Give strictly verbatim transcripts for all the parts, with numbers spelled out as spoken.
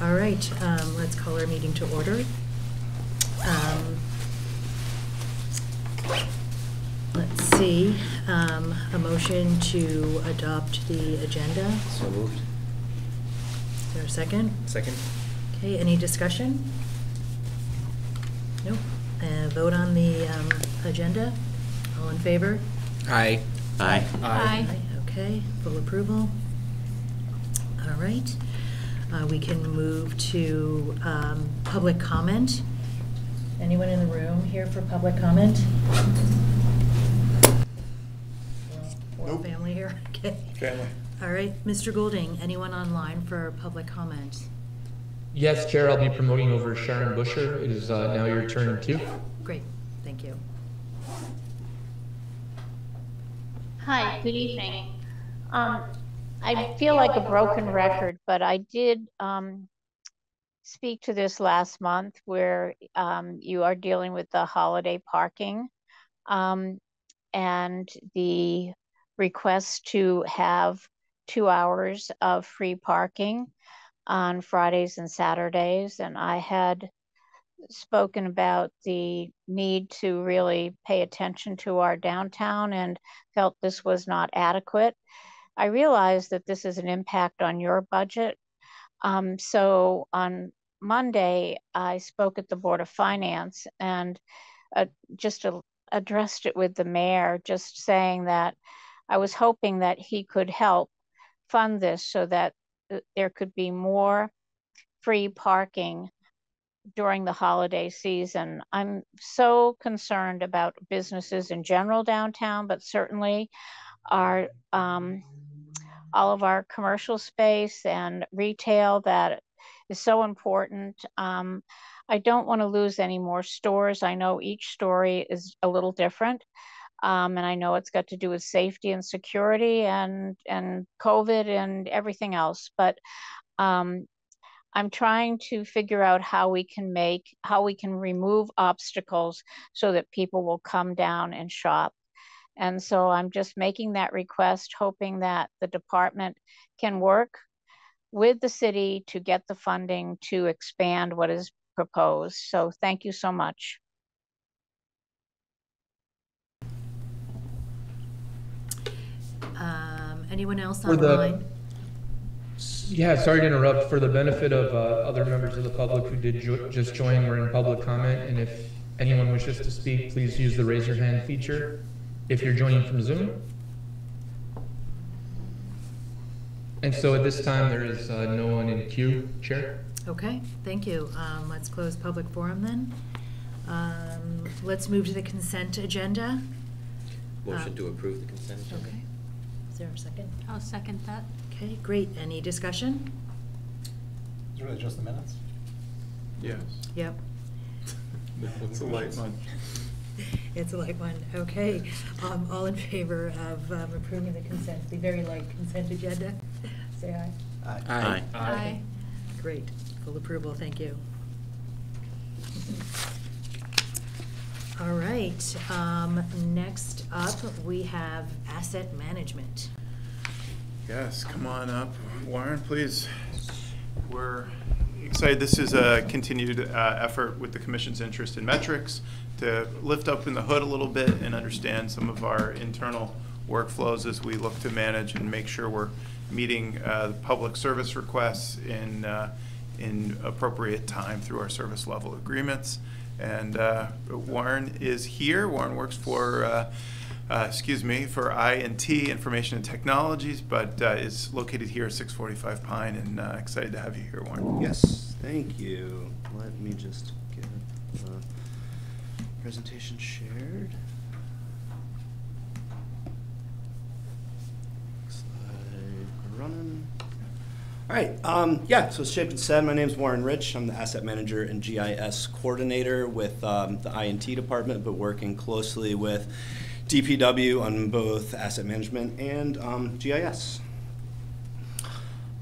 All right, um, let's call our meeting to order. Um, let's see, um, a motion to adopt the agenda. So moved. Is there a second? Second. Okay, any discussion? Nope. Uh, vote on the um, agenda. All in favor? Aye. Aye. Aye. Aye. Aye. Okay, full approval. All right. Uh, we can move to um, public comment. Anyone in the room here for public comment? We're nope. Family here. Okay. Family. All right, Mister Goulding, anyone online for public comment? Yes, Chair, I'll be promoting over Sharon Buescher. It is uh, now your turn too. Great, thank you. Hi, good evening. Um, I feel like a broken record, but I did um, speak to this last month where um, you are dealing with the holiday parking um, and the request to have two hours of free parking on Fridays and Saturdays. And I had spoken about the need to really pay attention to our downtown and felt this was not adequate. I realized that this is an impact on your budget. Um, so on Monday, I spoke at the Board of Finance and uh, just a, addressed it with the mayor, just saying that I was hoping that he could help fund this so that th there could be more free parking during the holiday season. I'm so concerned about businesses in general downtown, but certainly our um, all of our commercial space and retail that is so important. Um, I don't want to lose any more stores. I know each story is a little different. Um, and I know it's got to do with safety and security and, and COVID and everything else. But um, I'm trying to figure out how we can make, how we can remove obstacles so that people will come down and shop. And so I'm just making that request, hoping that the department can work with the city to get the funding to expand what is proposed. So thank you so much. Um, anyone else on the line? Yeah, sorry to interrupt. For the benefit of uh, other members of the public who did jo just join, we're in public comment. And if anyone wishes to speak, please use the raise your hand feature. If you're joining from Zoom. And so at this time, there is uh, no one in queue, Chair. Okay, thank you. Um, let's close public forum then. Um, let's move to the consent agenda. Motion uh, to approve the consent agenda. Okay, is there a second? I'll second that. Okay, great, any discussion? It's really just the minutes? Yes. Yep. It's a light one. It's a light one. Okay. Um, all in favor of um, approving the consent, the very light consent agenda? Say aye. Aye. Aye. Aye. Aye. Aye. Great. Full approval. Thank you. All right. Um, next up, we have asset management. Yes. Come on up. Warren, please. We're excited. This is a continued uh, effort with the Commission's interest in metrics to lift up in the hood a little bit and understand some of our internal workflows as we look to manage and make sure we're meeting uh, public service requests in, uh, in appropriate time through our service level agreements. And uh, Warren is here. Warren works for, uh, uh, excuse me, for I and T, Information and Technologies, but uh, is located here at six forty-five Pine, and uh, excited to have you here, Warren. Yes, thank you. Let me just get it. Uh, Presentation shared. Looks like we're running. All right. Um, yeah, so as Chapin said, my name is Warren Rich. I'm the Asset Manager and G I S Coordinator with um, the I and T Department, but working closely with D P W on both Asset Management and um, G I S.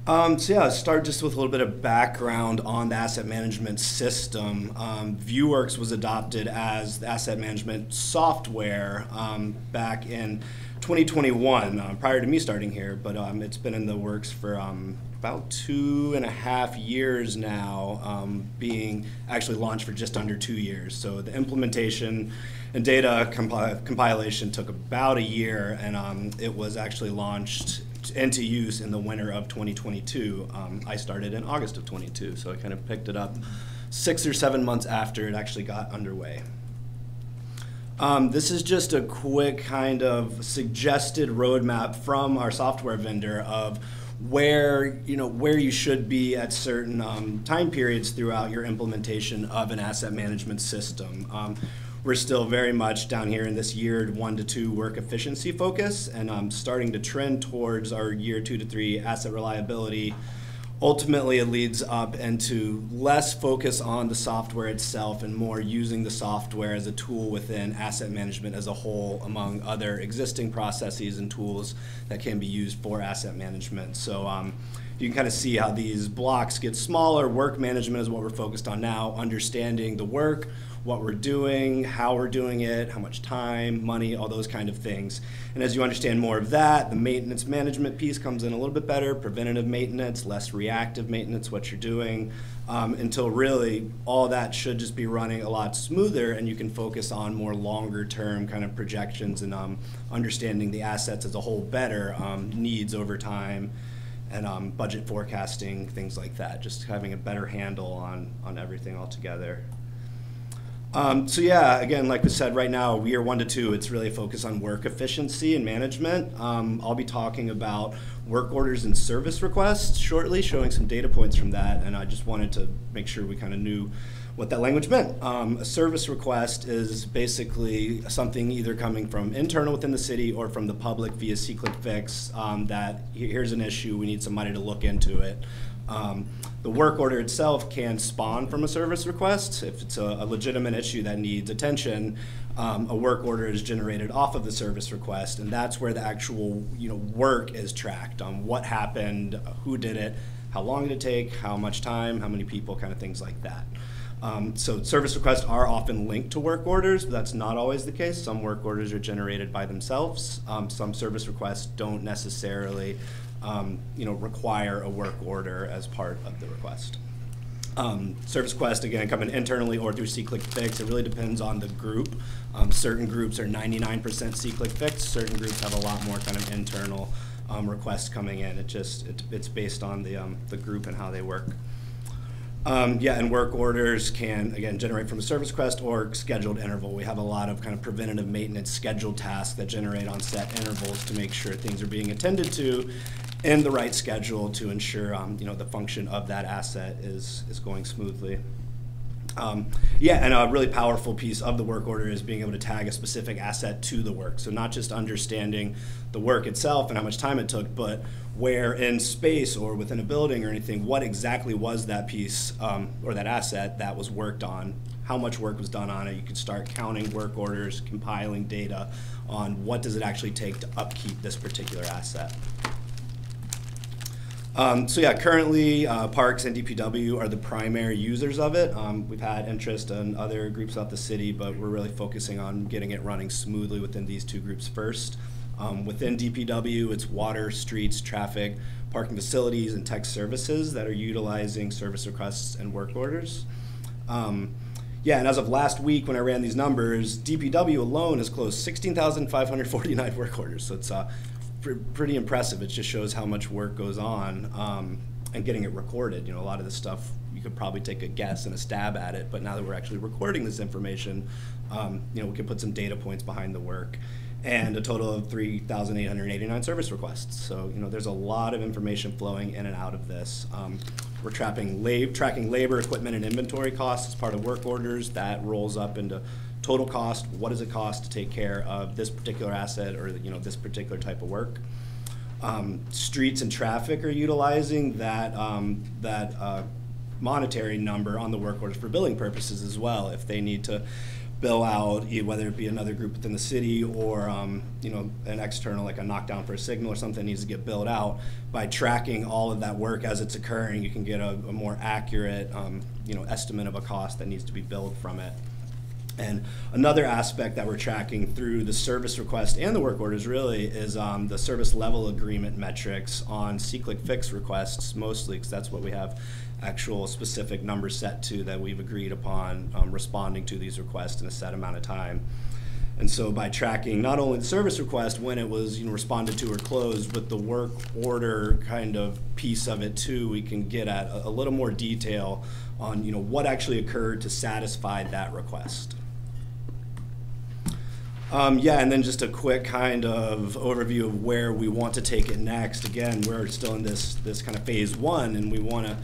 Um, so yeah, I'll start just with a little bit of background on the asset management system. Um, VueWorks was adopted as the asset management software um, back in twenty twenty-one, uh, prior to me starting here, but um, it's been in the works for um, about two and a half years now, um, being actually launched for just under two years. So the implementation and data compi compilation took about a year, and um, it was actually launched into use in the winter of twenty twenty-two. Um, I started in August of twenty-two, so I kind of picked it up six or seven months after it actually got underway. Um, this is just a quick kind of suggested roadmap from our software vendor of where you know where you should be at certain um, time periods throughout your implementation of an asset management system. Um, we're still very much down here in this year one to two work efficiency focus, and um, starting to trend towards our year two to three asset reliability. Ultimately, it leads up into less focus on the software itself and more using the software as a tool within asset management as a whole, among other existing processes and tools that can be used for asset management. So um, you can kind of see how these blocks get smaller. Work management is what we're focused on now, understanding the work, what we're doing, how we're doing it, how much time, money, all those kind of things. And as you understand more of that, the maintenance management piece comes in a little bit better, preventative maintenance, less reactive maintenance, what you're doing, um, until really all that should just be running a lot smoother, and you can focus on more longer term kind of projections and um, understanding the assets as a whole better, um, needs over time, and um, budget forecasting, things like that, just having a better handle on, on everything altogether. Um, so yeah, again, like we said, right now, year one to two, it's really a focus on work efficiency and management. Um, I'll be talking about work orders and service requests shortly, showing some data points from that, and I just wanted to make sure we kind of knew what that language meant. Um, a service request is basically something either coming from internal within the city or from the public via SeeClickFix, um, that here's an issue, we need somebody to look into it. Um, the work order itself can spawn from a service request. If it's a, a legitimate issue that needs attention, um, a work order is generated off of the service request, and that's where the actual you know, work is tracked on um, what happened, who did it, how long did it take, how much time, how many people, kind of things like that. Um, so service requests are often linked to work orders, but that's not always the case. Some work orders are generated by themselves. Um, some service requests don't necessarily Um, you know, require a work order as part of the request. Um, service requests, again, come in internally or through SeeClickFix. It really depends on the group. Um, certain groups are ninety-nine percent SeeClickFix. Certain groups have a lot more kind of internal um, requests coming in. It just, it, it's based on the, um, the group and how they work. Um, yeah, and work orders can, again, generate from a service request or scheduled interval. We have a lot of kind of preventative maintenance scheduled tasks that generate on set intervals to make sure things are being attended to in the right schedule to ensure um, you know, the function of that asset is, is going smoothly. Um, yeah, and a really powerful piece of the work order is being able to tag a specific asset to the work. So not just understanding the work itself and how much time it took, but where in space or within a building or anything, what exactly was that piece um, or that asset that was worked on, how much work was done on it. You can start counting work orders, compiling data on what does it actually take to upkeep this particular asset. Um, so yeah, currently uh, Parks and D P W are the primary users of it. Um, we've had interest in other groups throughout the city, but we're really focusing on getting it running smoothly within these two groups first. Um, within D P W, it's water, streets, traffic, parking facilities, and tech services that are utilizing service requests and work orders. Um, Yeah, and as of last week when I ran these numbers, D P W alone has closed sixteen thousand five hundred forty-nine work orders. So it's uh, pr pretty impressive. It just shows how much work goes on um, and getting it recorded. You know, a lot of this stuff, you could probably take a guess and a stab at it, but now that we're actually recording this information, um, you know, we can put some data points behind the work, and a total of three thousand eight hundred eighty-nine service requests. So, you know, there's a lot of information flowing in and out of this. Um, we're trapping lab, tracking labor, equipment, and inventory costs as part of work orders. That rolls up into total cost. What does it cost to take care of this particular asset or, you know, this particular type of work? Um, streets and traffic are utilizing that, um, that uh, monetary number on the work orders for billing purposes as well, if they need to bill out, whether it be another group within the city or um, you know, an external, like a knockdown for a signal or something needs to get billed out. By tracking all of that work as it's occurring, you can get a, a more accurate um, you know, estimate of a cost that needs to be billed from it. And another aspect that we're tracking through the service request and the work orders really is um, the service level agreement metrics on SeeClickFix requests mostly, because that's what we have actual specific numbers set to that we've agreed upon um, responding to these requests in a set amount of time. And so by tracking not only the service request when it was, you know, responded to or closed, but the work order kind of piece of it too, we can get at a, a little more detail on, you know, what actually occurred to satisfy that request. Um, yeah, and then just a quick kind of overview of where we want to take it next. Again, we're still in this, this kind of phase one, and we want to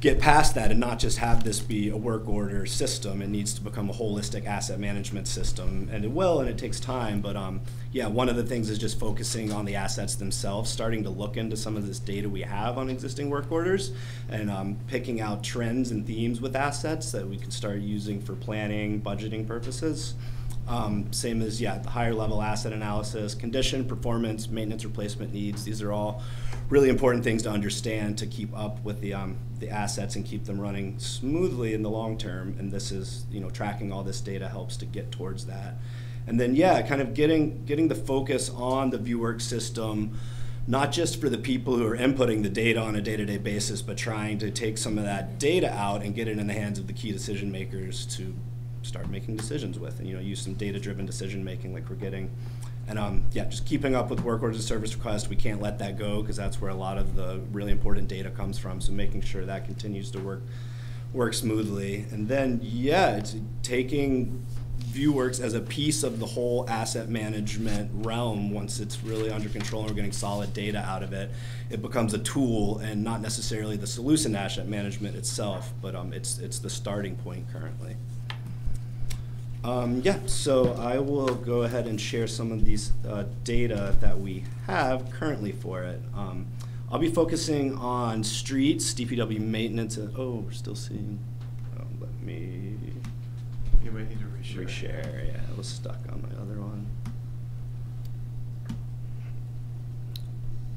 get past that and not just have this be a work order system. It needs to become a holistic asset management system, and it will, and it takes time. But um, yeah, one of the things is just focusing on the assets themselves, starting to look into some of this data we have on existing work orders, and um, picking out trends and themes with assets that we can start using for planning, budgeting purposes. Um, same as, yeah, the higher level asset analysis, condition, performance, maintenance, replacement needs. These are all really important things to understand to keep up with the, um, the assets and keep them running smoothly in the long term. And this is, you know, tracking all this data helps to get towards that. And then, yeah, kind of getting, getting the focus on the VueWorks system, not just for the people who are inputting the data on a day-to-day basis, but trying to take some of that data out and get it in the hands of the key decision makers to start making decisions with, and, you know, use some data-driven decision-making like we're getting. And um, yeah, just keeping up with work orders and service requests, we can't let that go because that's where a lot of the really important data comes from, so making sure that continues to work, work smoothly. And then, yeah, it's taking VueWorks as a piece of the whole asset management realm. Once it's really under control and we're getting solid data out of it, it becomes a tool and not necessarily the solution to asset management itself, but um, it's, it's the starting point currently. Um, yeah, so I will go ahead and share some of these uh, data that we have currently for it. Um, I'll be focusing on streets, D P W maintenance, and oh, we're still seeing, oh, let me, you might need to reshare. Reshare, yeah, I was stuck on my other one.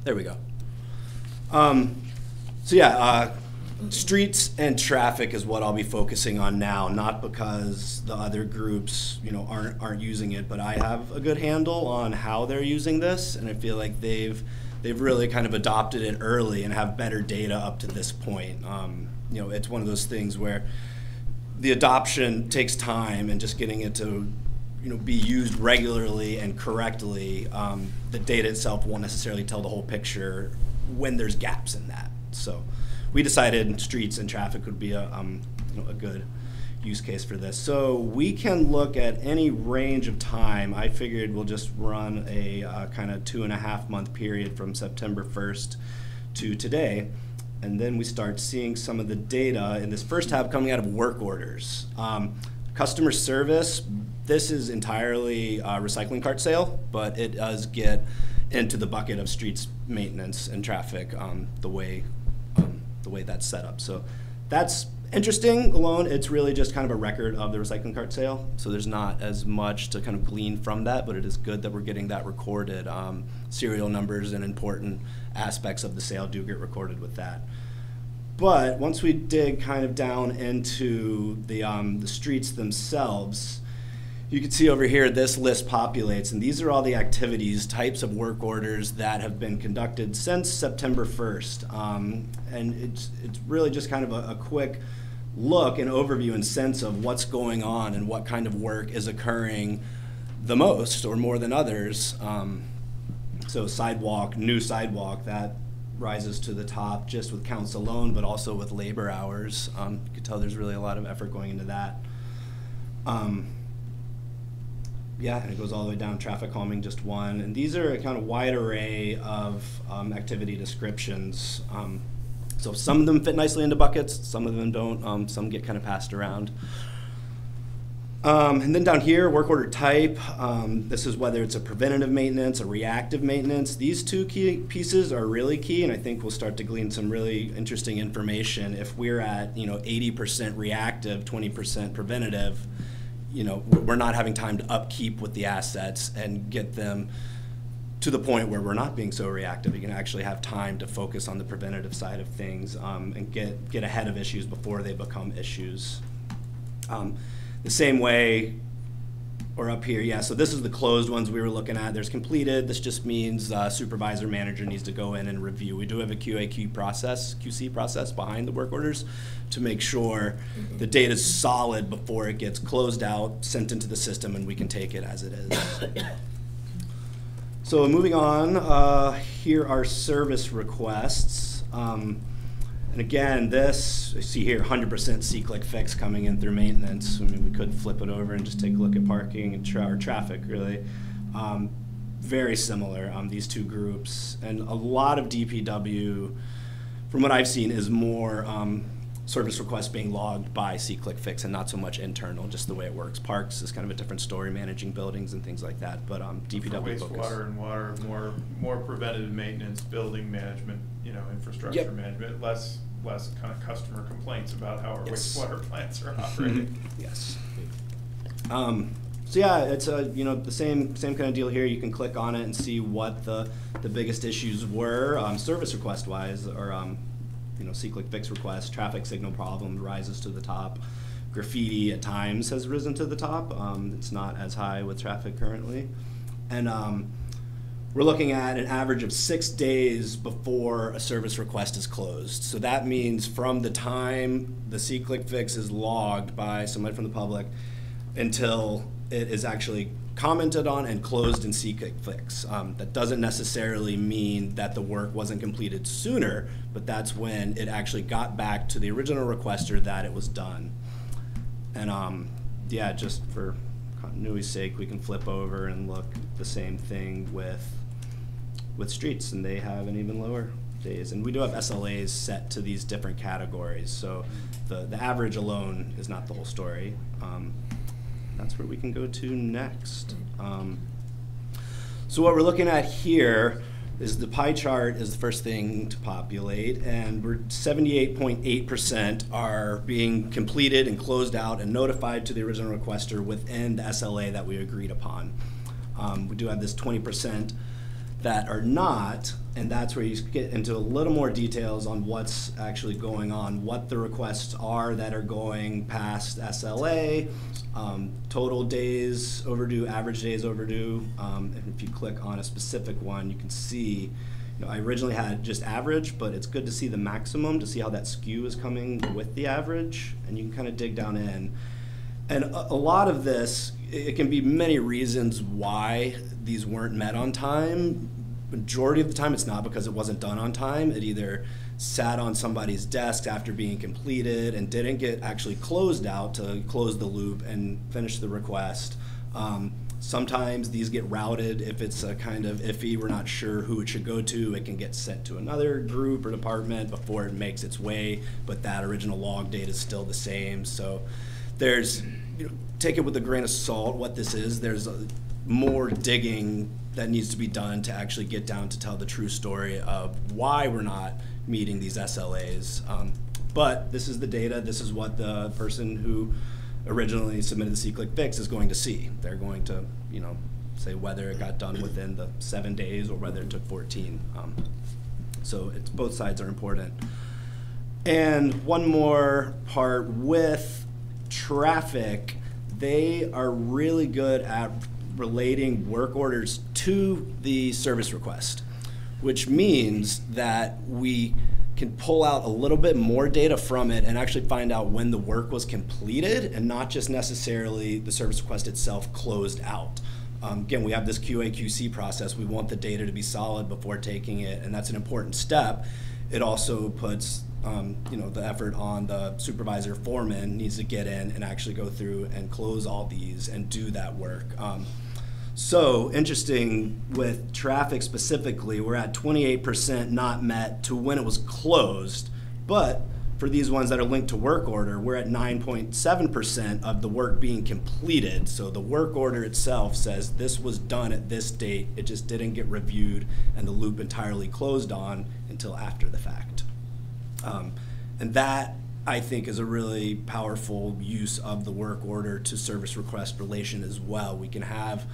There we go. Um, so yeah, uh, streets and traffic is what I'll be focusing on now, not because the other groups, you know, aren't aren't using it, but I have a good handle on how they're using this, and I feel like they've they've really kind of adopted it early and have better data up to this point. Um, you know, it's one of those things where the adoption takes time, and just getting it to, you know, be used regularly and correctly, um, the data itself won't necessarily tell the whole picture when there's gaps in that. So we decided streets and traffic would be a, um, you know, a good use case for this. So we can look at any range of time. I figured we'll just run a uh, kind of two and a half month period from September first to today. And then we start seeing some of the data in this first tab coming out of work orders. Um, customer service, this is entirely uh, recycling cart sale, but it does get into the bucket of streets maintenance and traffic um, the way the way that's set up. So that's interesting alone. It's really just kind of a record of the recycling cart sale. So there's not as much to kind of glean from that, but it is good that we're getting that recorded. Um, serial numbers and important aspects of the sale do get recorded with that. But once we dig kind of down into the, um, the streets themselves, you can see over here this list populates, and these are all the activities, types of work orders that have been conducted since September first. Um, and it's, it's really just kind of a, a quick look and overview and sense of what's going on and what kind of work is occurring the most or more than others. Um, so sidewalk, new sidewalk, that rises to the top just with counts alone, but also with labor hours. Um, you can tell there's really a lot of effort going into that. Um, Yeah, and it goes all the way down, traffic calming, just one. And these are a kind of wide array of um, activity descriptions. Um, so some of them fit nicely into buckets, some of them don't, um, some get kind of passed around. Um, and then down here, work order type. Um, this is whether it's a preventative maintenance, a reactive maintenance. These two key pieces are really key, and I think we'll start to glean some really interesting information. If we're at, you know, eighty percent reactive, twenty percent preventative, you know, we're not having time to upkeep with the assets and get them to the point where we're not being so reactive. You can actually have time to focus on the preventative side of things um, and get, get ahead of issues before they become issues. Um, the same way, Or up here, yeah, so this is the closed ones we were looking at. There's completed. This just means uh, supervisor manager needs to go in and review. We do have a Q A Q process, Q C process behind the work orders to make sure the data is solid before it gets closed out, sent into the system, and we can take it as it is. So moving on, uh, here are service requests. Um, And again, this, you see here, one hundred percent SeeClickFix coming in through maintenance. I mean, we could flip it over and just take a look at parking and tra or traffic, really. Um, very similar, um, these two groups. And a lot of D P W, from what I've seen, is more um, service requests being logged by SeeClickFix and not so much internal, just the way it works. Parks is kind of a different story, managing buildings and things like that. But um, D P W focus. Wastewater and water, more, more preventative maintenance, building management, you know, infrastructure yep. management, less less kind of customer complaints about how our yes. wastewater plants are operating. Yes. Um, so yeah, it's a, you know, the same same kind of deal here. You can click on it and see what the the biggest issues were, um, service request wise, or um, you know, SeeClickFix requests. Traffic signal problem rises to the top. Graffiti at times has risen to the top. Um, it's not as high with traffic currently, and. Um, We're looking at an average of six days before a service request is closed. So that means from the time the SeeClickFix is logged by somebody from the public until it is actually commented on and closed in SeeClickFix. Um, that doesn't necessarily mean that the work wasn't completed sooner, but that's when it actually got back to the original requester that it was done. And um, yeah, just for continuity's sake, we can flip over and look the same thing with with streets, and they have an even lower days. And we do have S L As set to these different categories, so the, the average alone is not the whole story. Um, that's where we can go to next. Um, so what we're looking at here is the pie chart is the first thing to populate, and we're seventy-eight point eight percent are being completed and closed out and notified to the original requester within the S L A that we agreed upon. Um, we do have this twenty percent that are not, and that's where you get into a little more details on what's actually going on, what the requests are that are going past S L A, um, total days overdue, average days overdue. Um, and if you click on a specific one, you can see, you know, I originally had just average, but it's good to see the maximum to see how that skew is coming with the average, and you can kind of dig down in. And a, a lot of this, it can be many reasons why these weren't met on time. Majority of the time it's not because it wasn't done on time. It either sat on somebody's desk after being completed and didn't get actually closed out to close the loop and finish the request. Um, sometimes these get routed if it's a kind of iffy, we're not sure who it should go to. It can get sent to another group or department before it makes its way, but that original log date is still the same. So there's, you know, take it with a grain of salt what this is. There's a, more digging that needs to be done to actually get down to tell the true story of why we're not meeting these S L As. Um, but this is the data. This is what the person who originally submitted the SeeClickFix is going to see. They're going to, you know, say whether it got done within the seven days or whether it took fourteen. Um, so it's, both sides are important. And one more part with traffic, they are really good at relating work orders to the service request, which means that we can pull out a little bit more data from it and actually find out when the work was completed and not just necessarily the service request itself closed out. Um, again, we have this Q A Q C process. We want the data to be solid before taking it, and that's an important step. It also puts Um, you know, the effort on the supervisor foreman needs to get in and actually go through and close all these and do that work. Um, so interesting with traffic specifically, we're at twenty-eight percent not met to when it was closed, but for these ones that are linked to work order, we're at nine point seven percent of the work being completed. So the work order itself says this was done at this date, it just didn't get reviewed and the loop entirely closed on until after the fact. Um, and that, I think, is a really powerful use of the work order to service request relation as well. We can have,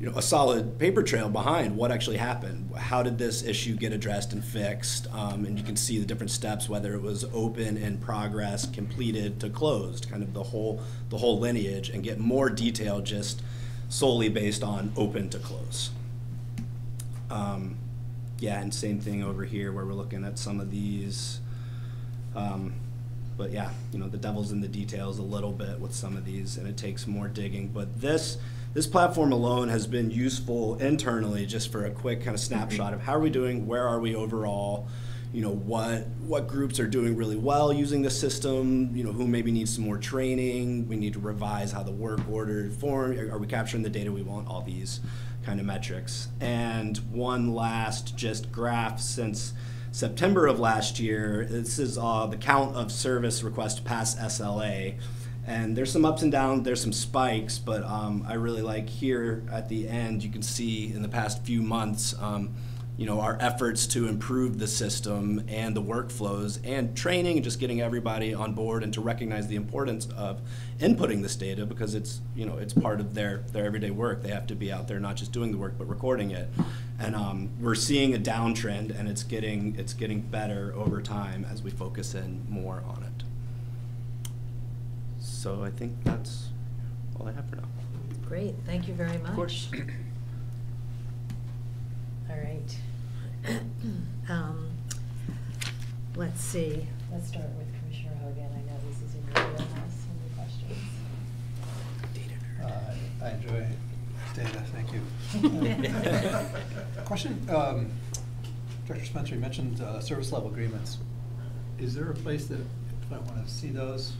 you know, a solid paper trail behind what actually happened. How did this issue get addressed and fixed? Um, and you can see the different steps, whether it was open, in progress, completed to closed, kind of the whole, the whole lineage, and get more detail just solely based on open to close. Um, yeah, and same thing over here where we're looking at some of these. Um, but yeah, you know, the devil's in the details a little bit with some of these, and it takes more digging. But this this platform alone has been useful internally just for a quick kind of snapshot of how are we doing, where are we overall, you know, what what groups are doing really well using the system, you know, who maybe needs some more training, we need to revise how the work order form, are we capturing the data we want, all these kind of metrics. And one last just graph since September of last year, this is uh, the count of service requests past S L A. And there's some ups and downs, there's some spikes, but um, I really like here at the end, you can see in the past few months, um, you know, our efforts to improve the system and the workflows and training and just getting everybody on board and to recognize the importance of inputting this data, because it's, you know, it's part of their, their everyday work. They have to be out there not just doing the work but recording it. And um, we're seeing a downtrend, and it's getting, it's getting better over time as we focus in more on it. So I think that's all I have for now. Great, thank you very much. Of course. All right. um, let's see. Let's start with Commissioner Hogan. I know this is in your wheelhouse. Any questions? Data nerd. Uh, I enjoy data. Thank you. Question. Um, Director Spencer, you mentioned uh, service level agreements. Is there a place that if I want to see those,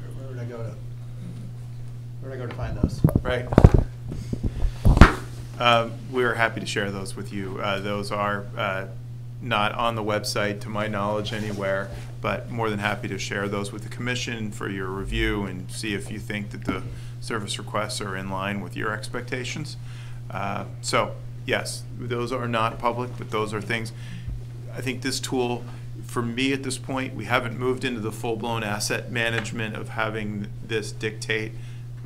where, where would I go to? Where would I go to find those? Right. Uh, we are happy to share those with you. Uh, those are uh, not on the website, to my knowledge, anywhere, but more than happy to share those with the commission for your review and see if you think that the service requests are in line with your expectations. Uh, so, yes, those are not public, but those are things. I think this tool, for me at this point, we haven't moved into the full-blown asset management of having this dictate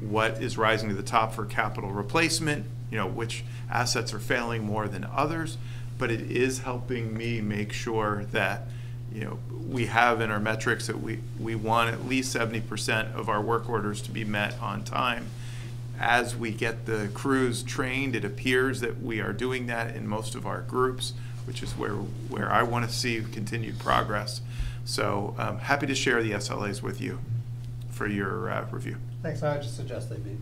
what is rising to the top for capital replacement, you know, which assets are failing more than others, but it is helping me make sure that, you know, we have in our metrics that we, we want at least seventy percent of our work orders to be met on time. As we get the crews trained, it appears that we are doing that in most of our groups, which is where, where I want to see continued progress. So I'm happy to share the S L As with you for your uh, review. Thanks. I would just suggest they be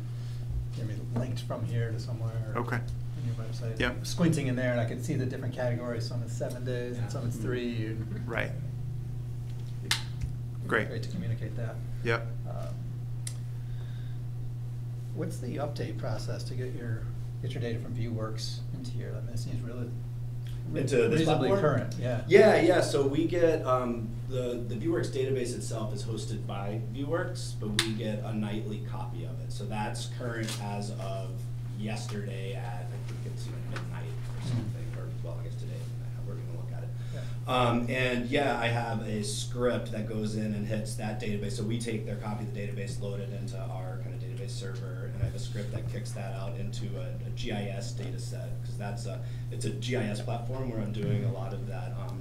I mean, linked from here to somewhere. Okay. On your website. Yeah. Squinting in there, and I can see the different categories. Some it's seven days, and some it's three. And right. Great. Great to communicate that. Yep. Uh, what's the update process to get your get your data from VueWorks into here? I mean, it seems really into this platform? Current. Yeah. Yeah. Yeah. So we get um, the the VueWorks database itself is hosted by VueWorks, but we get a nightly copy of it. So that's current as of yesterday at I think it's midnight or something, or well, I guess today we're going to look at it. Yeah. Um, and yeah, I have a script that goes in and hits that database. So we take their copy of the database, load it into our kind of database server, and I have a script that kicks that out into a, a G I S data set, because that's a it's a G I S platform where I'm doing a lot of that. Um,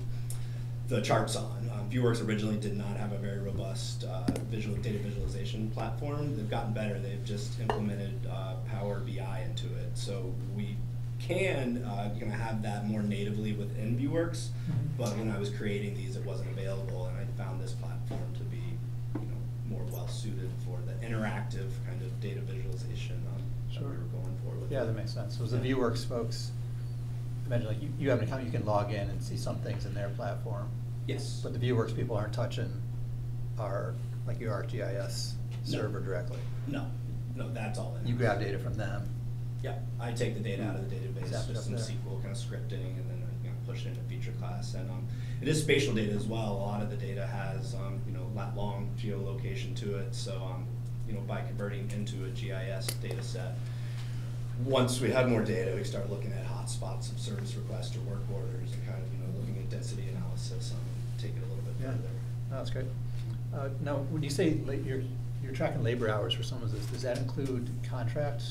the charts on. Um, VueWorks originally did not have a very robust uh, visual data visualization platform. They've gotten better. They've just implemented uh, Power B I into it. So we can uh, you know, have that more natively within VueWorks, but when I was creating these, it wasn't available, and I found this platform to be you know, more well-suited for the interactive kind of data visualization um, sure. that we were going for. With yeah, that makes sense. So the yeah. VueWorks folks, imagine like you, you have an account, you can log in and see some things in their platform. Yes. But the VueWorks people aren't touching our, like your ArcGIS no. server directly. No, no, that's all in. You grab data from them. Yeah, I take the data out of the database, exactly. Just some there. S Q L kind of scripting, and then you know, push it into feature class. And um, it is spatial data as well. A lot of the data has um, you know lat long geolocation to it. So um, you know by converting into a G I S data set, once we had more data, we started looking at hotspots of service requests or work orders, and kind of you know looking at density analysis. Um, take it a little bit yeah. further. No, that's great. Uh, now, when you say you're, you're tracking labor hours for some of this, does that include contract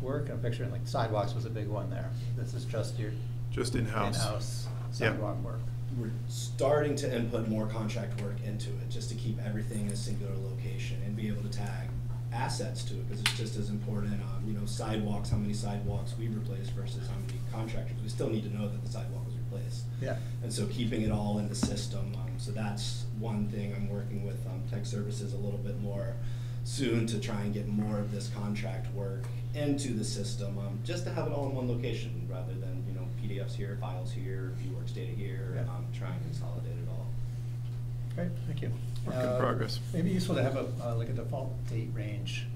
work? I'm picturing like sidewalks was a big one there. This is just your just in-house in-house sidewalk yeah. work. We're starting to input more contract work into it just to keep everything in a singular location and be able to tag assets to it, because it's just as important on, you know, sidewalks, how many sidewalks we replaced versus how many contractors. We still need to know that the sidewalk was replaced. Yeah. And so keeping it all in the system. Um, so that's one thing I'm working with um, tech services a little bit more soon to try and get more of this contract work into the system, um, just to have it all in one location rather than, you know, P D Fs here, files here, VueWorks data here, yeah. um, try and consolidate it all. Great, thank you. Work in uh, progress. Maybe useful to have a uh, like a default date range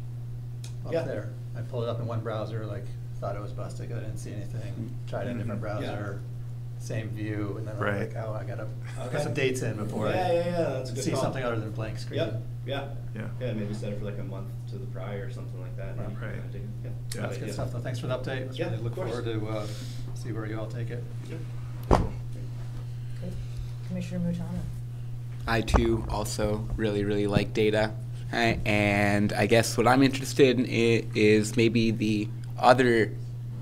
up yeah. there. I pulled it up in one browser, like thought it was busted, I didn't see anything. Tried it in a different browser, yeah. same view, and then right. I'm like, oh, I gotta okay. put some dates in before yeah, I yeah, yeah. That's a good see call. Something other than a blank screen. Yep. Yeah. yeah, yeah, maybe set it for like a month to the prior or something like that. Right. right. Yeah. Yeah. That's but, good yeah. stuff. Though. Thanks for the update. Let's yeah, really look forward to uh, see where you all take it. Yep. Cool. Good. Commissioner Mutana. I too also really, really like data. Uh, and I guess what I'm interested in is maybe the other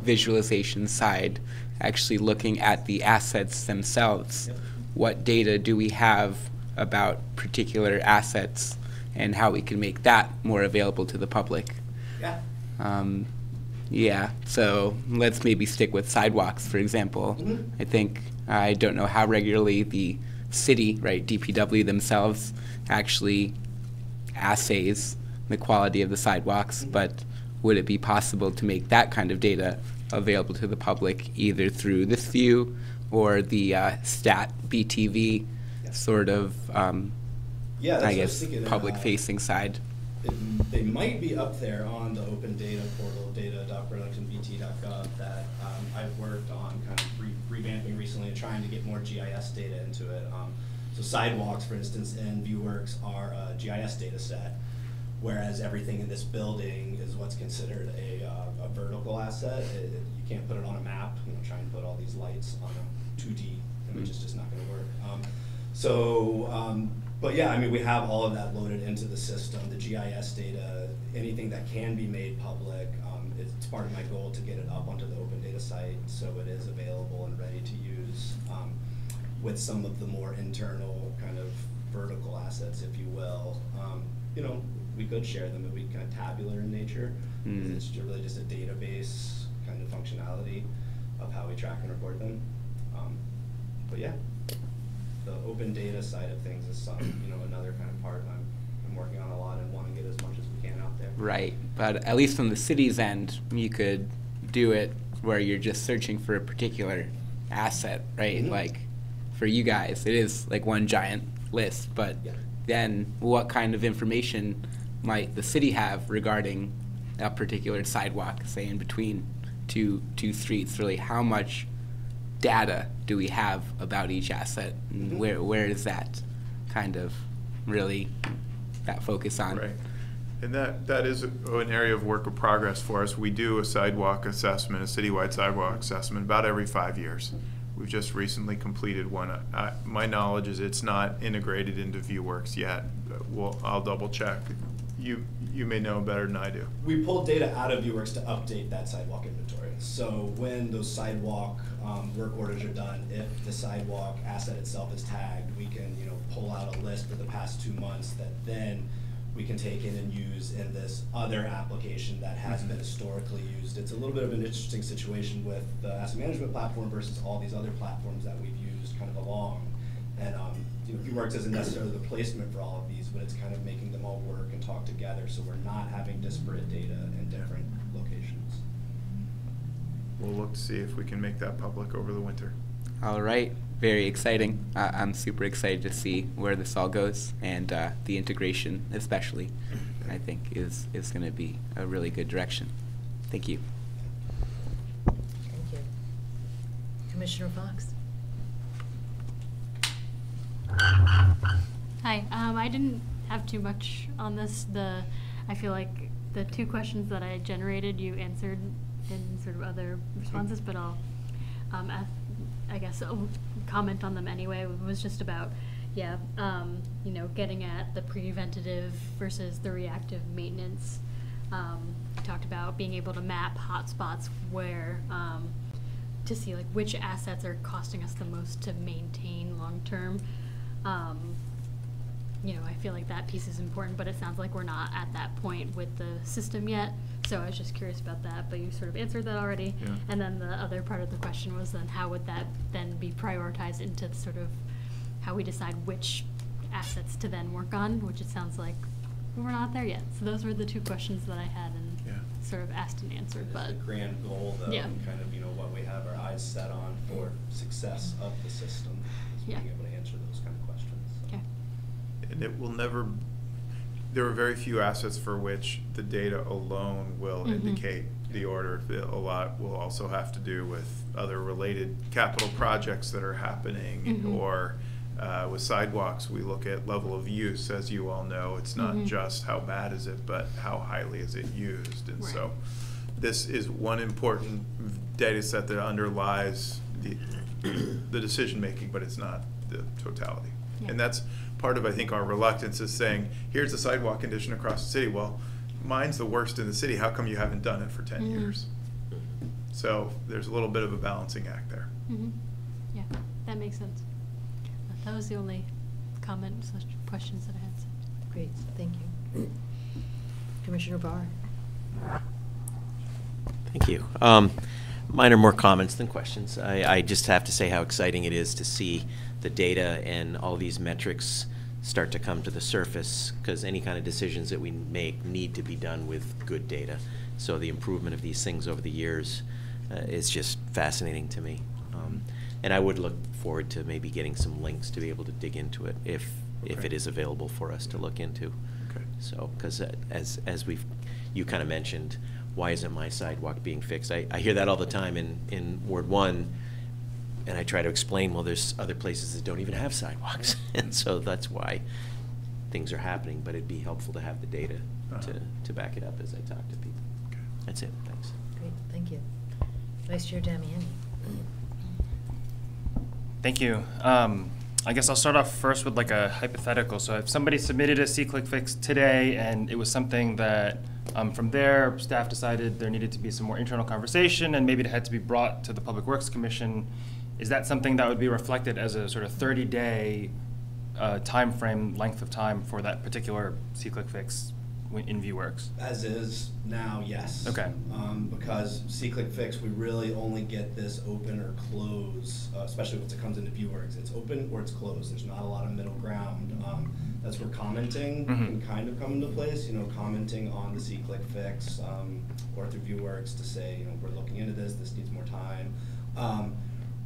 visualization side, actually looking at the assets themselves. Yep. What data do we have about particular assets and how we can make that more available to the public? Yeah. Um, yeah, so let's maybe stick with sidewalks, for example. Mm-hmm. I think I don't know how regularly the city, right, D P W themselves actually assays the quality of the sidewalks, mm-hmm. but would it be possible to make that kind of data available to the public either through this view or the uh, stat B T V yeah. sort of, um, yeah, I guess, public-facing uh, side? It, they might be up there on the open data portal, data dot production b t dot gov, that um, I've worked on kind of revamping recently and trying to get more G I S data into it. Um, so sidewalks, for instance, in VueWorks are a G I S data set, whereas everything in this building is what's considered a, uh, a vertical asset. It, it, you can't put it on a map, you know, try and put all these lights on a two D image, it's just not going to work. Um, so, um, but yeah, I mean, we have all of that loaded into the system, the G I S data, anything that can be made public. Um, it's part of my goal to get it up onto the open data site so it is available and ready to use um, with some of the more internal kind of vertical assets, if you will. Um, you know, we could share them, but we kind of tabular in nature. Mm. It's really just a database kind of functionality of how we track and report them. Um, but yeah, the open data side of things is some, you know, another kind of part I'm, I'm working on a lot and want to get as much as we can out there. Right, but at least from the city's end, you could do it where you're just searching for a particular asset, right? Mm-hmm. Like, for you guys, it is like one giant list, but yeah. then what kind of information might the city have regarding a particular sidewalk, say in between two two streets? Really, how much data do we have about each asset, and mm-hmm. where where is that kind of really that focus on? Right, and that that is a, an area of work of progress for us. We do a sidewalk assessment, a citywide sidewalk assessment, about every five years. We've just recently completed one. I, my knowledge is it's not integrated into VueWorks yet. We'll, I'll double check. You you may know better than I do. We pulled data out of VueWorks to update that sidewalk inventory. So when those sidewalk um, work orders are done, if the sidewalk asset itself is tagged, we can, you know, pull out a list for the past two months that then we can take in and use in this other application that has mm-hmm. been historically used. It's a little bit of an interesting situation with the asset management platform versus all these other platforms that we've used kind of along. And um, you know, VueWorks isn't necessarily the placement for all of these, but it's kind of making them all work and talk together so we're not having disparate data in different locations. We'll look to see if we can make that public over the winter. All right, very exciting. Uh, I'm super excited to see where this all goes, and uh, the integration especially, I think, is, is going to be a really good direction. Thank you. Thank you. Commissioner Fox? Hi, um, I didn't have too much on this. The I feel like the two questions that I generated, you answered in sort of other responses, but I'll, um, I, I guess, I'll comment on them anyway. It was just about, yeah, um, you know, getting at the preventative versus the reactive maintenance. Um, you talked about being able to map hotspots where, um, to see like which assets are costing us the most to maintain long term. Um, you know, I feel like that piece is important, but it sounds like we're not at that point with the system yet. So I was just curious about that, but you sort of answered that already. Yeah. And then the other part of the question was then how would that then be prioritized into sort of how we decide which assets to then work on, which it sounds like we're not there yet. So those were the two questions that I had and yeah. sort of asked and answered. But the grand goal, though, yeah. and kind of, you know, what we have our eyes set on for success of the system is yeah. being able to answer those kind of questions. So. Okay. And it will never, there are very few assets for which the data alone will mm-hmm. indicate the order. A lot will also have to do with other related capital projects that are happening mm-hmm. or uh, with sidewalks we look at level of use. As you all know, it's not mm-hmm. just how bad is it, but how highly is it used. And right. so this is one important data set that underlies the, the decision making, but it's not the totality. Yeah. And that's part of, I think, our reluctance is saying, here's the sidewalk condition across the city. Well, mine's the worst in the city. How come you haven't done it for ten mm-hmm. years? So there's a little bit of a balancing act there. Mm-hmm. Yeah, that makes sense. That was the only comment, such questions that I had. Great, thank you. Commissioner Barr. Thank you. Um, mine are more comments than questions. I, I just have to say how exciting it is to see the data and all these metrics start to come to the surface, because any kind of decisions that we make need to be done with good data. So the improvement of these things over the years uh, is just fascinating to me. Um, and I would look forward to maybe getting some links to be able to dig into it if, okay. if it is available for us to look into. Okay. So, because uh, as, as we've, you kind of mentioned, why isn't my sidewalk being fixed? I, I hear that all the time in, in Ward one. And I try to explain, well, there's other places that don't even have sidewalks. And so that's why things are happening. But it'd be helpful to have the data uh-huh. to, to back it up as I talk to people. Okay. That's it. Thanks. Great. Thank you. Vice Chair Damiani. Thank you. Um, I guess I'll start off first with like a hypothetical. So if somebody submitted a SeeClickFix today and it was something that Um, from there, staff decided there needed to be some more internal conversation and maybe it had to be brought to the Public Works Commission. Is that something that would be reflected as a sort of thirty day uh, time frame, length of time for that particular SeeClickFix in VueWorks? As is now, yes. Okay. Um, because SeeClickFix, we really only get this open or close, uh, especially once it comes into VueWorks. It's open or it's closed. There's not a lot of middle ground. Um, that's where commenting mm-hmm. can kind of come into place. You know, commenting on the SeeClickFix um, or through VueWorks to say, you know, we're looking into this. This needs more time. Um,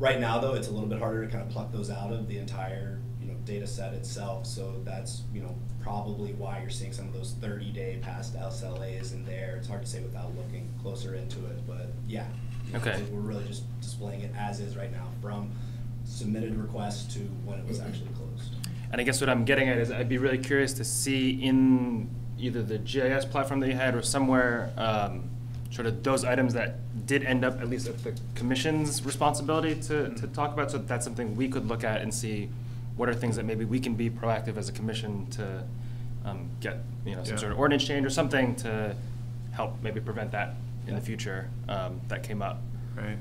right now, though, it's a little bit harder to kind of pluck those out of the entire data set itself, so that's, you know, probably why you're seeing some of those thirty day past S L As in there. It's hard to say without looking closer into it, but yeah. Okay. We're really just displaying it as is right now, from submitted request to when it was actually closed. And I guess what I'm getting at is I'd be really curious to see in either the G I S platform that you had or somewhere um, sort of those items that did end up at least at the commission's responsibility to, mm-hmm. to talk about, so that's something we could look at and see what are things that maybe we can be proactive as a commission to um, get, you know, some yeah. sort of ordinance change or something to help maybe prevent that in yeah. the future um, that came up. Right.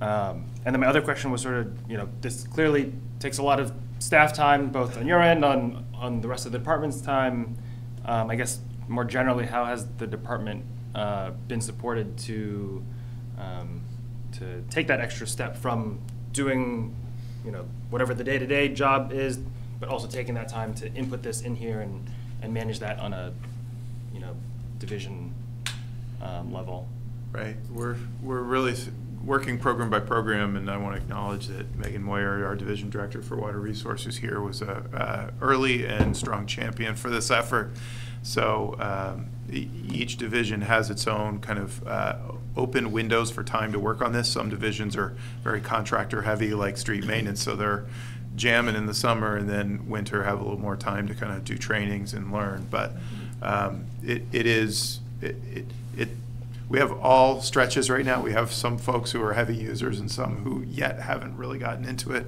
Um, and then my other question was sort of, you know, this clearly takes a lot of staff time, both on your end, on on the rest of the department's time. Um, I guess more generally, how has the department uh, been supported to um, to take that extra step from doing, you know, whatever the day-to-day job is, but also taking that time to input this in here and, and manage that on a, you know, division um, level. Right. We're we're really working program by program, and I want to acknowledge that Megan Moyer, our division director for water resources here, was a uh, early and strong champion for this effort. So um, e each division has its own kind of uh, open windows for time to work on this. Some divisions are very contractor heavy, like street maintenance, so they're jamming in the summer, and then winter have a little more time to kind of do trainings and learn. But um, it, it is, it, it, it, we have all stretches right now. We have some folks who are heavy users and some who yet haven't really gotten into it.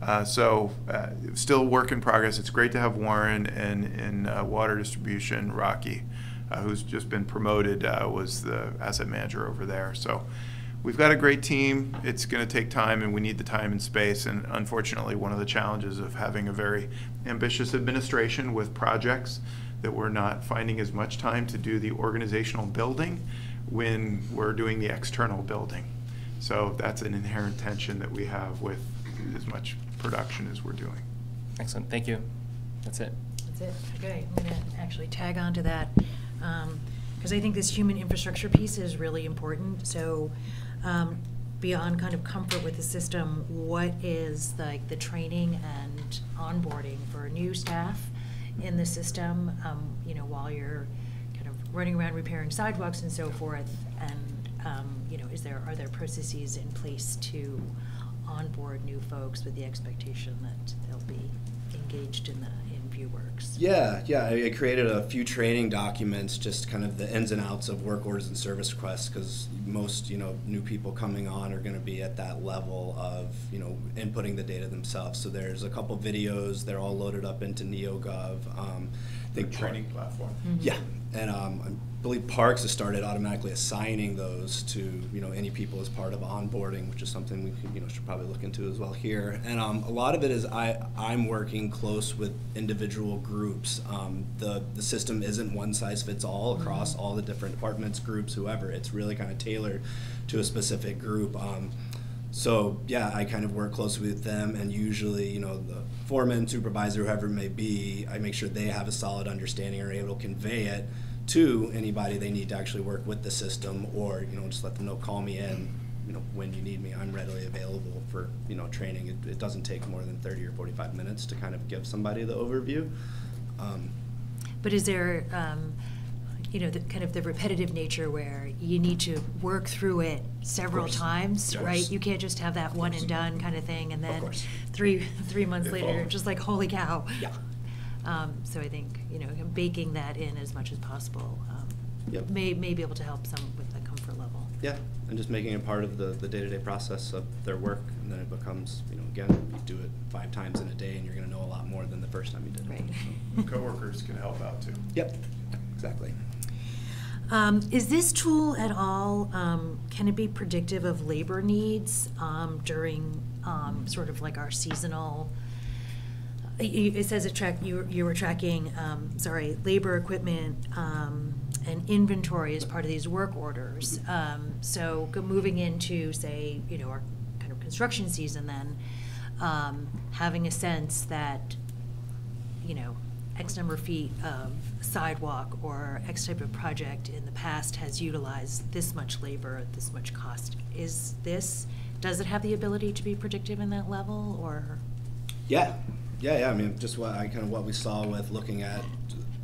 Uh, so uh, still work in progress. It's great to have Warren and in uh, water distribution, Rocky, Uh, who's just been promoted, uh, was the asset manager over there. So we've got a great team. It's going to take time, and we need the time and space. And unfortunately, one of the challenges of having a very ambitious administration with projects that we're not finding as much time to do the organizational building when we're doing the external building. So that's an inherent tension that we have with as much production as we're doing. Excellent. Thank you. That's it. That's it. Okay. I'm going to actually tag on to that because um, I think this human infrastructure piece is really important. So um, beyond kind of comfort with the system, what is like the training and onboarding for new staff in the system, um, you know, while you're kind of running around repairing sidewalks and so forth, and um, you know, is there are there processes in place to onboard new folks with the expectation that they'll be engaged in the in VueWorks? Yeah, yeah. I created a few training documents, just kind of the ins and outs of work orders and service requests, because most you know new people coming on are going to be at that level of you know inputting the data themselves. So there's a couple videos. They're all loaded up into NeoGov. Um, I think training Park, platform. Mm-hmm. Yeah, and um, I believe Parks has started automatically assigning those to you know any people as part of onboarding, which is something we could, you know should probably look into as well here. And um, a lot of it is I I'm working close with individual groups. Um, the the system isn't one size fits all across mm-hmm. all the different departments, groups, whoever. It's really kind of tailored to a specific group. Um, So yeah, I kind of work closely with them, and usually, you know, the foreman, supervisor, whoever it may be, I make sure they have a solid understanding or are able to convey it to anybody they need to actually work with the system, or you know, just let them know, call me in, you know, when you need me, I'm readily available for you know training. It, it doesn't take more than thirty or forty-five minutes to kind of give somebody the overview. Um, but is there, um, you know, the kind of the repetitive nature where you need to work through it several times, right? You can't just have that one and done kind of thing, and then three three months later, just like, holy cow. Yeah. Um, so I think, you know, baking that in as much as possible um, yep. may, may be able to help some with the comfort level. Yeah, and just making it part of the, the day-to-day process of their work, and then it becomes, you know, again, you do it five times in a day, and you're going to know a lot more than the first time you did it. Right. So coworkers can help out, too. Yep, exactly. Um, is this tool at all, um, can it be predictive of labor needs um, during um, sort of like our seasonal, it says it track, you, you were tracking, um, sorry, labor, equipment, um, and inventory as part of these work orders. Um, so moving into, say, you know, our kind of construction season then, um, having a sense that, you know, X number of feet of sidewalk or X type of project in the past has utilized this much labor at this much cost. Is this, does it have the ability to be predictive in that level, or? Yeah, yeah, yeah. I mean, just what I kind of what we saw with looking at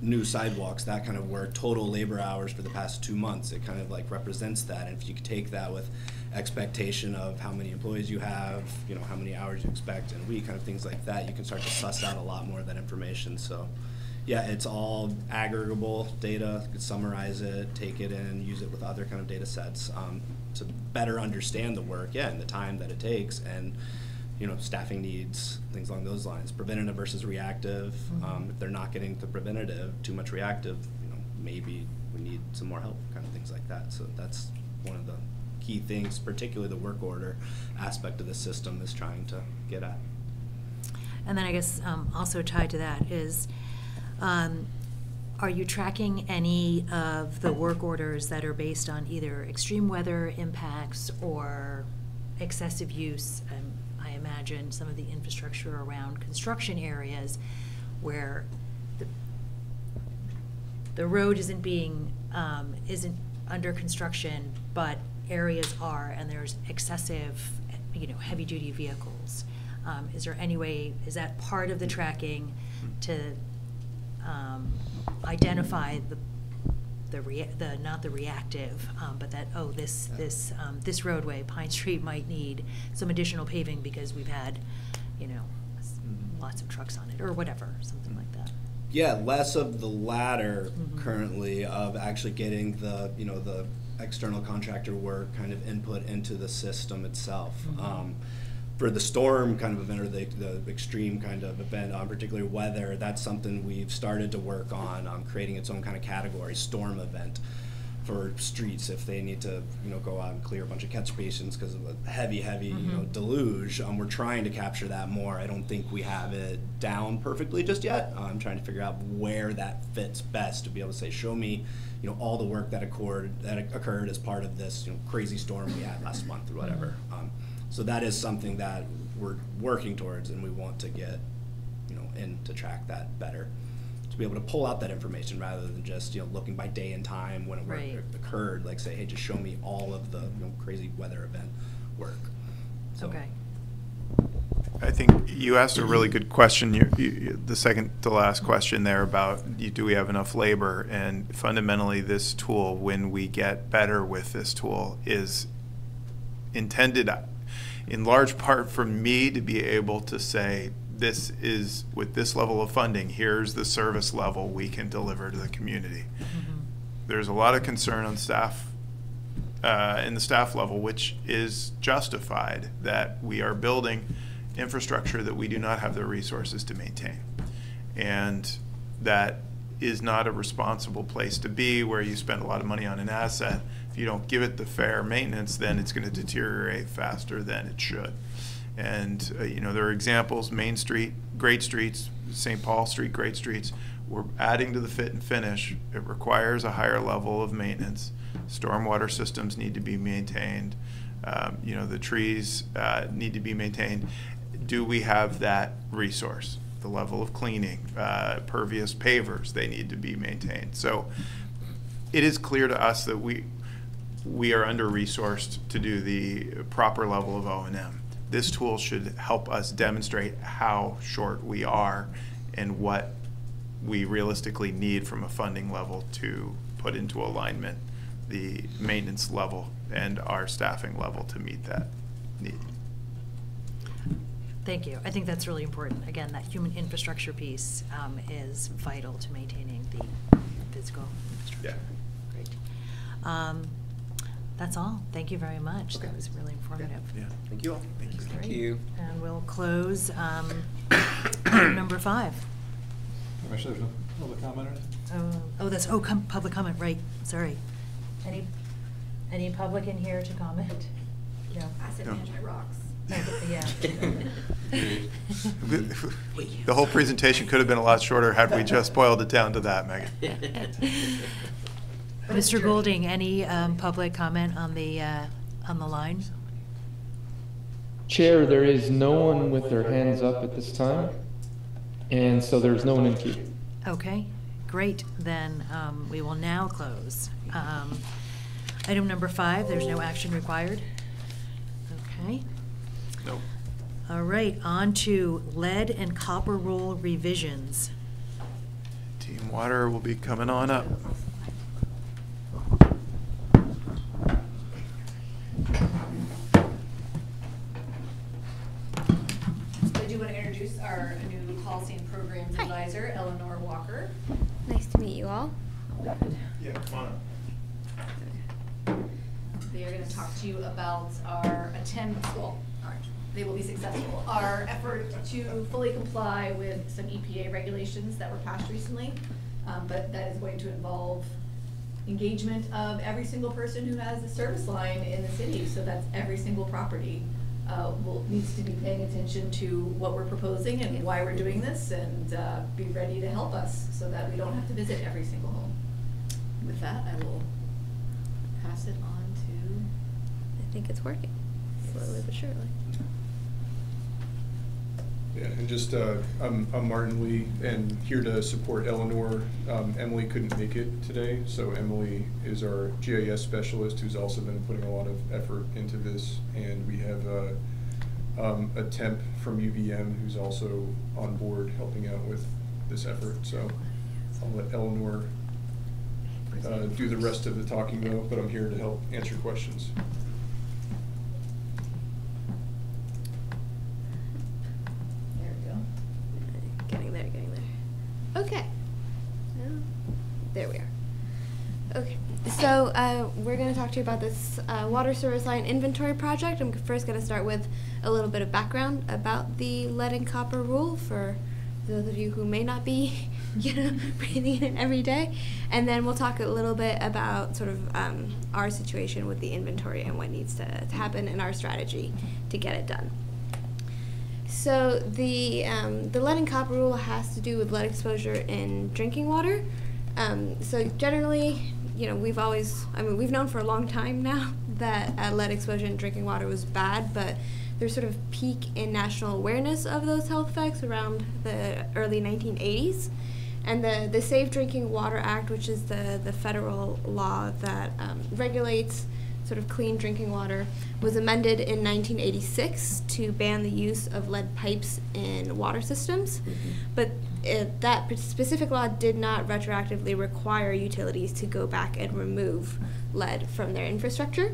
new sidewalks, that kind of where total labor hours for the past two months, it kind of like represents that. And if you could take that with expectation of how many employees you have, you know, how many hours you expect in a week, kind of things like that, you can start to suss out a lot more of that information. So yeah, it's all aggregable data. You could summarize it, take it in, use it with other kind of data sets um, to better understand the work, yeah, and the time that it takes, and you know, staffing needs, things along those lines. Preventative versus reactive. Mm-hmm. um, if they're not getting the preventative, too much reactive, you know, maybe we need some more help, kind of things like that. So that's one of the key things, particularly the work order aspect of the system is trying to get at. And then I guess um, also tied to that is, um, are you tracking any of the work orders that are based on either extreme weather impacts or excessive use? Um, I imagine some of the infrastructure around construction areas where the, the road isn't being, um, isn't under construction, but areas are, and there's excessive, you know, heavy-duty vehicles. Um, is there any way, is that part of the tracking to um, identify the, the, rea the not the reactive, um, but that, oh, this, this, um, this roadway, Pine Street, might need some additional paving because we've had, you know, lots of trucks on it, or whatever, something like that? Yeah, less of the latter mm-hmm. currently, of actually getting the, you know, the external contractor work kind of input into the system itself. Mm-hmm. um, for the storm kind of event, or the, the extreme kind of event, um, particularly weather, that's something we've started to work on, um, creating its own kind of category, storm event. for streets if they need to, you know, go out and clear a bunch of catch basins because of a heavy, heavy, mm-hmm. you know, deluge. Um, we're trying to capture that more. I don't think we have it down perfectly just yet. I'm trying to figure out where that fits best to be able to say, show me, you know, all the work that occurred that occurred as part of this, you know, crazy storm we had last month or whatever. Um, so that is something that we're working towards, and we want to get, you know, in to track that better, to be able to pull out that information rather than just, you know, looking by day and time when it right. occurred. Like say, hey, just show me all of the, you know, crazy weather event work. So. Okay. I think you asked a really good question. You, you, the second to last question there about you, do we have enough labor? And fundamentally, this tool, when we get better with this tool, is intended in large part for me to be able to say, this is, with this level of funding, here's the service level we can deliver to the community. Mm-hmm. There's a lot of concern on staff, uh, in the staff level, which is justified, that we are building infrastructure that we do not have the resources to maintain. And that is not a responsible place to be, where you spend a lot of money on an asset. If you don't give it the fair maintenance, then it's going to deteriorate faster than it should. And uh, you know, there are examples, Main Street, Great Streets, Saint Paul Street, Great Streets. We're adding to the fit and finish. It requires a higher level of maintenance. Stormwater systems need to be maintained. Um, you know, the trees uh, need to be maintained. Do we have that resource? The level of cleaning, uh, pervious pavers, they need to be maintained. So it is clear to us that we, we are under-resourced to do the proper level of O and M. This tool should help us demonstrate how short we are and what we realistically need from a funding level to put into alignment the maintenance level and our staffing level to meet that need. Thank you. I think that's really important. Again, that human infrastructure piece um, is vital to maintaining the physical infrastructure. Yeah. Great. Um, That's all. Thank you very much. Okay. That was really informative. Yeah. Yeah. Thank you all. Thank you. Thank you. And we'll close um, number five. There's no public comment. Oh, oh, that's oh, com public comment. Right. Sorry. Any any public in here to comment? No. Asset no. management rocks. Yeah. The whole presentation could have been a lot shorter had we just boiled it down to that, Megan. Mister Goulding, any um, public comment on the uh, on the line? Chair, there is no one with their hands up at this time, and so there's no one in queue. Okay, great. Then um, we will now close. Um, item number five. There's no action required. Okay. No. All right. On to Lead and Copper Rule Revisions. Team Water will be coming on up. Our new policy and programs Hi. advisor, Eleanor Walker. Nice to meet you all. Good. Yeah, come on. They are going to talk to you about our attend school. Our, they will be successful. Our effort to fully comply with some E P A regulations that were passed recently, um, but that is going to involve engagement of every single person who has a service line in the city. So that's every single property. Uh, will, needs to be paying attention to what we're proposing and why we're doing this, and uh, be ready to help us so that we don't have to visit every single home. With that, I will pass it on to... I think it's working, slowly but surely. Yeah, and just, uh, I'm, I'm Martin Lee, and here to support Eleanor. Um, Emily couldn't make it today, so Emily is our G I S specialist who's also been putting a lot of effort into this. And we have uh, um, a temp from U V M who's also on board helping out with this effort. So I'll let Eleanor uh, do the rest of the talking though, but I'm here to help answer questions. Okay, well, there we are. Okay, so uh, we're going to talk to you about this uh, water service line inventory project. I'm first going to start with a little bit of background about the lead and copper rule for those of you who may not be you know, breathing it every day. And then we'll talk a little bit about sort of um, our situation with the inventory and what needs to happen and our strategy to get it done. So the, um, the lead and copper rule has to do with lead exposure in drinking water. Um, so generally, you know, we've always, I mean, we've known for a long time now that uh, lead exposure in drinking water was bad, but there's sort of peak in national awareness of those health effects around the early nineteen eighties. And the, the Safe Drinking Water Act, which is the, the federal law that um, regulates sort of clean drinking water, was amended in nineteen eighty-six to ban the use of lead pipes in water systems. Mm-hmm. But it, that specific law did not retroactively require utilities to go back and remove lead from their infrastructure.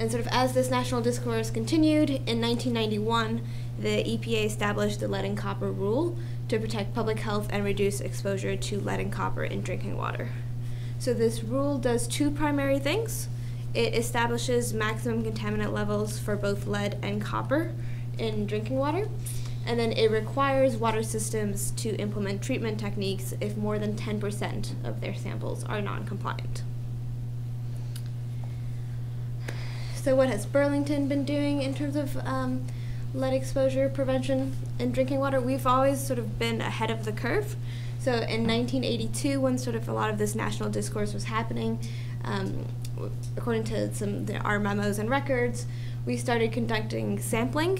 And sort of as this national discourse continued, in nineteen ninety-one, the E P A established the Lead and Copper Rule to protect public health and reduce exposure to lead and copper in drinking water. So this rule does two primary things. It establishes maximum contaminant levels for both lead and copper in drinking water. And then it requires water systems to implement treatment techniques if more than ten percent of their samples are non-compliant. So what has Burlington been doing in terms of um, lead exposure prevention in drinking water? We've always sort of been ahead of the curve. So in nineteen eighty-two, when sort of a lot of this national discourse was happening, um, according to some the, our memos and records, we started conducting sampling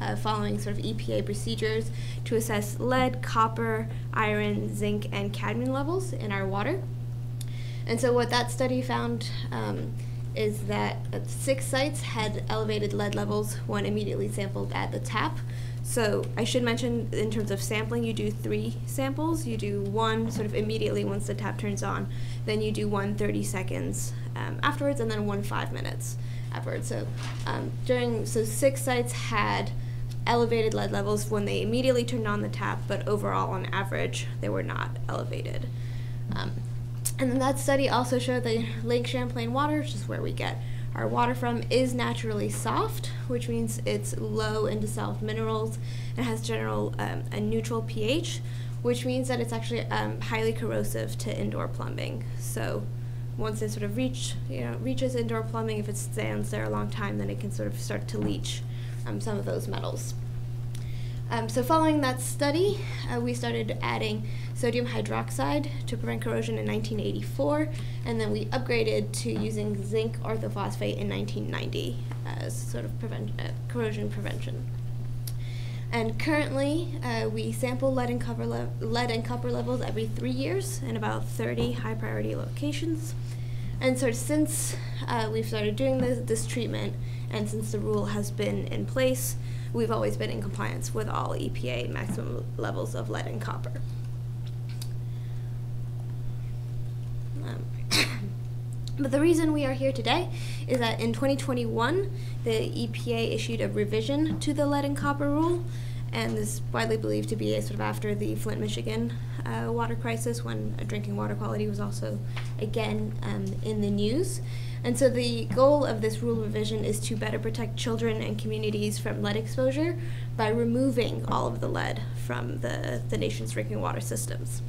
uh, following sort of E P A procedures to assess lead, copper, iron, zinc, and cadmium levels in our water. And so what that study found um, is that six sites had elevated lead levels when immediately sampled at the tap. So I should mention, in terms of sampling, you do three samples. You do one sort of immediately once the tap turns on, then you do one thirty seconds um, afterwards, and then one five minutes afterwards. So um, during, so six sites had elevated lead levels when they immediately turned on the tap, but overall on average, they were not elevated. Um, And then that study also showed that Lake Champlain water, which is where we get our water from, is naturally soft, which means it's low in dissolved minerals and has general um, a neutral pH, which means that it's actually um, highly corrosive to indoor plumbing. So once it sort of reach, you know, reaches indoor plumbing, if it stands there a long time, then it can sort of start to leach um, some of those metals. Um, so following that study, uh, we started adding sodium hydroxide to prevent corrosion in nineteen eighty-four, and then we upgraded to using zinc orthophosphate in nineteen ninety as sort of prevent, uh, corrosion prevention. And currently, uh, we sample lead and, copper le lead and copper levels every three years in about thirty high-priority locations. And sort of since uh, we've started doing this, this treatment, and since the rule has been in place, we've always been in compliance with all E P A maximum levels of lead and copper. Um, but the reason we are here today is that in twenty twenty-one, the E P A issued a revision to the lead and copper rule, and this is widely believed to be a sort of after the Flint, Michigan uh, water crisis, when drinking water quality was also again um, in the news. And so the goal of this rule revision is to better protect children and communities from lead exposure by removing all of the lead from the, the nation's drinking water systems.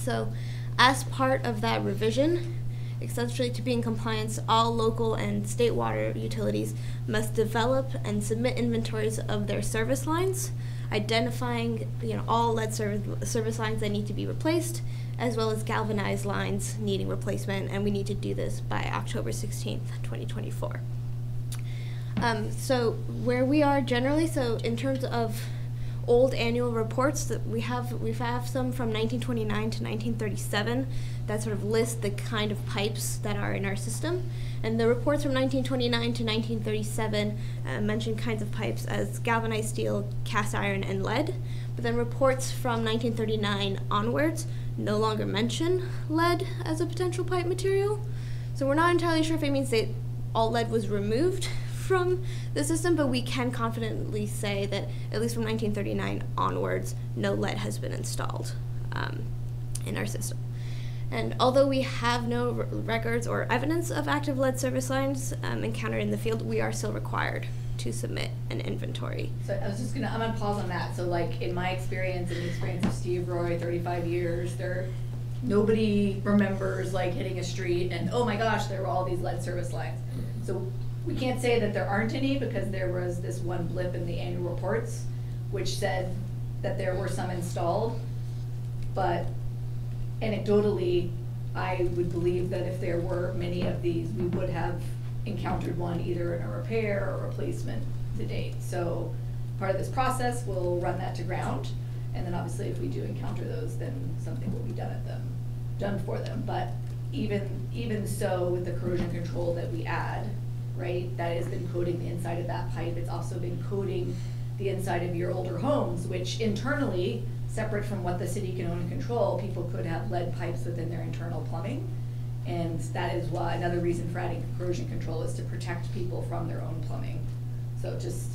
So as part of that revision, essentially to be in compliance, all local and state water utilities must develop and submit inventories of their service lines, identifying you know, all lead service, service lines that need to be replaced, as well as galvanized lines needing replacement, and we need to do this by October sixteenth, twenty twenty-four. Um, so where we are generally, so in terms of old annual reports, that we have, we have some from nineteen twenty-nine to nineteen thirty-seven that sort of list the kind of pipes that are in our system. And the reports from nineteen twenty-nine to nineteen thirty-seven uh, mention kinds of pipes as galvanized steel, cast iron, and lead. But then reports from nineteen thirty-nine onwards no longer mention lead as a potential pipe material. So we're not entirely sure if it means that all lead was removed from the system, but we can confidently say that at least from nineteen thirty-nine onwards, no lead has been installed um, in our system. And although we have no records or evidence of active lead service lines um, encountered in the field, we are still required to submit an inventory. So I was just gonna, I'm gonna pause on that. So like in my experience, in the experience of Steve Roy, thirty-five years, there, nobody remembers like hitting a street and oh my gosh, there were all these lead service lines. So we can't say that there aren't any because there was this one blip in the annual reports which said that there were some installed, but anecdotally, I would believe that if there were many of these, we would have encountered one either in a repair or replacement to date. So part of this process, we'll run that to ground, and then obviously if we do encounter those, then something will be done at them, done for them. But even even so, with the corrosion control that we add, right, that has been coating the inside of that pipe. It's also been coating the inside of your older homes, which internally, separate from what the city can own and control, people could have lead pipes within their internal plumbing. And that is why another reason for adding corrosion control is to protect people from their own plumbing. So just,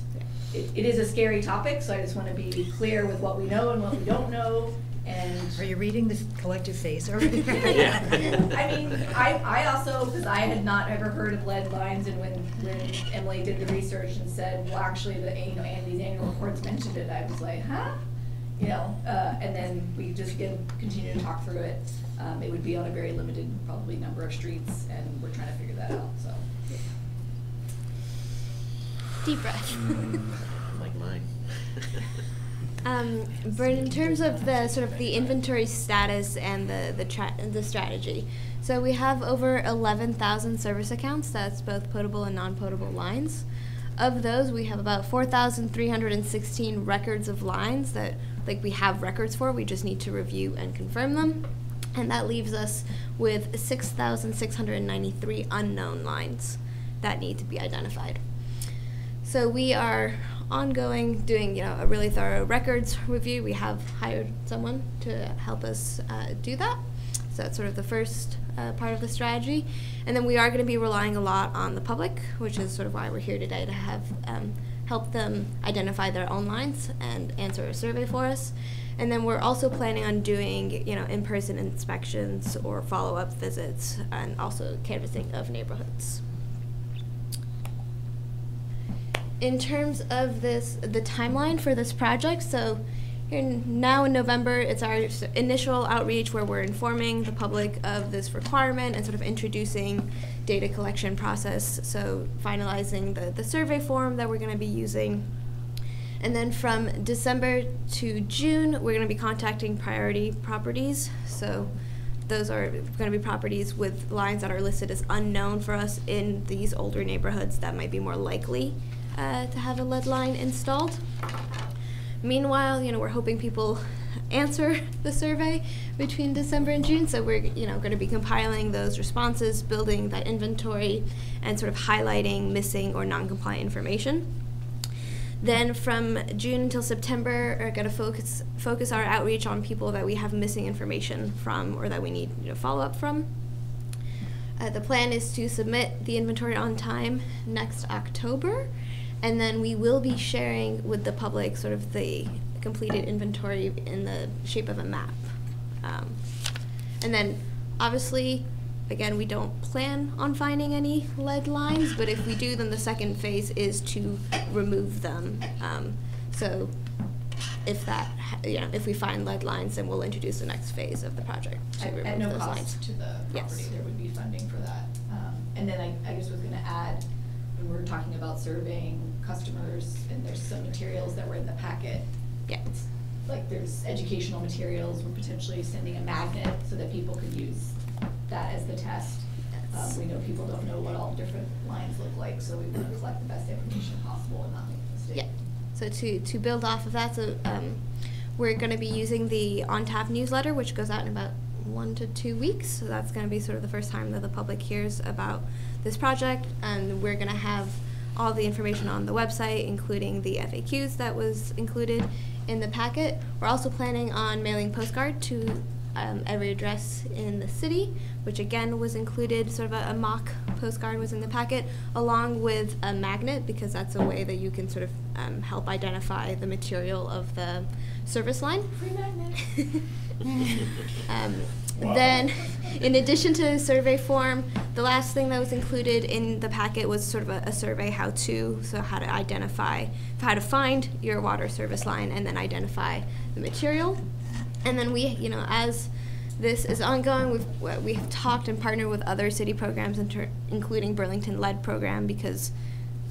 it, it is a scary topic, so I just want to be clear with what we know and what we don't know. And are you reading this collective phase already? Yeah. I mean, I, I also, because I had not ever heard of lead lines, and when, when Emily did the research and said, well, actually, the you know, and these annual reports mentioned it, I was like, huh? You know, uh, and then we just get, continue to talk through it. Um, it would be on a very limited, probably, number of streets, and we're trying to figure that out. So, yeah. Deep breath. Like mine. Um, but in terms of the sort of the inventory status and the the, tra the strategy, so we have over eleven thousand service accounts. That's both potable and non-potable lines. Of those, we have about four thousand three hundred sixteen records of lines that like we have records for. We just need to review and confirm them, and that leaves us with six thousand six hundred ninety-three unknown lines that need to be identified. So we are ongoing, doing you know a really thorough records review. We have hired someone to help us uh, do that. So that's sort of the first uh, part of the strategy. And then we are going to be relying a lot on the public, which is sort of why we're here today, to have um, help them identify their own lines and answer a survey for us. And then we're also planning on doing you know in-person inspections or follow-up visits, and also canvassing of neighborhoods. In terms of this, the timeline for this project, so here now in November, it's our initial outreach where we're informing the public of this requirement and sort of introducing data collection process, so finalizing the, the survey form that we're going to be using. And then from December to June, we're going to be contacting priority properties. So those are going to be properties with lines that are listed as unknown for us in these older neighborhoods that might be more likely Uh, to have a lead line installed. Meanwhile, you know, we're hoping people answer the survey between December and June, so we're you know going to be compiling those responses, building that inventory, and sort of highlighting missing or non-compliant information. Then from June until September, we're going to focus focus our outreach on people that we have missing information from, or that we need you know, follow-up from. Uh, the plan is to submit the inventory on time next October. And then we will be sharing with the public sort of the completed inventory in the shape of a map. Um, and then obviously, again, we don't plan on finding any lead lines, but if we do, then the second phase is to remove them. Um, so if that, you know, if we find lead lines, then we'll introduce the next phase of the project to at, remove at no those cost lines. To the property, yes. There would be funding for that. Um, and then I, I just was going to add, when we're talking about surveying customers, and there's some materials that were in the packet. Yeah. Like there's educational materials. We're potentially sending a magnet so that people could use that as the test. Yes. Um, we know people don't know what all different lines look like, so we want to collect the best information possible and not make a mistake. Yeah. So to, to build off of that, so um, we're going to be using the ONTAP newsletter, which goes out in about one to two weeks. So that's going to be sort of the first time that the public hears about this project, and we're going to have all the information on the website, including the F A Qs that was included in the packet. We're also planning on mailing postcard to um, every address in the city, which again was included, sort of a, a mock postcard was in the packet, along with a magnet, because that's a way that you can sort of um, help identify the material of the service line. Free magnet. um, wow. Then In addition to the survey form, the last thing that was included in the packet was sort of a, a survey how-to, so how to identify, how to find your water service line and then identify the material. And then we, you know, as this is ongoing, we've, we have talked and partnered with other city programs, including Burlington Lead program, because,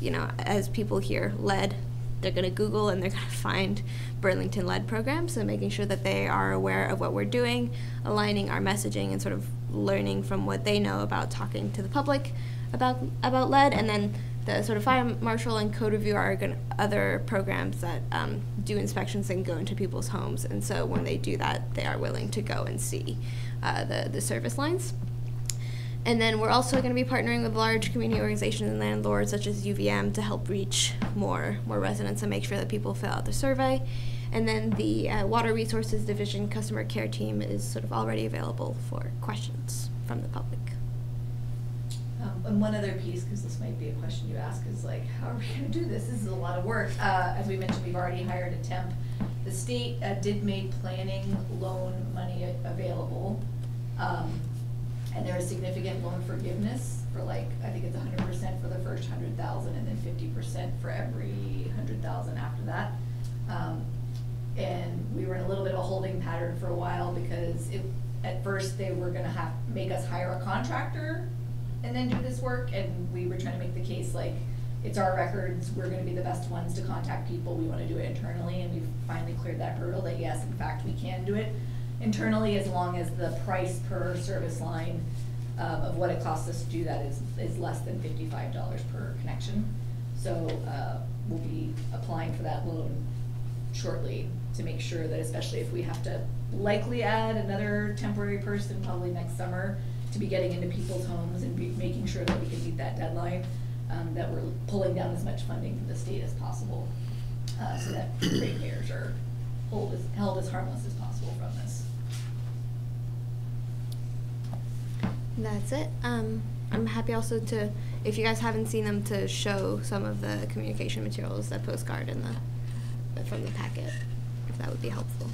you know, as people hear lead, they're going to Google and they're going to find Burlington Lead program, so making sure that they are aware of what we're doing, aligning our messaging and sort of learning from what they know about talking to the public about about lead, and then the sort of fire marshal and code review are gonna, other programs that um, do inspections and go into people's homes, and so when they do that, they are willing to go and see uh, the, the service lines. And then we're also going to be partnering with large community organizations and landlords such as U V M to help reach more, more residents and make sure that people fill out the survey. And then the uh, Water Resources Division customer care team is sort of already available for questions from the public. Um, and one other piece, because this might be a question you ask, is like, how are we going to do this? This is a lot of work. Uh, as we mentioned, we've already hired a temp. The state uh, did make planning loan money available. Um, And there is significant loan forgiveness for, like, I think it's one hundred percent for the first one hundred thousand and then fifty percent for every one hundred thousand after that. Um, and we were in a little bit of a holding pattern for a while because it, at first they were going to have make us hire a contractor and then do this work, and we were trying to make the case, like, it's our records, we're going to be the best ones to contact people, we want to do it internally, and we've finally cleared that hurdle that yes, in fact, we can do it internally, as long as the price per service line uh, of what it costs us to do that is, is less than fifty-five dollars per connection. So uh, we'll be applying for that loan shortly to make sure that, especially if we have to likely add another temporary person probably next summer, to be getting into people's homes and be making sure that we can meet that deadline, um, that we're pulling down as much funding from the state as possible uh, so that ratepayers are hold as, held as harmless as possible from this. That's it. Um, I'm happy also to, if you guys haven't seen them, to show some of the communication materials, that postcard and the from the packet, if that would be helpful.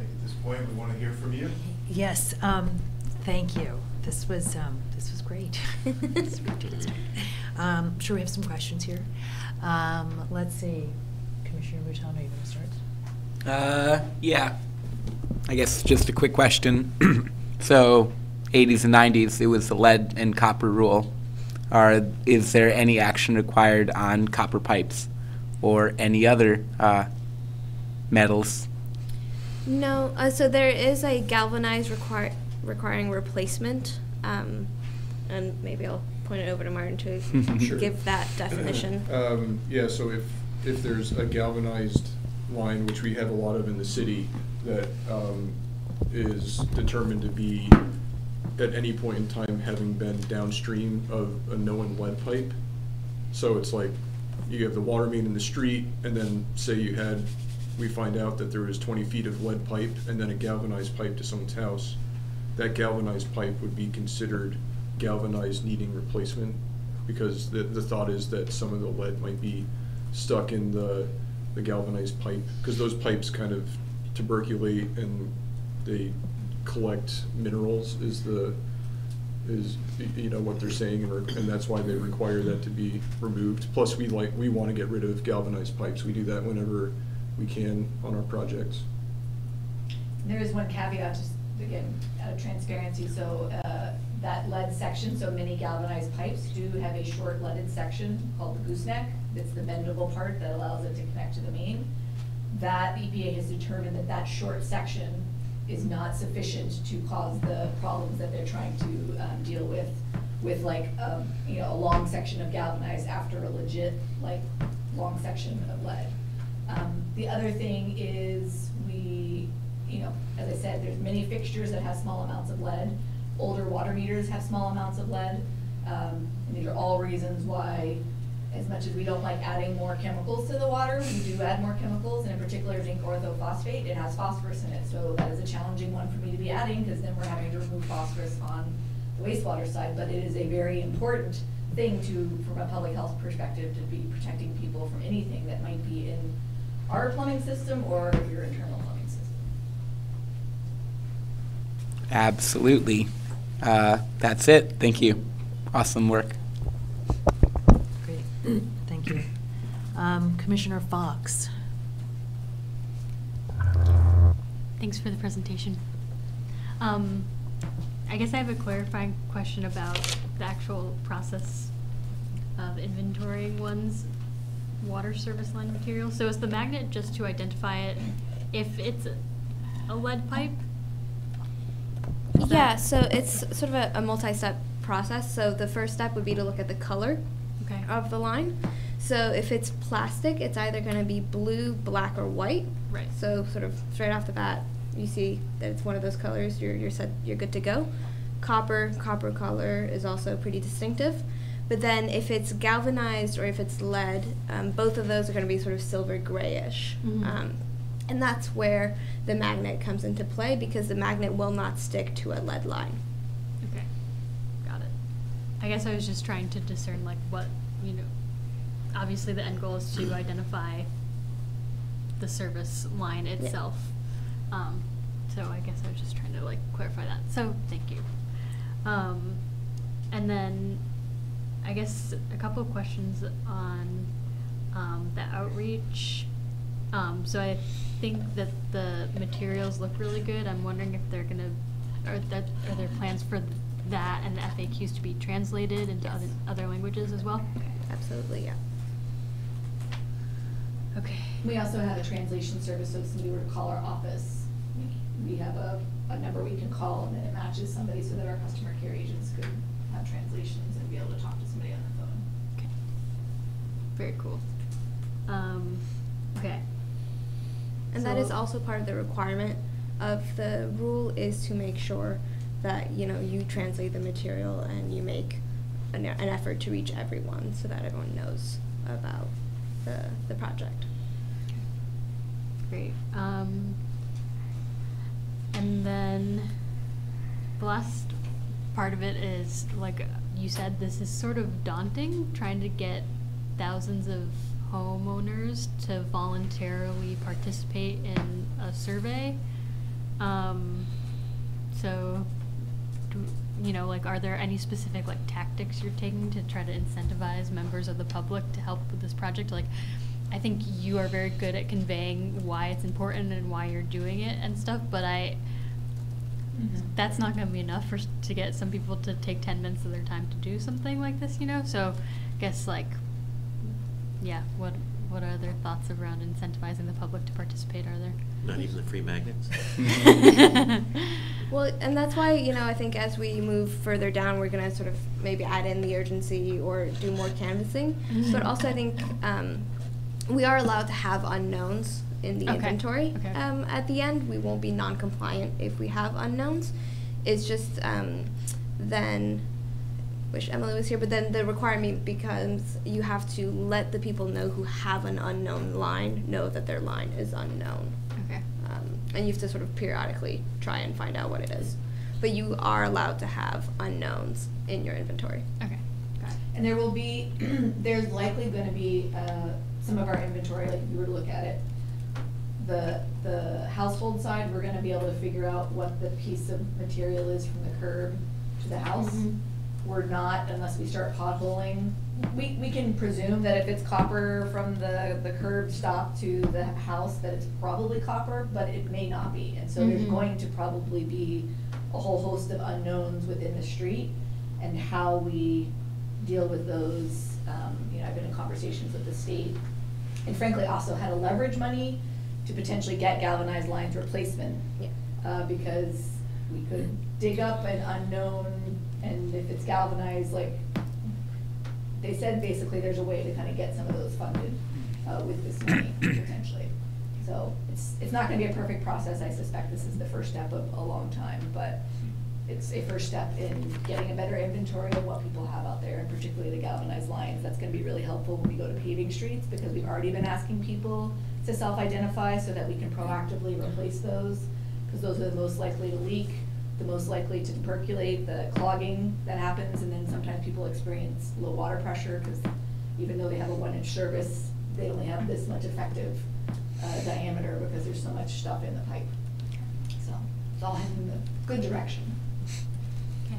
At this point, we want to hear from you. Yes. Um, thank you. This was um, this was great. This was um, I'm sure we have some questions here. Um, let's see, Commissioner Bouton, are you going to start? Uh, yeah. I guess just a quick question. So, eighties and nineties, it was the lead and copper rule. Are, is there any action required on copper pipes or any other uh, metals? No. Uh, so there is a galvanized requir requiring replacement, um, and maybe I'll point it over to Martin to sure. give that definition. um, yeah. So if if there's a galvanized line, which we have a lot of in the city, that um, is determined to be at any point in time having been downstream of a known lead pipe. So it's like you have the water main in the street, and then say you had, we find out that there was twenty feet of lead pipe and then a galvanized pipe to someone's house. That galvanized pipe would be considered galvanized needing replacement, because the, the thought is that some of the lead might be stuck in the, the galvanized pipe, because those pipes kind of tuberculate and they collect minerals is the is you know what they're saying, and, and that's why they require that to be removed. Plus we like we want to get rid of galvanized pipes. We do that whenever we can on our projects. There is one caveat, just again out of transparency, so uh, that lead section, so many galvanized pipes do have a short leaded section called the gooseneck. That's the bendable part that allows it to connect to the main. That E P A has determined that that short section is not sufficient to cause the problems that they're trying to um, deal with, with like um, you know a long section of galvanized after a legit like long section of lead. Um, the other thing is we, you know, as I said, there's many fixtures that have small amounts of lead. Older water meters have small amounts of lead, um, and these are all reasons why. As much as we don't like adding more chemicals to the water, we do add more chemicals, and in particular zinc orthophosphate. It has phosphorus in it, so that is a challenging one for me to be adding, because then we're having to remove phosphorus on the wastewater side, but it is a very important thing to, from a public health perspective, to be protecting people from anything that might be in our plumbing system or your internal plumbing system. Absolutely. Uh, that's it. Thank you. Awesome work. Great. Thank you. Um, Commissioner Fox. Thanks for the presentation. Um, I guess I have a clarifying question about the actual process of inventorying one's water service line material. So is the magnet just to identify it if it's a lead pipe? Yeah, so it's sort of a, a multi-step process. So the first step would be to look at the color okay. of the line. So if it's plastic, it's either going to be blue, black, or white. Right. So sort of straight off the bat, you see that it's one of those colors. You're you're set. You're good to go. Copper, copper color is also pretty distinctive. But then if it's galvanized or if it's lead, um, both of those are going to be sort of silver grayish. Mm-hmm. um, And that's where the magnet comes into play, because the magnet will not stick to a lead line. Okay, got it. I guess I was just trying to discern, like, what, you know, obviously the end goal is to identify the service line itself. Yeah. Um, so I guess I was just trying to, like, clarify that. So thank you. Um, and then I guess a couple of questions on um, the outreach. Um, so I think that the materials look really good. I'm wondering if they're gonna, are that are there plans for that and the F A Qs to be translated into yes. other other languages as well? Okay. Absolutely, yeah. Okay. We also have a translation service, so if somebody were to call our office, we have a, a number we can call, and then it matches somebody so that our customer care agents could have translations and be able to talk to somebody on the phone. Okay. Very cool. Um, okay. And so that is also part of the requirement of the rule, is to make sure that, you know, you translate the material and you make an, an effort to reach everyone so that everyone knows about the, the project. Great. Um, and then the last part of it is, like you said, this is sort of daunting, trying to get thousands of homeowners to voluntarily participate in a survey. Um, so, do, you know, like, are there any specific, like, tactics you're taking to try to incentivize members of the public to help with this project? Like, I think you are very good at conveying why it's important and why you're doing it and stuff, but I, mm-hmm. that's not going to be enough for, to get some people to take ten minutes of their time to do something like this, you know? So, I guess, like, yeah, what what are their thoughts around incentivizing the public to participate? Are there not even the free magnets? Well, and that's why, you know, I think as we move further down, we're going to sort of maybe add in the urgency or do more canvassing. Mm-hmm. But also, I think um, we are allowed to have unknowns in the okay. inventory. Okay. Um, at the end, we won't be non-compliant if we have unknowns. It's just um, then. Wish Emily was here, but then the requirement becomes you have to let the people know who have an unknown line know that their line is unknown. Okay. Um, and you have to sort of periodically try and find out what it is. But you are allowed to have unknowns in your inventory. Okay. Got it. And there will be, there's likely going to be uh, some of our inventory, like if you were to look at it, the, the household side, we're going to be able to figure out what the piece of material is from the curb to the house. Mm-hmm. We're not, unless we start potholing. We, we can presume that if it's copper from the, the curb stop to the house, that it's probably copper, but it may not be. And so mm-hmm. there's going to probably be a whole host of unknowns within the street and how we deal with those. Um, you know, I've been in conversations with the state and frankly also had to leverage money to potentially get galvanized lines replacement yeah. uh, because we could dig up an unknown. And if it's galvanized, like they said, basically there's a way to kind of get some of those funded uh, with this money potentially. So it's it's not going to be a perfect process. I suspect this is the first step of a long time, but it's a first step in getting a better inventory of what people have out there, and particularly the galvanized lines. That's going to be really helpful when we go to paving streets, because we've already been asking people to self-identify so that we can proactively replace those, because those are the most likely to leak, the most likely to percolate, the clogging that happens, and then sometimes people experience low water pressure because even though they have a one-inch service, they only have this much effective uh, diameter because there's so much stuff in the pipe. So it's all heading in the good direction. Okay,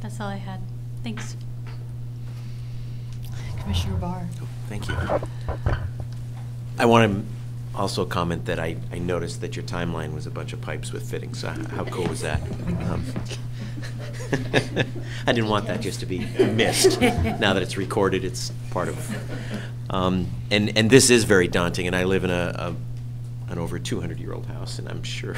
that's all I had. Thanks. Commissioner Barr. Oh, thank you. I want to also comment that I, I noticed that your timeline was a bunch of pipes with fittings. So how cool was that? Um, I didn't want that just to be missed. Now that it's recorded, it's part of um, and and this is very daunting. And I live in a, a an over two hundred year old house, and I'm sure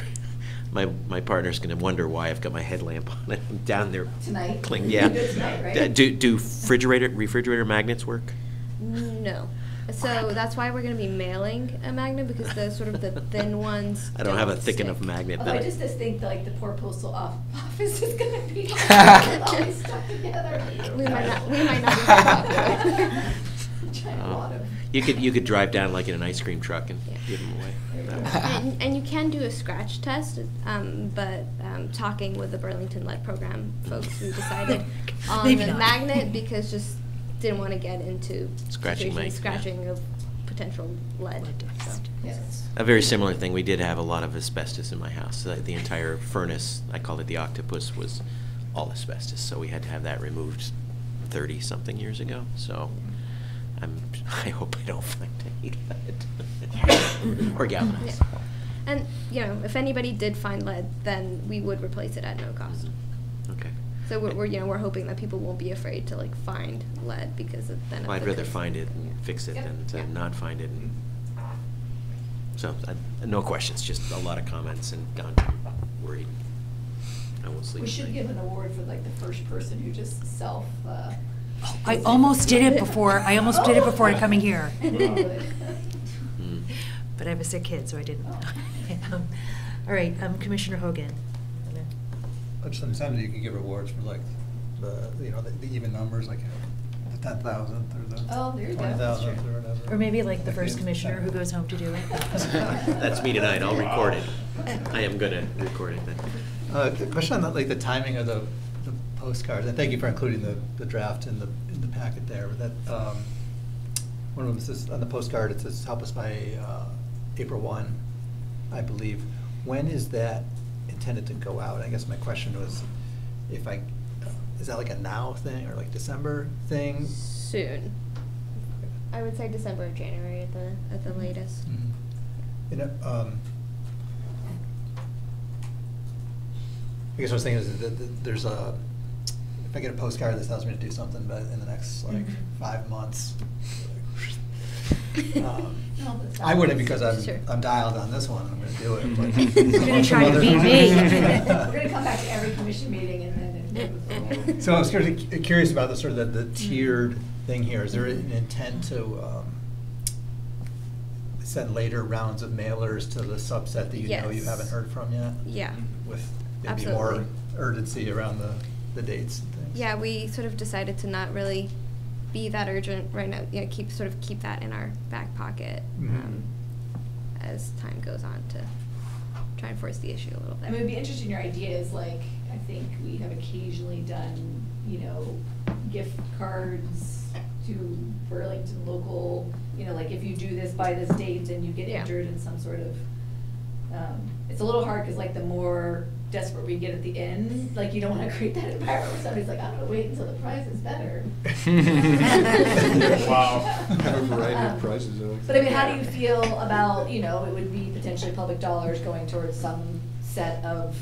my my partner's going to wonder why I've got my headlamp on. I'm down there tonight. Cling, yeah. Tonight, right? Do do refrigerator refrigerator magnets work? No. So that's why we're going to be mailing a magnet, because the sort of the thin ones. I don't, don't have a thick stick. enough magnet. Although I just think like the poor postal office is going to be all stuck together. We might not. We might not be that popular. um, you could you could drive down like in an ice cream truck and yeah. give them away. And, and you can do a scratch test, um, but um, talking with the Burlington Lead Program folks, we decided on Maybe the not. magnet because just. Didn't want to get into scratching, my, scratching yeah. of potential lead. lead dust. So, yes. A very similar thing. We did have a lot of asbestos in my house. So the entire furnace, I call it the octopus, was all asbestos. So we had to have that removed thirty something years ago. So I'm, I hope I don't find any lead or galvanized. Yeah. And you know, if anybody did find lead, then we would replace it at no cost. Okay. So we're, we're, you know, we're hoping that people won't be afraid to like find lead because of then. Well, I'd rather find it and yeah. fix it yep. than to yep. not find it. And so uh, no questions, just a lot of comments and Don, I'm worried. I won't sleep. We should give an award for like the first person who just self. Uh, oh, I almost did it before. I almost oh. did it before coming here. mm. But I have a sick kid, so I didn't. Oh. um, all right, um, Commissioner Hogan. Sometimes you can give rewards for like the you know the, the even numbers, like the ten thousandth or the oh, twenty thousandth or whatever. Or maybe like the first commissioner who goes home to do it. That's me tonight. I'll record it. I am gonna record it. Then. Uh, the question on that, like the timing of the, the postcards, and thank you for including the, the draft in the in the packet there. That um, one of them says on the postcard it says help us by uh, April one, I believe. When is that intended to go out? I guess my question was, if I, is that like a now thing or like December thing? Soon. I would say December or January at the at the latest. Mm-hmm. You know, um, I guess what I was thinking is that, that there's a, if I get a postcard that tells me to do something, but in the next like mm-hmm. five months, um, no, I wouldn't because I'm, sure. I'm dialed on this one. I'm going to do it. But You're going to try to beat me. We're going to come back to every commission meeting. and then. So I was curious about the sort of the, the tiered thing here. Is there an intent to um, send later rounds of mailers to the subset that you yes. know you haven't heard from yet? Yeah. With maybe Absolutely. more urgency around the, the dates and things? Yeah, we sort of decided to not really be that urgent right now, you know, keep sort of keep that in our back pocket um, mm-hmm. as time goes on to try and force the issue a little bit. I mean, it would be interesting, your idea is like, I think we have occasionally done, you know, gift cards to Burlington local, you know, like if you do this by this date and you get yeah. injured in some sort of, um, it's a little hard because like the more desperate we get at the end, like you don't want to create that environment where somebody's like, I'm gonna wait until the price is better. Wow. Have a variety of prices. Um, but I mean, how do you feel about, you know, it would be potentially public dollars going towards some set of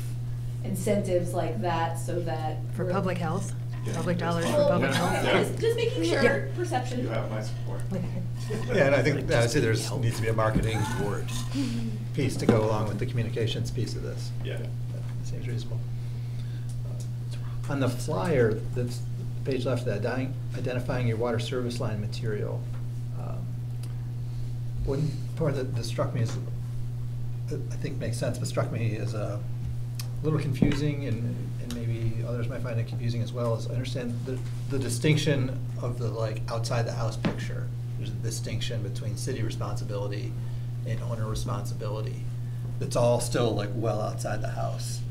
incentives like that, so that for public health, yeah. public dollars well, for public yeah. health. Yeah. Just, just making sure yeah. perception. You have my support. Yeah, and I think I would say there needs to be a marketing board piece to go along with the communications piece of this. Yeah. Seems reasonable. Uh, on the flyer, that's the page left of that, identifying your water service line material. Um, one part that, that struck me as, I think makes sense, but struck me as a little confusing, and, and maybe others might find it confusing as well, is I understand the, the distinction of the like outside the house picture. There's a distinction between city responsibility and owner responsibility. That's all still like well outside the house.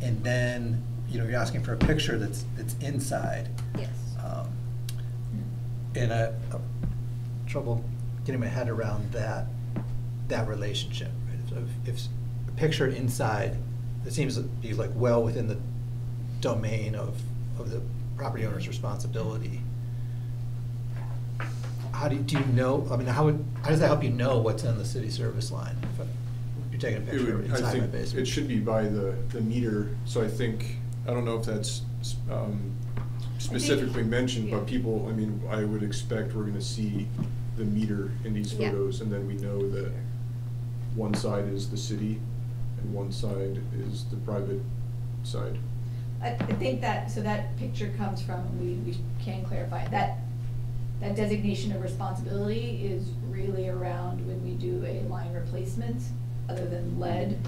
And then, you know, you're asking for a picture that's that's inside. Yes. Um, and I, I'm trouble getting my head around that that relationship. Right? If, if a picture inside it seems to be like well within the domain of, of the property owner's responsibility. How do you, do you know, I mean, how, would, how does that help you know what's in the city service line? If I, you're taking a picture would, of it, I think it should be by the, the meter. So I think, I don't know if that's um, specifically think, mentioned, yeah. but people, I mean, I would expect we're gonna see the meter in these photos, yeah. and then we know that one side is the city and one side is the private side. I think that, so that picture comes from, we, we can clarify, that that designation of responsibility is really around when we do a line replacement, other than lead,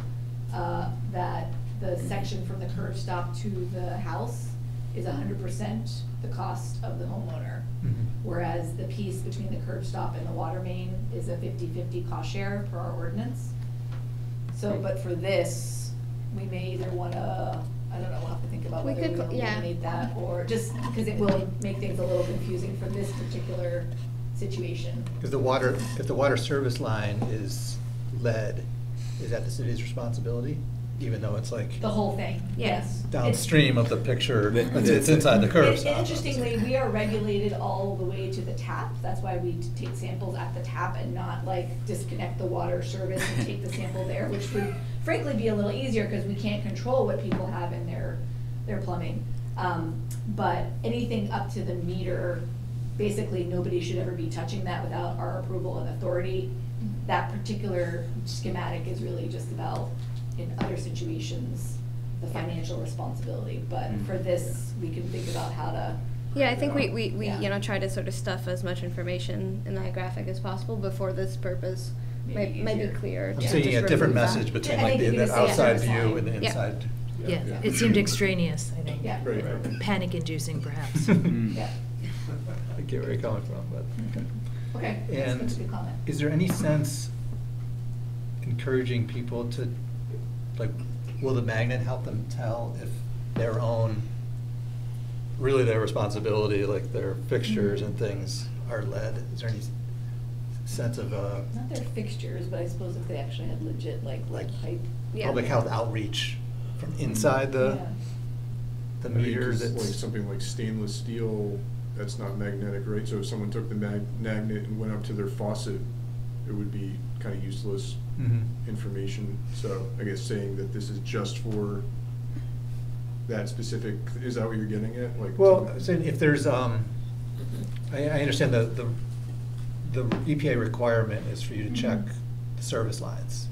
uh, that the section from the curb stop to the house is one hundred percent the cost of the homeowner, mm-hmm. whereas the piece between the curb stop and the water main is a fifty fifty cost share per our ordinance. So, but for this, we may either want to, I don't know, we'll have to think about whether we, could, we yeah. eliminate that, or just because it will make things a little confusing for this particular situation. Because the water, if the water service line is lead, is that the city's responsibility? Even though it's like the whole thing, yes. Downstream it's, of the picture, it's, it's inside the curb stop. Interestingly, we are regulated all the way to the tap. That's why we take samples at the tap and not like disconnect the water service and take the sample there, which would frankly be a little easier because we can't control what people have in their their plumbing. Um, but anything up to the meter, basically nobody should ever be touching that without our approval and authority. That particular schematic is really just about, in other situations, the financial responsibility, but for this we can think about how to yeah I think we, we, we yeah. you know, try to sort of stuff as much information in that graphic as possible before this purpose might, might be clear. I'm seeing a different message that. between yeah, like the, the outside view and the inside. Yeah, yeah. yeah. yeah. It seemed extraneous, I think. Yeah. Right, right. Panic inducing perhaps. yeah. I get where you're coming from, but okay. Okay. And that's a good comment. Is there any sense encouraging people to, like, will the magnet help them tell if their own, really their responsibility, like their fixtures mm-hmm. and things are lead? Is there any sense of uh, not their fixtures, but I suppose if they actually had legit like lead like pipe, yeah. public health outreach from inside the yeah. the I meter? That's like something like stainless steel that's not magnetic, right? So if someone took the mag magnet and went up to their faucet, it would be kind of useless mm-hmm. information. So I guess saying that this is just for that specific, is that what you're getting at? Like, well, so if there's, um, I, I understand that the, the E P A requirement is for you to check mm-hmm. the service lines.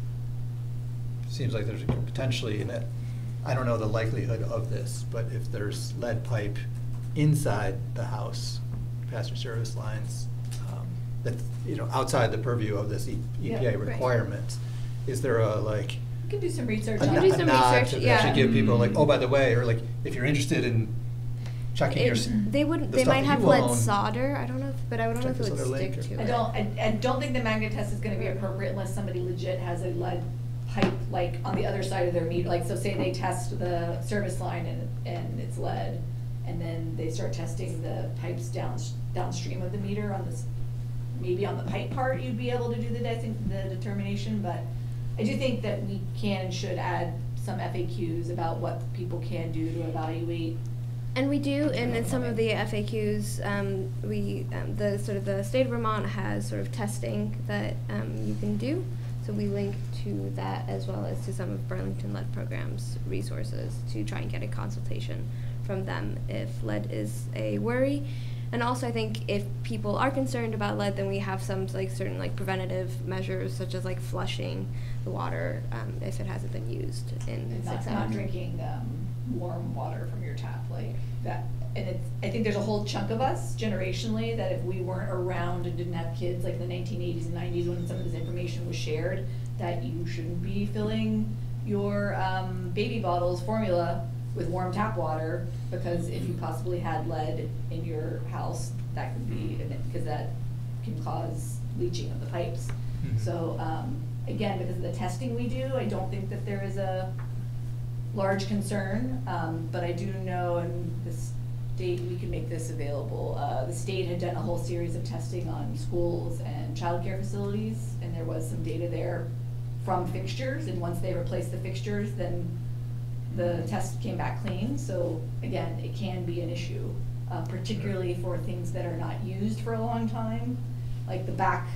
Seems like there's potentially, and I don't know the likelihood of this, but if there's lead pipe inside the house, past your service lines, that's, you know, outside the purview of this E P A yeah, requirement, right. Is there a, like, you can do some research, a, you can do some research, to yeah. give people, like, oh, by the way, or like, if you're interested in checking it, your, they would, the they might have lead solder. I don't know, if, but I don't know if it would stick to it. I don't, I, I don't think the magnet test is going to be appropriate unless somebody legit has a lead pipe, like, on the other side of their meter. Like, so say they test the service line and and it's lead, and then they start testing the pipes down downstream of the meter on this. Maybe on the pipe part you'd be able to do the, the determination, but I do think that we can and should add some F A Qs about what people can do to evaluate. And we do, and in some of the F A Qs, um, we um, the sort of the state of Vermont has sort of testing that um, you can do, so we link to that as well as to some of Burlington Lead Program's resources to try and get a consultation from them if lead is a worry. And also, I think if people are concerned about lead, then we have some like certain like preventative measures, such as like flushing the water um, if it hasn't been used in six hours. Not, not drinking um, warm water from your tap, like that. And it's, I think there's a whole chunk of us generationally that if we weren't around and didn't have kids, like the nineteen eighties and nineties, when some of this information was shared, that you shouldn't be filling your um, baby bottles formula with warm tap water, because if you possibly had lead in your house, that could be, because that can cause leaching of the pipes. Mm-hmm. So um, again, because of the testing we do, I don't think that there is a large concern, um, but I do know, and the state, we can make this available. Uh, the state had done a whole series of testing on schools and childcare facilities, and there was some data there from fixtures, and once they replaced the fixtures, then the test came back clean. So again, it can be an issue, uh, particularly for things that are not used for a long time, like the back,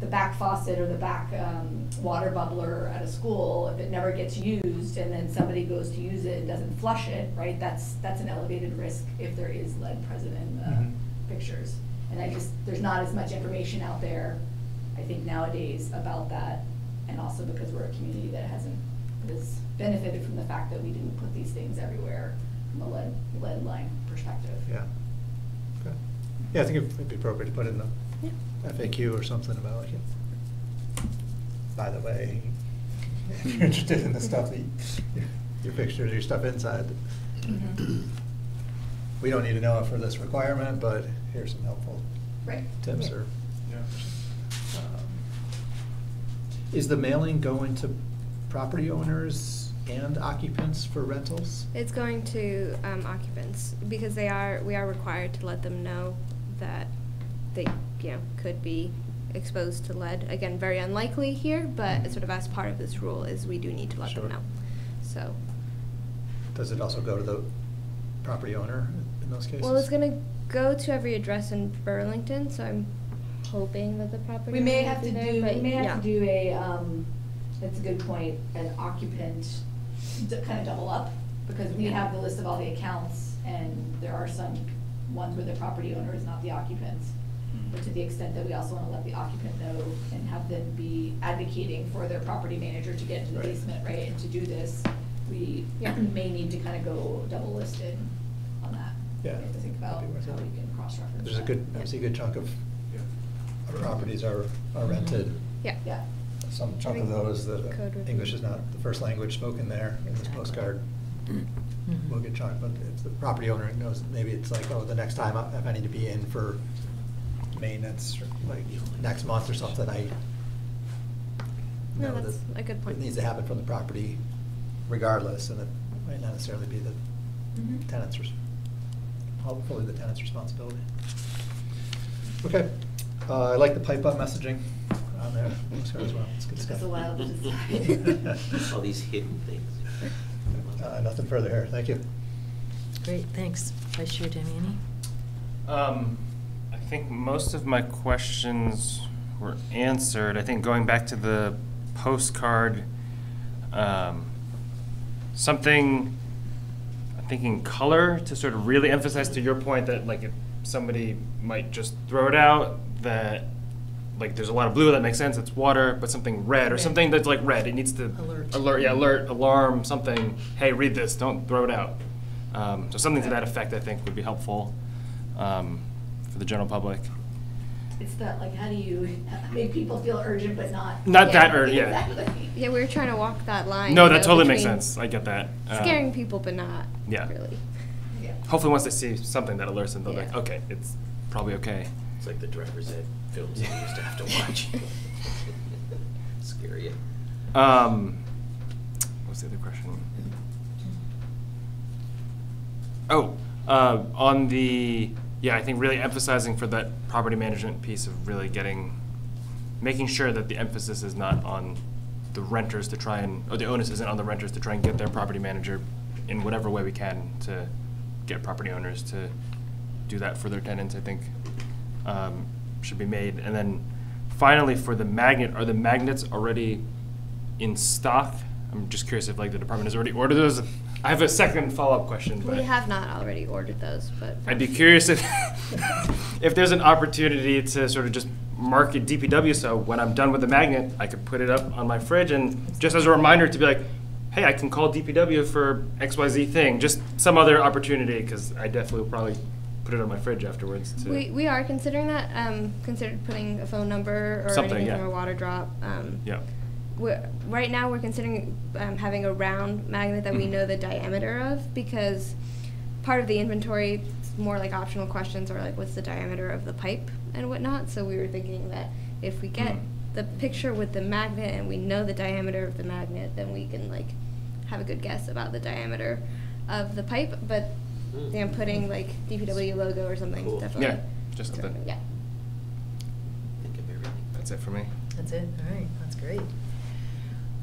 the back faucet or the back um, water bubbler at a school. If it never gets used and then somebody goes to use it and doesn't flush it, right? That's that's an elevated risk if there is lead present in the mm-hmm. pictures. And I just there's not as much information out there, I think, nowadays about that, and also because we're a community that hasn't has benefited from the fact that we didn't put these things everywhere from a lead lead line perspective. Yeah. Okay. Yeah, I think it'd be appropriate to put it in the yeah. F A Q or something about like it. By the way, if you're interested in the stuff, that you, your pictures, your stuff inside. Mm-hmm. We don't need to know it for this requirement, but here's some helpful right. tips. Yeah. Or, yeah. Um, is the mailing going to property owners and occupants for rentals? It's going to um, occupants because they are we are required to let them know that they you know could be exposed to lead. Again, very unlikely here, but mm-hmm. sort of as part of this rule is we do need to let sure. them know. So, does it also go to the property owner in those cases? Well, it's going to go to every address in Burlington, so I'm hoping that the property we may have to there, do we may have yeah. to do a. Um, That's a good point, an occupant kind of double up, because we have the list of all the accounts and there are some ones where the property owner is not the occupant. Mm-hmm. But to the extent that we also want to let the occupant know and have them be advocating for their property manager to get into the right. basement, right, and to do this, we yeah. may need to kind of go double listed on that. Yeah. We have to think about how we can cross-reference. There's that. a good, yeah. I see a good chunk of yeah. our properties are, are rented. Yeah. yeah. Some chunk of those that English is not the first language spoken there in this postcard. Mm-hmm. We'll get chunk, but if the property owner knows, maybe it's like, oh, the next time I, if I need to be in for maintenance, like next month or something, I know no, that's that a good point. It needs to happen from the property regardless, and it might not necessarily be the mm-hmm. tenant's, hopefully the tenant's responsibility. Okay, uh, I like the pipe up messaging. On there as well. It's good stuff. All these hidden things. Uh, nothing further here. Thank you. Great. Thanks. Vice Chair Damiani. Um, I think most of my questions were answered. I think going back to the postcard, um, something I'm thinking color to sort of really emphasize to your point that like if somebody might just throw it out that. Like there's a lot of blue that makes sense. It's water, but something red or something that's like red. It needs to alert, alert yeah, alert, alarm, something. Hey, read this. Don't throw it out. Um, so something to that effect, I think, would be helpful um, for the general public. It's that like, how do you make people feel urgent but not? Not yeah, that urgent. Exactly. Yeah. Yeah, we were trying to walk that line. No, that totally makes sense. I get that. Um, scaring people, but not. Yeah. Really. Yeah. Hopefully, once they see something that alerts them, they'll be yeah. like, okay, it's probably okay. It's like the driver's ed films yeah. we used to have to watch. Scary. Um, what's the other question? Oh, uh, on the, yeah, I think really emphasizing for that property management piece of really getting, making sure that the emphasis is not on the renters to try and, or the onus isn't on the renters to try and get their property manager in whatever way we can to get property owners to do that for their tenants, I think. Um, should be made. And then finally for the magnet, are the magnets already in stock? I'm just curious if like the department has already ordered those. I have a second follow-up question. But we have not already ordered those, but I'd be curious if if there's an opportunity to sort of just market D P W so when I'm done with the magnet I could put it up on my fridge and just as a reminder to be like, hey, I can call D P W for X Y Z thing, just some other opportunity because I definitely will probably put it on my fridge afterwards. Too. We we are considering that. Um, considered putting a phone number or something, anything yeah. or a water drop. Um, yeah. We're, right now we're considering um, having a round magnet that mm. we know the diameter of because part of the inventory is more like optional questions or like what's the diameter of the pipe and whatnot. So we were thinking that if we get mm. the picture with the magnet and we know the diameter of the magnet, then we can like have a good guess about the diameter of the pipe. But yeah, I'm putting like D P W logo or something. Cool. Definitely. Yeah, just something. Yeah. Think of everything. That's it for me. That's it. All right, that's great.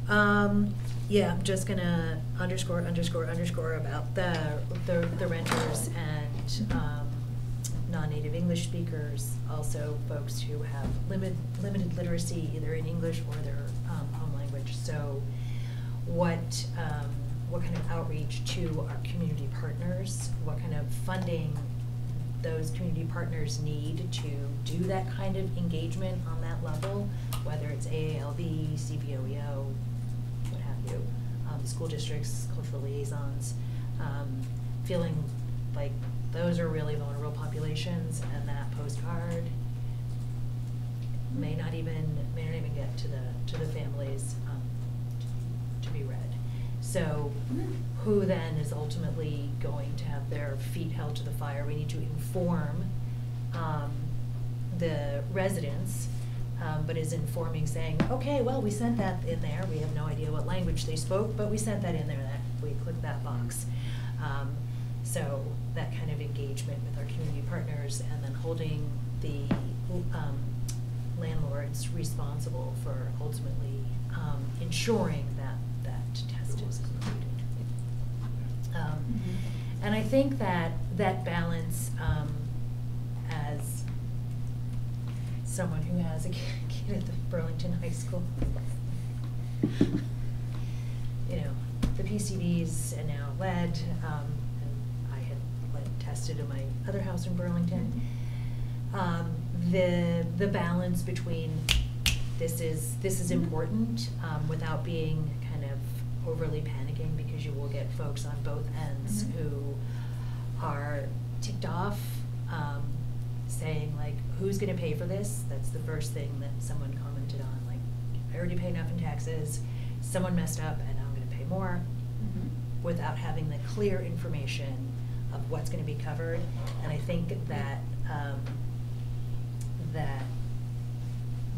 Um, Yeah, I'm just gonna underscore, underscore, underscore about the, the, the renters and um, non-native English speakers, also folks who have limited, limited literacy either in English or their um, home language. So what, um, what kind of outreach to our community partners, what kind of funding those community partners need to do that kind of engagement on that level, whether it's A A L B, C B O E O, what have you, um, school districts, cultural liaisons, um, feeling like those are really vulnerable populations, and that postcard may not even may not even get to the to the families um, to be read. So who then is ultimately going to have their feet held to the fire? We need to inform um, the residents, um, but is informing saying, okay, well, we sent that in there. We have no idea what language they spoke, but we sent that in there. That we clicked that box. Um, so that kind of engagement with our community partners, and then holding the um, landlords responsible for ultimately um, ensuring that that test is concluded. Um, mm-hmm. And I think that that balance, um, as someone who has a kid at the Burlington High School, you know, the P C Bs and now L E D, um, and I had L E D tested in my other house in Burlington, mm-hmm. um, the the balance between this is this is important um, without being kind of overly panicking, because you will get folks on both ends mm-hmm. who are ticked off, um, saying like, who's gonna pay for this? That's the first thing that someone commented on, like, I already pay enough in taxes, someone messed up and I'm gonna pay more, mm-hmm. without having the clear information of what's gonna be covered. And I think that, um, that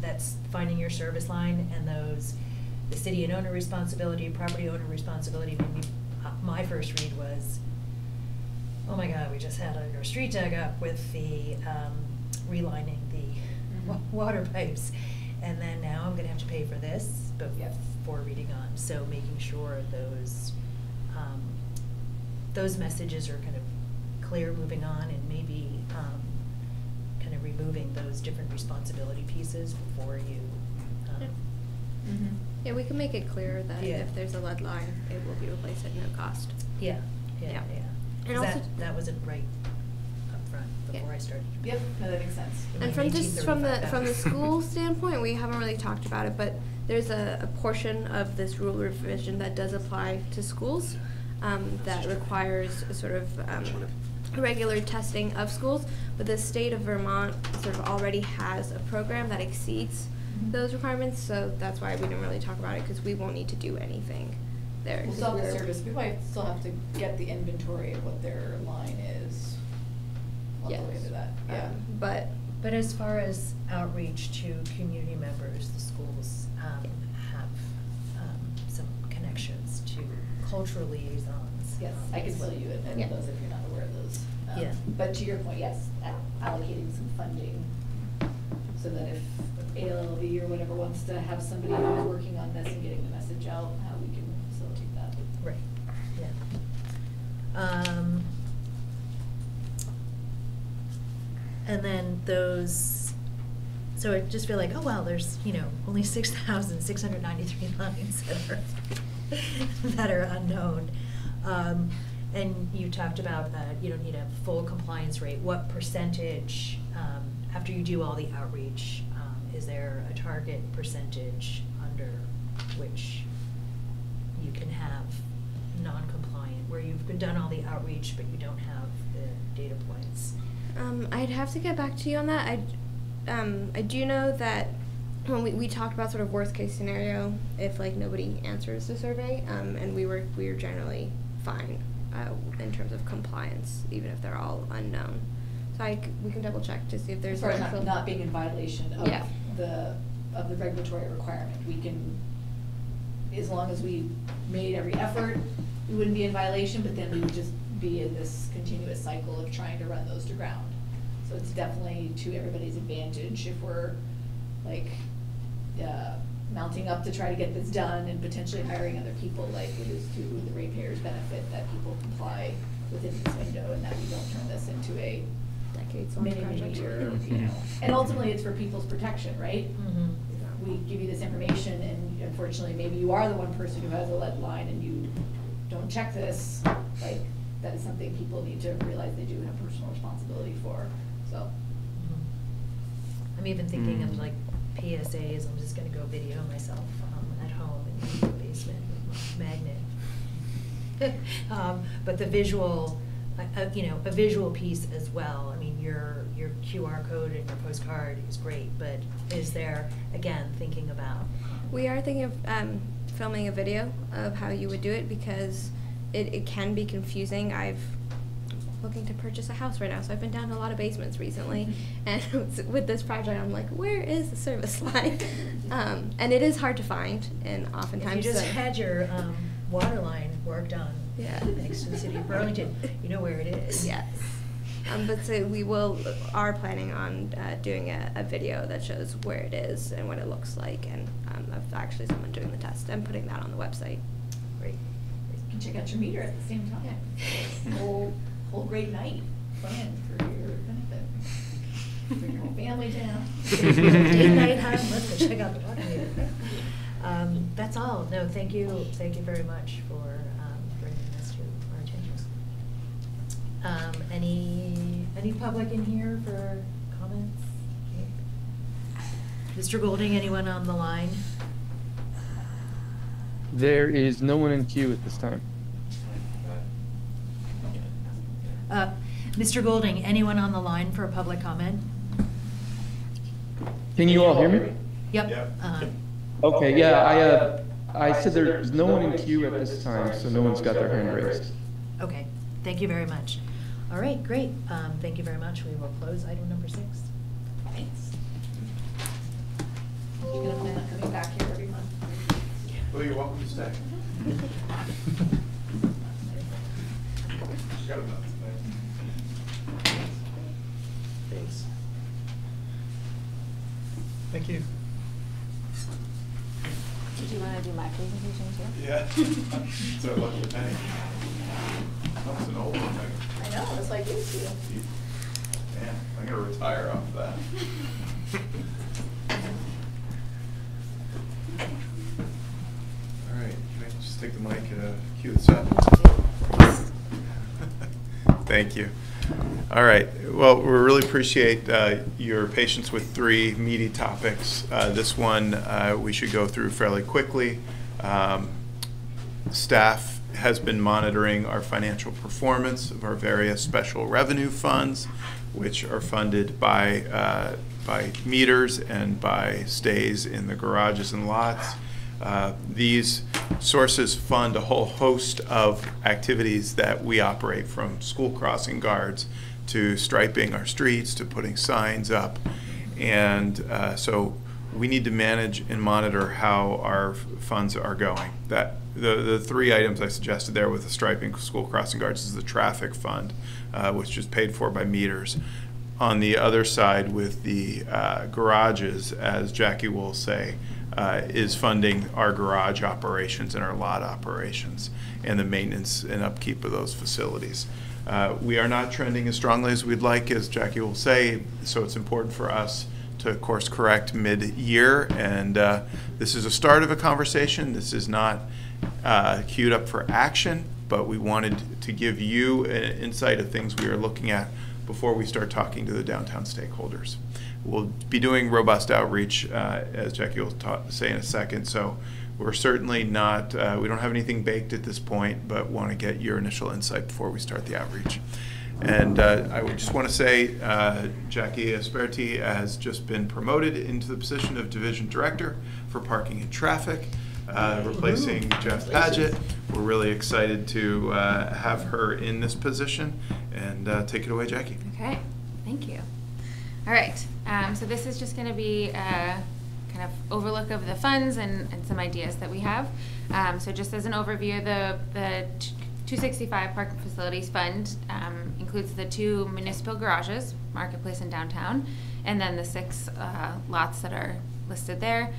that's finding your service line, and those the city and owner responsibility, property owner responsibility. Maybe my first read was, oh my God, we just had our street dug up with the um, relining the mm-hmm. w water pipes, and then now I'm gonna have to pay for this, but yep. before reading on. So making sure those, um, those messages are kind of clear moving on, and maybe um, kind of removing those different responsibility pieces before you um, yep. Mm-hmm. Yeah, we can make it clearer that yeah. if there's a lead line, it will be replaced at no cost. Yeah, yeah, yeah. yeah. And also that, that wasn't right up front before yeah. I started. Yep, no, that makes sense. And like from just from the from the school standpoint, we haven't really talked about it, but there's a, a portion of this rule revision that does apply to schools um, that requires a sort of um, regular testing of schools. But the state of Vermont sort of already has a program that exceeds those requirements, so that's why we didn't really talk about it, because we won't need to do anything there. We'll still have the service. We might still have to get the inventory of what their line is on yes. the way to that. Yeah. Um, but but as far as outreach to community members, the schools um, yeah. have um, some connections to cultural liaisons. Yes, um, I can tell you and yeah. those if you're not aware of those. Um, yeah. But to your point, yes, allocating some funding so that if A L L V or whatever wants to have somebody who's working on this and getting the message out, how we can facilitate that. Right. Yeah. Um, and then those, so I just feel like, oh wow, there's, you know, only six thousand six hundred ninety-three lines that are, that are unknown. Um, and you talked about uh, you don't need a full compliance rate. What percentage, um, after you do all the outreach, is there a target percentage under which you can have non-compliant, where you've done all the outreach but you don't have the data points? Um, I'd have to get back to you on that. I, um, I do know that when we, we talked about sort of worst case scenario, if like nobody answers the survey, um, and we were we were generally fine uh, in terms of compliance, even if they're all unknown. So I c we can double check to see if there's not, not, not being in violation of yeah. the of the regulatory requirement. We can, as long as we made every effort, we wouldn't be in violation, but then we would just be in this continuous cycle of trying to run those to ground. So it's definitely to everybody's advantage if we're like uh, mounting up to try to get this done and potentially hiring other people like it is to the ratepayers' benefit that people comply within this window and that we don't turn this into a decades-long project. Or, you know. And ultimately it's for people's protection, right? Mm-hmm. We give you this information and unfortunately maybe you are the one person who has a lead line and you don't check this. Like, that is something people need to realize they do have personal responsibility for. So mm-hmm. I'm even thinking mm-hmm. of like P S As. I'm just going to go video myself um, at home in the basement with my magnet. um, but the visual, uh, you know, a visual piece as well. I mean, your your Q R code and your postcard is great, but is there again thinking about? Um, we are thinking of um, filming a video of how you would do it because it, it can be confusing. I've looking to purchase a house right now, so I've been down to a lot of basements recently, and with this project I'm like, where is the service line? Um, and it is hard to find, and oftentimes if you just so had your um, water line worked on yeah. next to the city of Burlington, you know where it is. Yes. Um, but so we will are planning on uh, doing a, a video that shows where it is and what it looks like, and um, I've actually someone doing the test and putting that on the website. Great. You can check out your meter at the same time. Yeah. Whole, whole great night planned for your benefit. Bring your whole family down. Date night, huh? Let's go check out the water meter. Um, that's all. No, thank you, thank you very much for um, bringing this to our attention. Um, any any public in here for comments? Okay. Mister Golding, anyone on the line? There is no one in queue at this time. Uh, Mister Golding, anyone on the line for a public comment? Can you all hear me? Yep. yep. Uh, okay, yeah, I uh, I said there's no one in queue at this time, so no one's got their hand raised. Okay, thank you very much. All right, great. Um, thank you very much. We will close item number six. Thanks. You're going to plan on coming back here every month? Well, you're welcome to stay. Forgot about it. Thanks. Thank you. Did you want to do my presentation too? Yeah. So lucky. That's an old one. I know. That's like used to. Yeah, I'm gonna retire off that. All right. Can I just take the mic and uh, cue this up? Thank you. All right. Well, we really appreciate uh, your patience with three meaty topics. Uh, this one uh, we should go through fairly quickly. Um, staff has been monitoring our financial performance of our various special revenue funds, which are funded by, uh, by meters and by stays in the garages and lots. Uh, these sources fund a whole host of activities that we operate, from school crossing guards to striping our streets to putting signs up. And uh, so we need to manage and monitor how our funds are going. That the, the three items I suggested there with the striping, school crossing guards, is the traffic fund, uh, which is paid for by meters. On the other side with the uh, garages, as Jackie will say, Uh, is funding our garage operations and our lot operations and the maintenance and upkeep of those facilities. Uh, we are not trending as strongly as we'd like, as Jackie will say, so it's important for us to course correct mid-year, and uh, this is a start of a conversation. This is not uh, queued up for action, but we wanted to give you an insight of things we are looking at before we start talking to the downtown stakeholders. We'll be doing robust outreach, uh, as Jackie will say in a second, so we're certainly not, uh, we don't have anything baked at this point, but want to get your initial insight before we start the outreach. And uh, I would just want to say uh, Jackie Asperti has just been promoted into the position of Division Director for Parking and Traffic, uh, replacing Jeff Padgett. We're really excited to uh, have her in this position, and uh, take it away, Jackie. Okay, thank you. All right, um, so this is just going to be a kind of overlook of the funds and, and some ideas that we have. Um, so just as an overview, the, the two sixty-five Parking Facilities Fund um, includes the two municipal garages, Marketplace and Downtown, and then the six uh, lots that are listed there.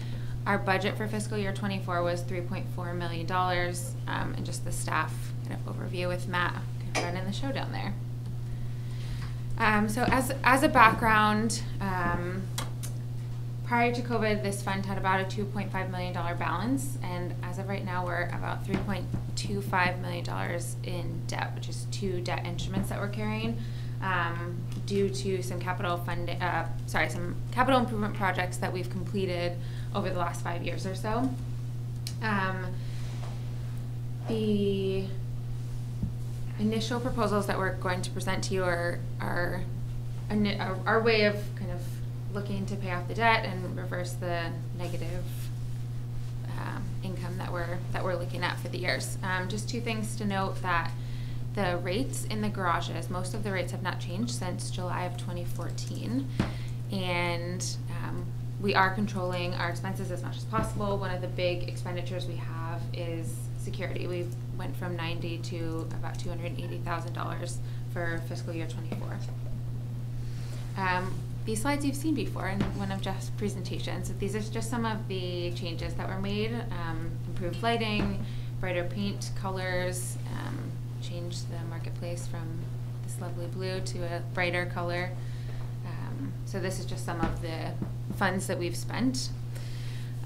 Our budget for fiscal year twenty-four was three point four million dollars, um, and just the staff kind of overview with Matt kind of running the show down there. Um, so as, as a background, um, prior to COVID, this fund had about a two point five million dollars balance, and as of right now, we're about three point two five million dollars in debt, which is two debt instruments that we're carrying um, due to some capital fund, uh, sorry, some capital improvement projects that we've completed over the last five years or so. Um, the initial proposals that we're going to present to you are our our way of kind of looking to pay off the debt and reverse the negative um, income that we're that we're looking at for the years. Um, just two things to note: that the rates in the garages, most of the rates have not changed since July of twenty fourteen, and um, we are controlling our expenses as much as possible. One of the big expenditures we have is security. We went from ninety to about two hundred eighty thousand dollars for fiscal year twenty-four. Um, These slides you've seen before in one of Jeff's presentations. These are just some of the changes that were made. Um, improved lighting, brighter paint colors, um, changed the marketplace from this lovely blue to a brighter color. Um, so this is just some of the funds that we've spent.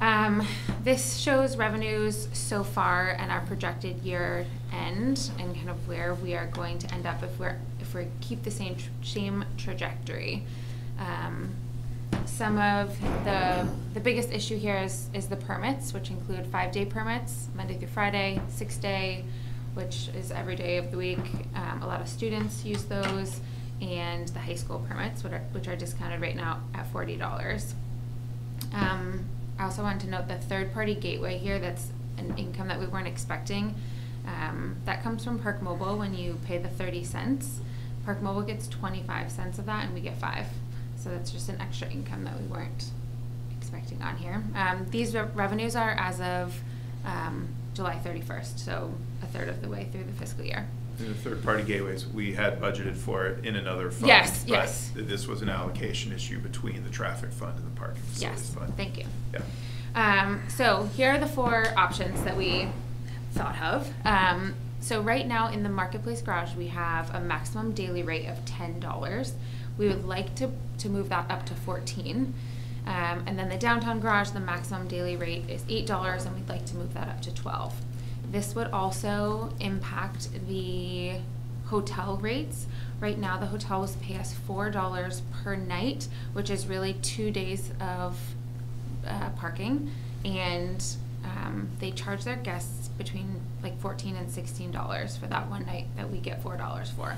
Um, this shows revenues so far and our projected year end and kind of where we are going to end up if we're if we keep the same same trajectory. Um, some of the the biggest issue here is is the permits, which include five-day permits, Monday through Friday, six-day, which is every day of the week. Um, a lot of students use those, and the high school permits, which are, which are discounted right now at forty dollars. Um, I also wanted to note the third-party gateway here. That's an income that we weren't expecting. Um, that comes from Park Mobile when you pay the thirty cents. Park Mobile gets twenty-five cents of that, and we get five. So that's just an extra income that we weren't expecting on here. Um, these re revenues are as of um, July thirty-first, so a third of the way through the fiscal year. And the third-party gateways, we had budgeted for it in another fund. Yes, but yes. Th this was an allocation issue between the traffic fund and the parking facilities yes, fund. Yes, thank you. Yeah. Um, so here are the four options that we thought of. Um, so right now in the Marketplace Garage, we have a maximum daily rate of ten dollars. We would like to, to move that up to fourteen dollars. Um, and then the downtown garage, the maximum daily rate is eight dollars, and we'd like to move that up to twelve dollars. This would also impact the hotel rates. Right now, the hotels pay us four dollars per night, which is really two days of uh, parking. And um, they charge their guests between like fourteen dollars and sixteen dollars for that one night that we get four dollars for.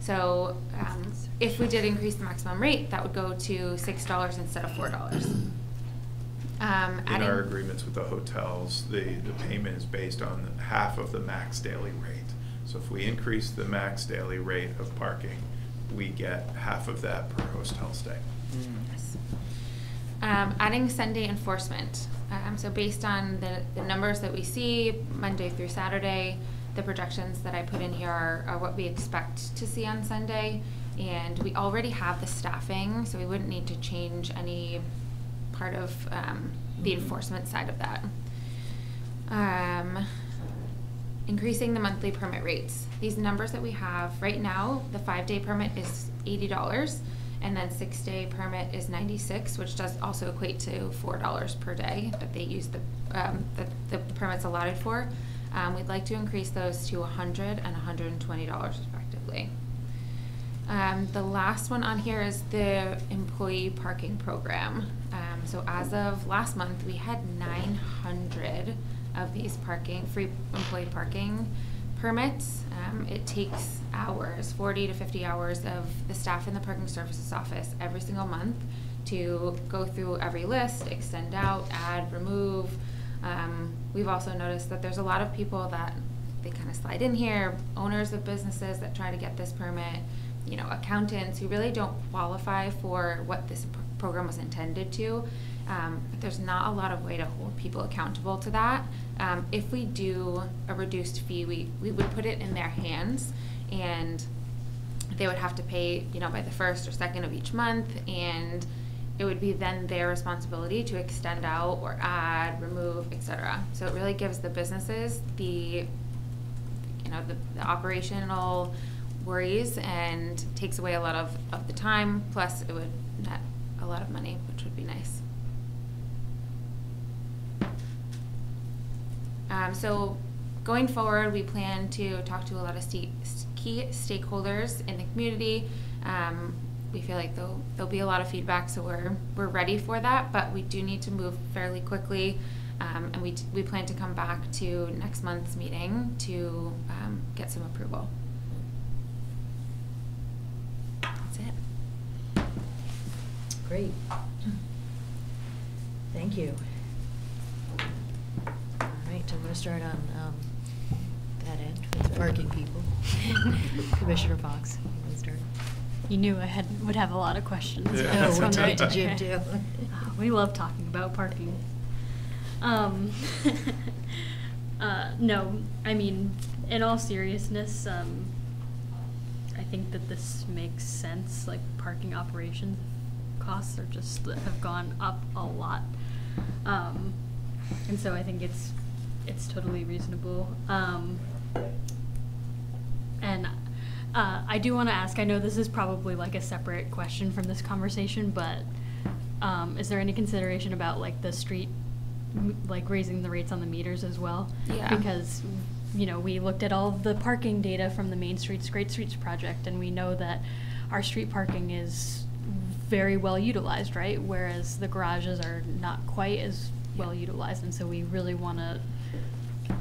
So um, if we did increase the maximum rate, that would go to six dollars instead of four dollars. Um, In our agreements with the hotels, the, the payment is based on the, half of the max daily rate. So if we increase the max daily rate of parking, we get half of that per hostel stay. Mm. Yes. Um, adding Sunday enforcement. Um, so based on the, the numbers that we see Monday through Saturday, the projections that I put in here are, are what we expect to see on Sunday, and we already have the staffing, so we wouldn't need to change any part of um, the enforcement side of that. Um, increasing the monthly permit rates. These numbers that we have right now, the five-day permit is eighty dollars, and then six-day permit is ninety-six dollars, which does also equate to four dollars per day that they use the, um, the, the permits allotted for. Um, we'd like to increase those to one hundred dollars and one hundred twenty dollars respectively. Um, the last one on here is the employee parking program. Um, so as of last month, we had nine hundred of these parking, free employee parking permits. Um, it takes hours, forty to fifty hours of the staff in the parking services office every single month to go through every list, extend out, add, remove. Um, we've also noticed that there's a lot of people that they kind of slide in here, owners of businesses that try to get this permit, you know, accountants who really don't qualify for what this pr program was intended to. Um, but there's not a lot of way to hold people accountable to that. Um, if we do a reduced fee, we, we would put it in their hands, and they would have to pay, you know, by the first or second of each month, and it would be then their responsibility to extend out or add, remove, et cetera. So it really gives the businesses the, you know, the, the operational worries and takes away a lot of, of the time, plus it would net a lot of money, which would be nice. Um, so going forward, we plan to talk to a lot of st key stakeholders in the community. Um, we feel like there'll, there'll be a lot of feedback, so we're, we're ready for that, but we do need to move fairly quickly, um, and we, t we plan to come back to next month's meeting to um, get some approval. That's it. Great. Thank you. All right, I'm going to start on um, that end with the parking people. Commissioner Fox, you want to start? You knew I had would have a lot of questions. Yeah. Oh, what right? did you do? We love talking about parking. Um, uh, no, I mean, in all seriousness, um, I think that this makes sense. Like, parking operations costs are just have gone up a lot, um, and so I think it's it's totally reasonable. Um, and. Uh, I do want to ask, I know this is probably like a separate question from this conversation, but um, is there any consideration about like the street, m like raising the rates on the meters as well? Yeah. Because, you know, we looked at all of the parking data from the Main Street Great Streets project, and we know that our street parking is very well utilized, right? Whereas the garages are not quite as well utilized, and so we really want to,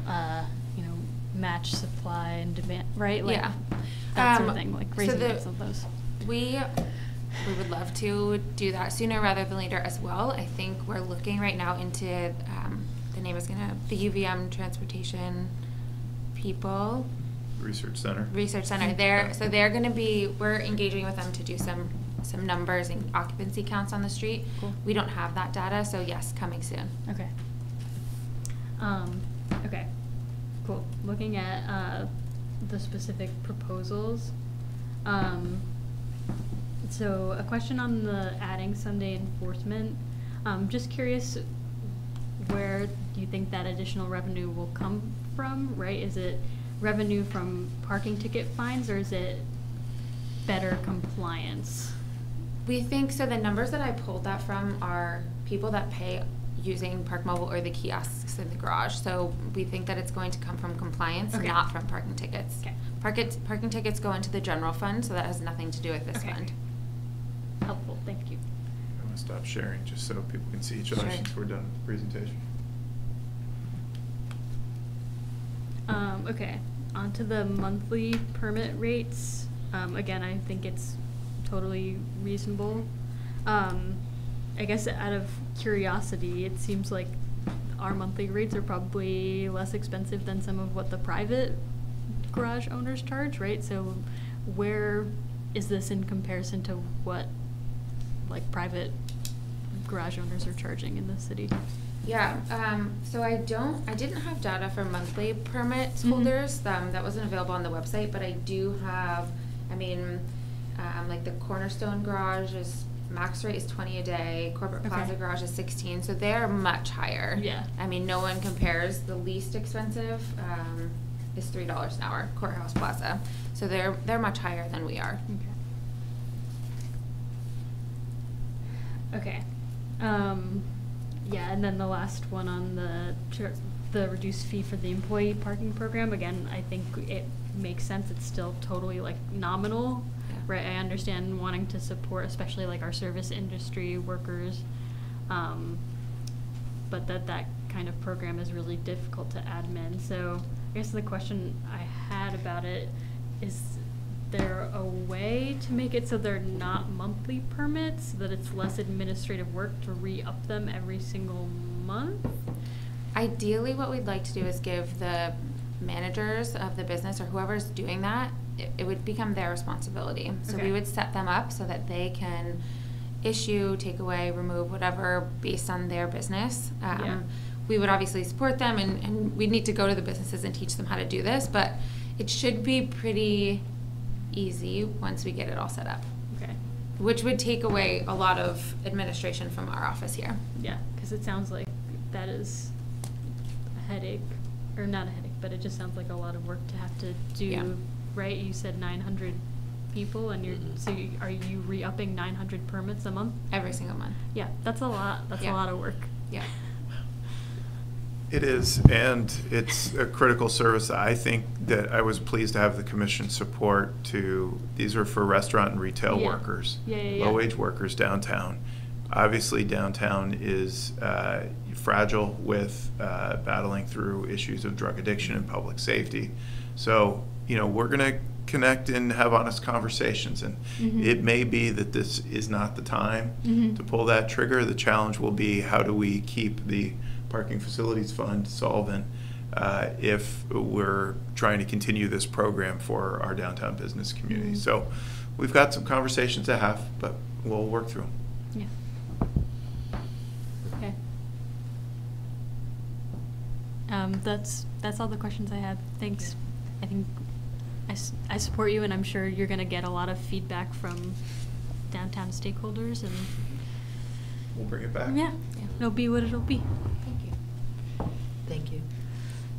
uh, you know, match supply and demand, right? Like, yeah. That sort of thing, like raising rates so of those. We, we would love to do that sooner rather than later as well. I think we're looking right now into, um, the name is gonna, the U V M transportation people. Research Center. Research Center. They're, so they're gonna be, we're engaging with them to do some, some numbers and occupancy counts on the street. Cool. We don't have that data, so yes, coming soon. Okay. Um, okay, cool. Looking at, uh, the specific proposals. Um, so a question on the adding Sunday enforcement. Um, just curious where you think that additional revenue will come from, right? Is it revenue from parking ticket fines, or is it better compliance? We think, so the numbers that I pulled that from are people that pay using Park Mobile or the kiosks in the garage. So we think that it's going to come from compliance, okay. Not from parking tickets. Okay. Park it, parking tickets go into the general fund, so that has nothing to do with this okay. fund. Helpful, thank you. I'm gonna stop sharing just so people can see each other sure. since we're done with the presentation. Um, okay, on to the monthly permit rates. Um, again, I think it's totally reasonable. Um, I guess out of curiosity, it seems like our monthly rates are probably less expensive than some of what the private garage owners charge, right? So where is this in comparison to what like private garage owners are charging in the city? Yeah, um, so I don't, I didn't have data for monthly permit mm-hmm. holders. Um, that wasn't available on the website, but I do have, I mean, um, like the Cornerstone Garage is max rate is twenty a day. Corporate okay. Plaza Garage is sixteen, so they're much higher. Yeah. I mean, no one compares. The least expensive um, is three dollars an hour. Courthouse Plaza, so they're they're much higher than we are. Okay. Okay. Um, yeah, and then the last one on the the reduced fee for the employee parking program. Again, I think it makes sense. It's still totally like nominal. Right, I understand wanting to support, especially like our service industry workers, um, but that that kind of program is really difficult to admin. So I guess the question I had about it is, there a way to make it so they're not monthly permits, so that it's less administrative work to re-up them every single month? Ideally, what we'd like to do is give the managers of the business or whoever's doing that, it, it would become their responsibility. So okay. we would set them up so that they can issue, take away, remove, whatever, based on their business. Um, yeah. We would obviously support them, and, and we need to go to the businesses and teach them how to do this, but it should be pretty easy once we get it all set up. Okay. which would take away a lot of administration from our office here. Yeah, because it sounds like that is a headache, or not a headache, but it just sounds like a lot of work to have to do, yeah. Right? You said nine hundred people, and you're mm-hmm. so you, are you re-upping nine hundred permits a month? Every single month. Yeah, that's a lot. That's yeah. a lot of work. Yeah. It is, and it's a critical service. I think that I was pleased to have the commission support to, these are for restaurant and retail yeah. workers, yeah, yeah, yeah. low-wage workers downtown. Obviously, downtown is uh, fragile with uh, battling through issues of drug addiction and public safety. So, you know, we're going to connect and have honest conversations, and mm-hmm. it may be that this is not the time mm-hmm. to pull that trigger. The challenge will be, how do we keep the Parking Facilities Fund solvent uh, if we're trying to continue this program for our downtown business community. Mm-hmm. So we've got some conversations to have, but we'll work through them. Yeah. Okay. Um, that's that's all the questions I have. Thanks. I think I, I support you, and I'm sure you're going to get a lot of feedback from downtown stakeholders, and we'll bring it back. Yeah. yeah. It'll be what it'll be. Thank you.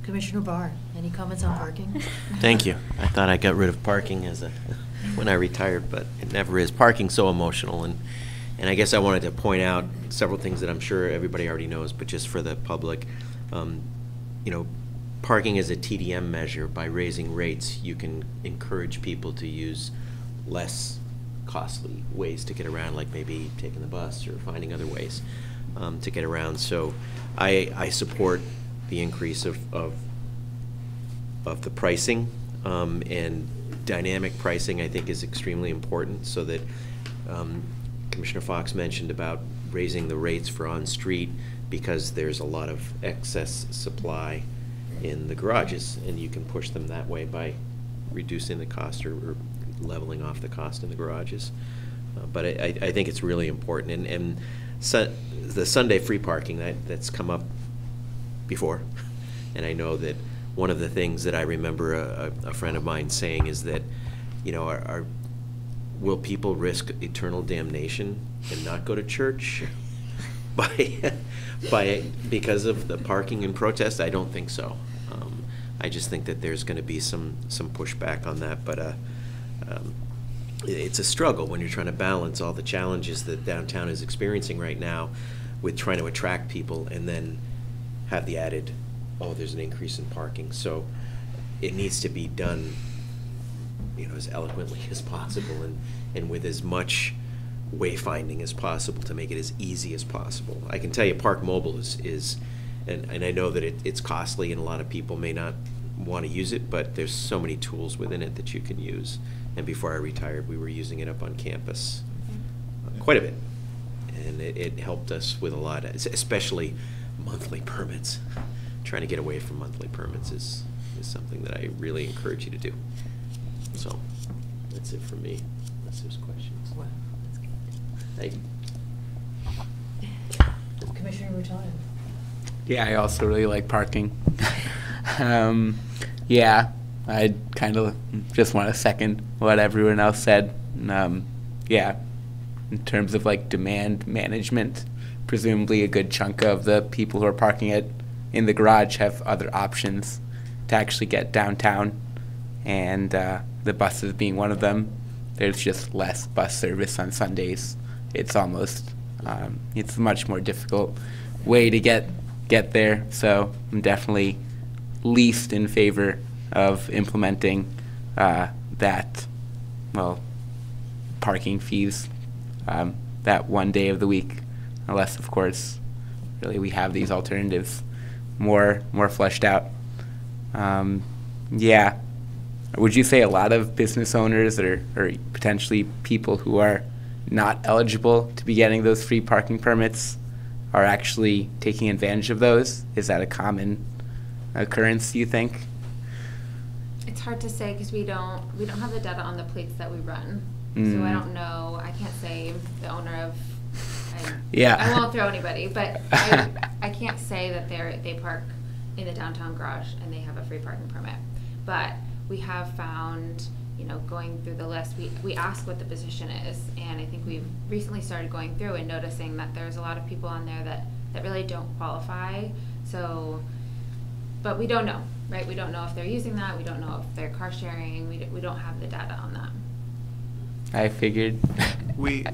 Commissioner Barr, any comments on parking? Thank you. I thought I got rid of parking as a, when I retired, but it never is. Parking's so emotional, and, and I guess I wanted to point out several things that I'm sure everybody already knows, but just for the public, um, you know, parking is a T D M measure. By raising rates, you can encourage people to use less costly ways to get around, like maybe taking the bus or finding other ways um, to get around. So I, I support the increase of, of, of the pricing, um, and dynamic pricing I think is extremely important, so that um, Commissioner Fox mentioned about raising the rates for on-street because there's a lot of excess supply in the garages, and you can push them that way by reducing the cost or, or leveling off the cost in the garages. Uh, but I, I think it's really important. And, and su the Sunday free parking, that, that's come up before, and I know that one of the things that I remember a, a friend of mine saying is that, you know, are, are will people risk eternal damnation and not go to church by by because of the parking and protest? I don't think so. Um, I just think that there's going to be some some pushback on that, but uh, um, it's a struggle when you're trying to balance all the challenges that downtown is experiencing right now with trying to attract people and then have the added, oh, there's an increase in parking. So it needs to be done, you know, as eloquently as possible, and, and with as much wayfinding as possible to make it as easy as possible. I can tell you Park Mobile is, is and, and I know that it, it's costly and a lot of people may not want to use it, but there's so many tools within it that you can use. And before I retired, we were using it up on campus uh, quite a bit. And it, it helped us with a lot, of, especially monthly permits. Trying to get away from monthly permits is, is something that I really encourage you to do. So that's it for me. Unless there's questions. Wow, that's good. Thank you. Commissioner Rutan. Yeah, I also really like parking. um, yeah, I kind of just want to second what everyone else said. Um, yeah, in terms of like demand management, presumably a good chunk of the people who are parking it in the garage have other options to actually get downtown, and uh, the buses being one of them. There's just less bus service on Sundays. It's almost, um, it's a much more difficult way to get, get there, so I'm definitely least in favor of implementing uh, that, well, parking fees um, that one day of the week. Unless, of course, really we have these alternatives more more fleshed out. Um, yeah. Would you say a lot of business owners or, or potentially people who are not eligible to be getting those free parking permits are actually taking advantage of those? Is that a common occurrence, do you think? It's hard to say because we don't, we don't have the data on the plates that we run. Mm. So I don't know. I can't say the owner of... I, yeah. I won't throw anybody, but I, I can't say that they they park in the downtown garage and they have a free parking permit. But we have found you know, going through the list, we, we ask what the position is, and I think we've recently started going through and noticing that there's a lot of people on there that, that really don't qualify. So, but we don't know, right? We don't know if they're using that, we don't know if they're car sharing, we, we don't have the data on that. I figured. we,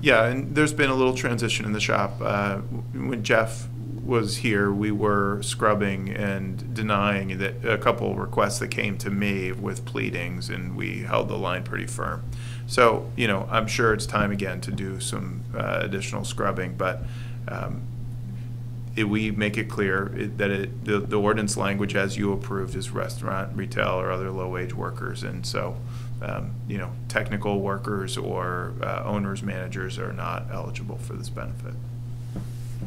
yeah, and there's been a little transition in the shop. Uh, when Jeff was here, we were scrubbing and denying that a couple requests that came to me with pleadings, and we held the line pretty firm. So, you know, I'm sure it's time again to do some uh, additional scrubbing, but um, it, we make it clear it, that it, the, the ordinance language as you approved is restaurant, retail, or other low-wage workers, and so, um, you know, technical workers or uh, owners, managers are not eligible for this benefit.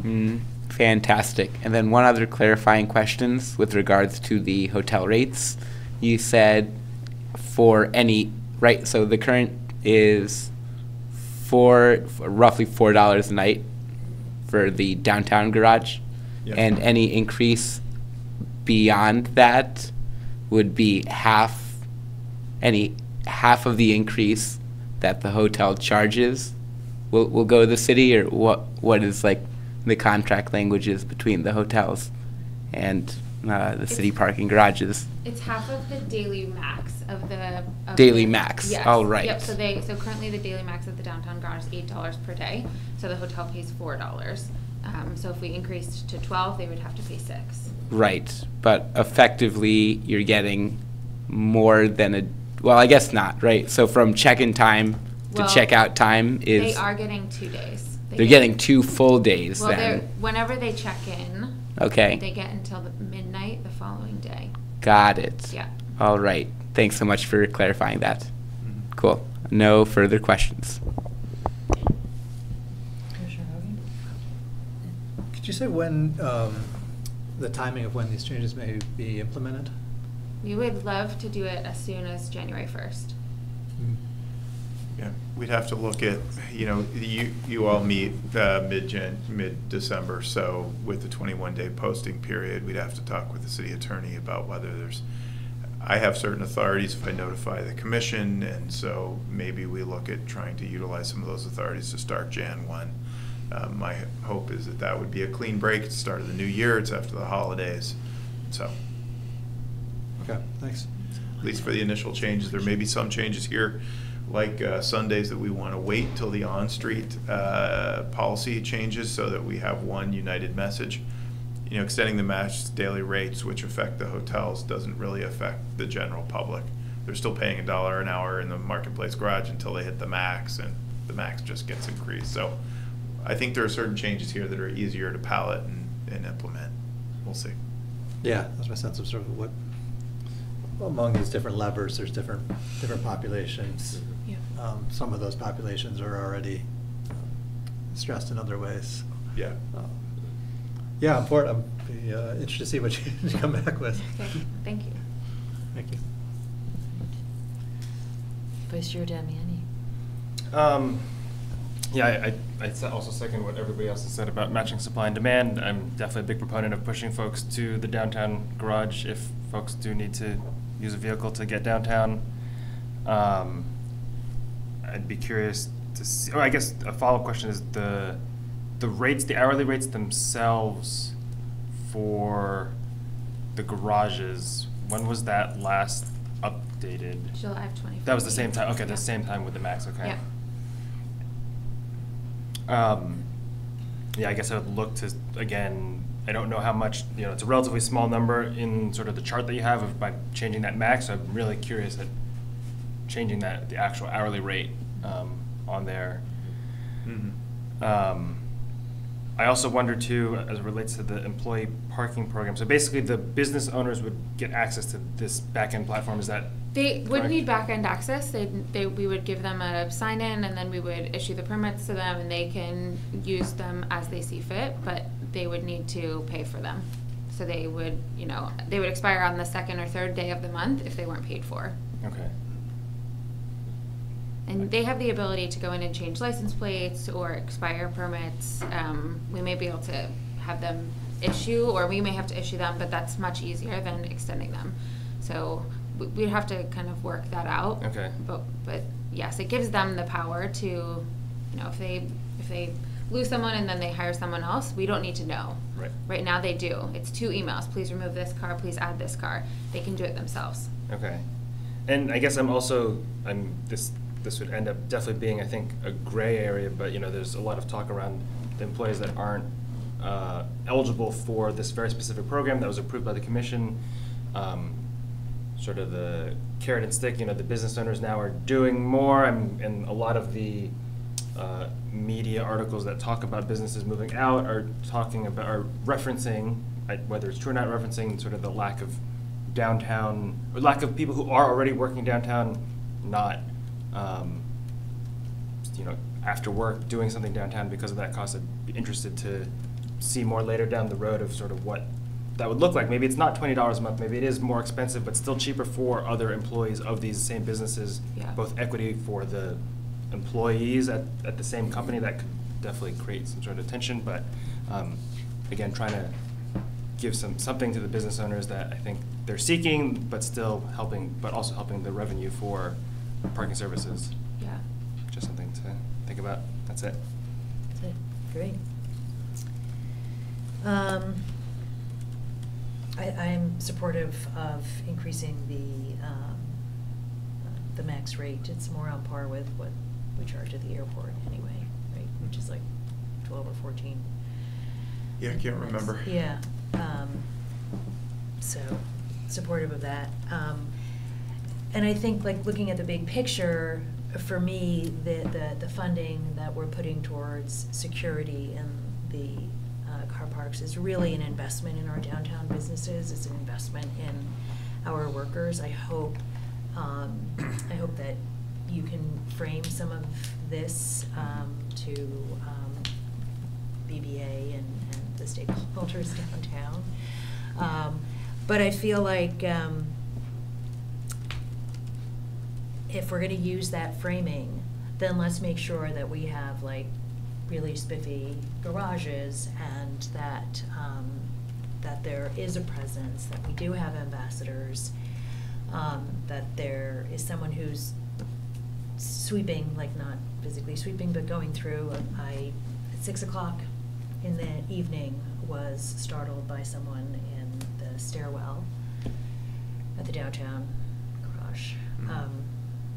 Mm. Fantastic. And then one other clarifying questions with regards to the hotel rates. You said for any, right, so the current is four, roughly four dollars a night for the downtown garage. Yep. And any increase beyond that would be half, any half of the increase that the hotel charges will, will go to the city, or what, what is like the contract languages between the hotels and uh, the it's, city parking garages. It's half of the daily max of the of daily the, max. Yes. All right. Yep. So they so currently the daily max of the downtown garage is eight dollars per day. So the hotel pays four dollars. Um, so if we increased to twelve, they would have to pay six. Right. But effectively, you're getting more than a. Well, I guess not. Right. So from check-in time to well, check-out time is. They are getting two days. They're getting two full days well, then. Whenever they check in, okay. They get until the midnight the following day. Got it. Yeah. All right. Thanks so much for clarifying that. Mm-hmm. Cool. No further questions. Could you say when um, the timing of when these changes may be implemented? We would love to do it as soon as January first. Mm-hmm. Yeah, we'd have to look at, you know, you, you all meet uh, mid-Jan, mid-December, so with the twenty-one day posting period, we'd have to talk with the city attorney about whether there's, I have certain authorities if I notify the commission, and so maybe we look at trying to utilize some of those authorities to start January first. Um, my hope is that that would be a clean break. It's the start of the new year. It's after the holidays, so. Okay, thanks. At least for the initial changes. There may be some changes here like uh, Sundays that we want to wait till the on-street uh, policy changes so that we have one united message. You know, extending the max daily rates, which affect the hotels, doesn't really affect the general public. They're still paying a dollar an hour in the marketplace garage until they hit the max, and the max just gets increased. So I think there are certain changes here that are easier to pallet and, and implement. We'll see. Yeah, that's my sense of sort of what among these different levers, there's different different populations. Yeah. Um, some of those populations are already stressed in other ways. Yeah. Um, yeah, I'm, for, I'm uh, interested to see what you come back with. Okay. Thank you. Thank you. Vice Chair Damiani. Um, yeah, I, I, I also second what everybody else has said about matching supply and demand. I'm definitely a big proponent of pushing folks to the downtown garage if folks do need to use a vehicle to get downtown. Um, I'd be curious to see, or I guess a follow-up question is the the rates, the hourly rates themselves for the garages. When was that last updated? July of twenty-four. That was the same time. Okay, yeah. The same time with the max. Okay. Yeah. Um, yeah, I guess I would look to again. I don't know how much, you know, it's a relatively small number in sort of the chart that you have of by changing that max. So I'm really curious at changing that, the actual hourly rate um, on there. Mm-hmm. um, I also wonder too, as it relates to the employee parking program. So basically the business owners would get access to this back-end platform. Is that They correct? Would need back-end access. They, they, we would give them a sign-in, and then we would issue the permits to them, and they can use them as they see fit, but they would need to pay for them. So they would, you know, they would expire on the second or third day of the month if they weren't paid for. Okay. And they have the ability to go in and change license plates or expire permits. Um, we may be able to have them issue, or we may have to issue them, but that's much easier than extending them. So we'd have to kind of work that out. Okay. But but yes, it gives them the power to, you know, if they if they lose someone and then they hire someone else, we don't need to know. Right. Right now they do. It's two emails. Please remove this car. Please add this car. They can do it themselves. Okay. And I guess I'm also I'm this this would end up definitely being, I think, a gray area. But you know, there's a lot of talk around the employees that aren't uh, eligible for this very specific program that was approved by the commission. Um, sort of the carrot and stick. You know, the business owners now are doing more, and, and a lot of the uh, media articles that talk about businesses moving out are talking about, are referencing, whether it's true or not, referencing sort of the lack of downtown, or lack of people who are already working downtown, not, um, you know, after work doing something downtown because of that cost. I'd be interested to see more later down the road of sort of what that would look like. Maybe it's not twenty dollars a month, maybe it is more expensive, but still cheaper for other employees of these same businesses, yeah. Both equity for the employees at, at the same company. That could definitely create some sort of tension, but um, again, trying to give some something to the business owners that I think they're seeking, but still helping, but also helping the revenue for parking services. Yeah. Just something to think about. That's it. Okay, great. Um, I, I'm supportive of increasing the um, the max rate. It's more on par with what we charge at the airport anyway, right? Which is like twelve or fourteen. Yeah, I can't remember. Yeah, um, so supportive of that. Um, and I think, like, looking at the big picture, for me, the the, the funding that we're putting towards security and the car parks is really an investment in our downtown businesses. It's an investment in our workers. I hope, um, I hope that you can frame some of this um, to um, B B A and, and the stakeholders downtown. Um, but I feel like um, if we're going to use that framing, then let's make sure that we have, like, really spiffy garages, and that um, that there is a presence, that we do have ambassadors, um, that there is someone who's sweeping, like not physically sweeping, but going through. I at six o'clock in the evening was startled by someone in the stairwell at the downtown garage. Mm-hmm. um,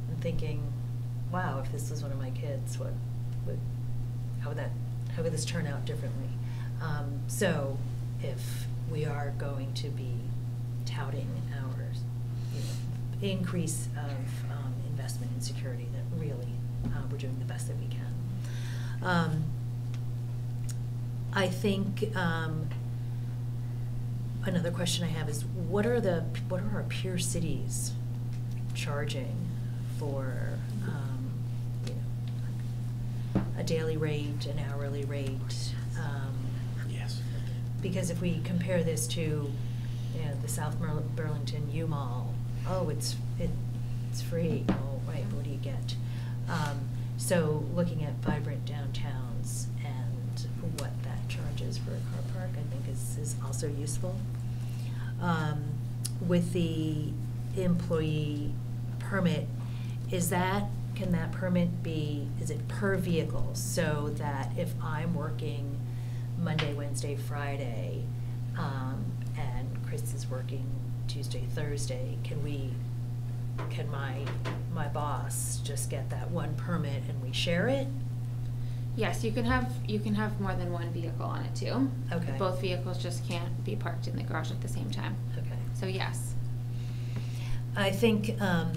I'm thinking, wow, if this was one of my kids, what would How would that, how would this turn out differently? Um, so, if we are going to be touting our, you know, increase of um, investment in security, that really uh, we're doing the best that we can. Um, I think um, another question I have is, what are the what are our peer cities charging for? Um, a daily rate, an hourly rate. Um, yes. Because if we compare this to, you know, the South Mer Burlington U-Mall, oh, it's it, it's free. Oh, right. What do you get? Um, so looking at vibrant downtowns and what that charges for a car park, I think is is also useful. Um, with the employee permit, is that. Can that permit be, is it per vehicle? So that if I'm working Monday, Wednesday, Friday, um, and Chris is working Tuesday, Thursday, can we, can my, my boss just get that one permit and we share it? Yes, you can have, you can have more than one vehicle on it too. Okay. Both vehicles just can't be parked in the garage at the same time. Okay. So yes. I think, um,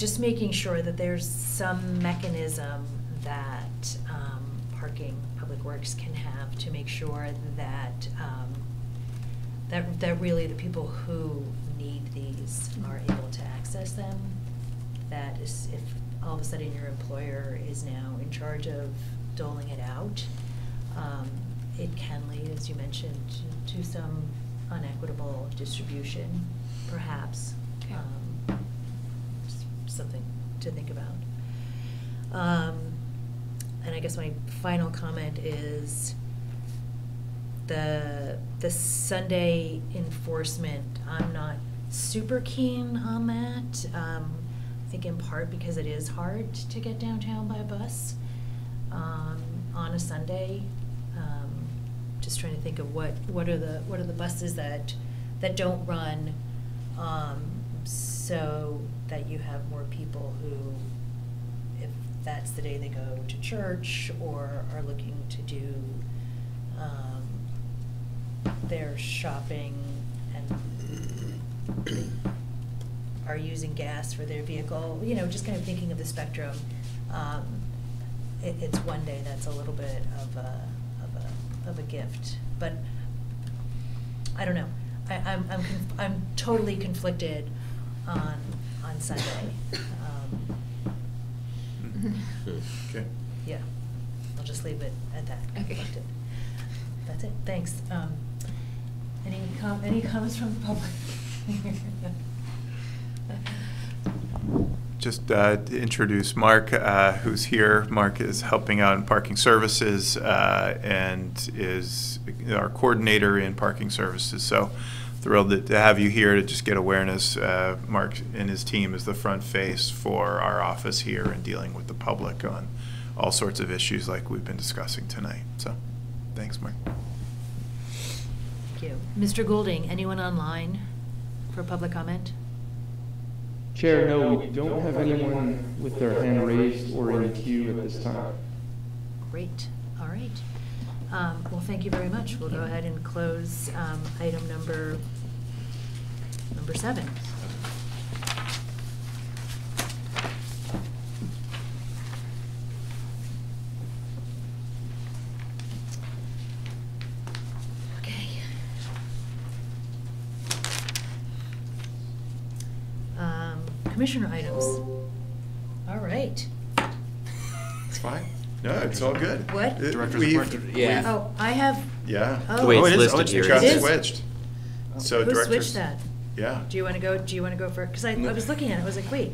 just making sure that there's some mechanism that um, parking public works can have to make sure that um, that that really the people who need these are able to access them. That is, if all of a sudden your employer is now in charge of doling it out, um, it can lead, as you mentioned, to, to some inequitable distribution, perhaps. Okay. Um, something to think about. Um, and I guess my final comment is the the Sunday enforcement. I'm not super keen on that. Um, I think in part because it is hard to get downtown by bus um, on a Sunday. Um, just trying to think of what what are the what are the buses that that don't run, um, so that you have more people who, if that's the day they go to church or are looking to do um, their shopping and are using gas for their vehicle, you know, just kind of thinking of the spectrum. Um, it, it's one day that's a little bit of a, of a, of a gift, but I don't know. I, I'm, I'm, conf I'm totally conflicted on on Sunday. Um, okay. Yeah, I'll just leave it at that. Okay. Conflicted. That's it. Thanks. Um, any com any comments from the public? Just uh, to introduce Mark, uh, who's here. Mark is helping out in parking services uh, and is our coordinator in parking services. So thrilled to, to have you here to just get awareness. Uh, Mark and his team is the front face for our office here and dealing with the public on all sorts of issues like we've been discussing tonight. So thanks, Mark. Thank you. Mister Goulding, anyone online for public comment? Chair, no, we don't have anyone with their hand raised or in queue at this time. Great. All right. Um, well, thank you very much. We'll go ahead and close um, item number number seven. Commissioner items. All right. It's fine. No, it's all good. What? It, directors. Yeah. Oh, I have. Yeah. Oh, the way it's oh it listed is. Here. It is switched. So who switched that? Yeah. Do you want to go? Do you want to go for? Because I, I was looking at it. I was like, wait.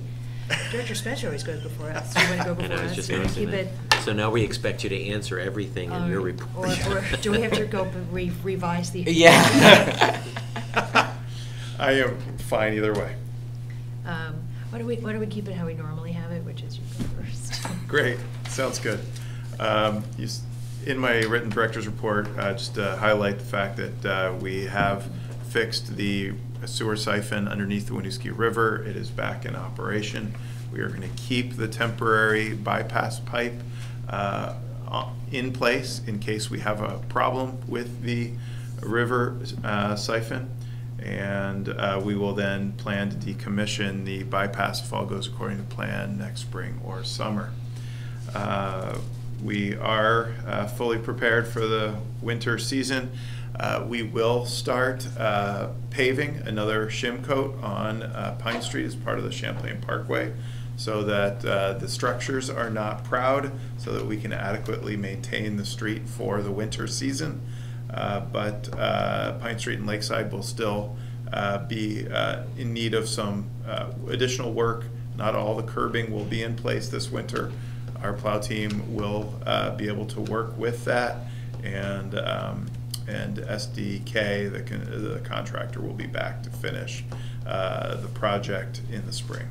Director Spencer always goes before us. Do you want to go before and us? I was just so keep it. So now we expect you to answer everything um, in your report. Or, or do we have to go re revise the? Yeah. I am fine either way. Um, Why do we, why do we keep it how we normally have it, which is you go first? Great. Sounds good. Um, you, in my written director's report, uh, just to highlight the fact that uh, we have fixed the sewer siphon underneath the Winooski River. It is back in operation. We are going to keep the temporary bypass pipe uh, in place in case we have a problem with the river uh, siphon. And uh, we will then plan to decommission the bypass if all goes according to plan next spring or summer. Uh, we are uh, fully prepared for the winter season. Uh, we will start uh, paving another shim coat on uh, Pine Street as part of the Champlain Parkway so that uh, the structures are not proud, so that we can adequately maintain the street for the winter season. Uh, but uh, Pine Street and Lakeside will still uh, be uh, in need of some uh, additional work. Not all the curbing will be in place this winter. Our plow team will uh, be able to work with that, and um, and S D K, the, con the contractor, will be back to finish uh, the project in the spring.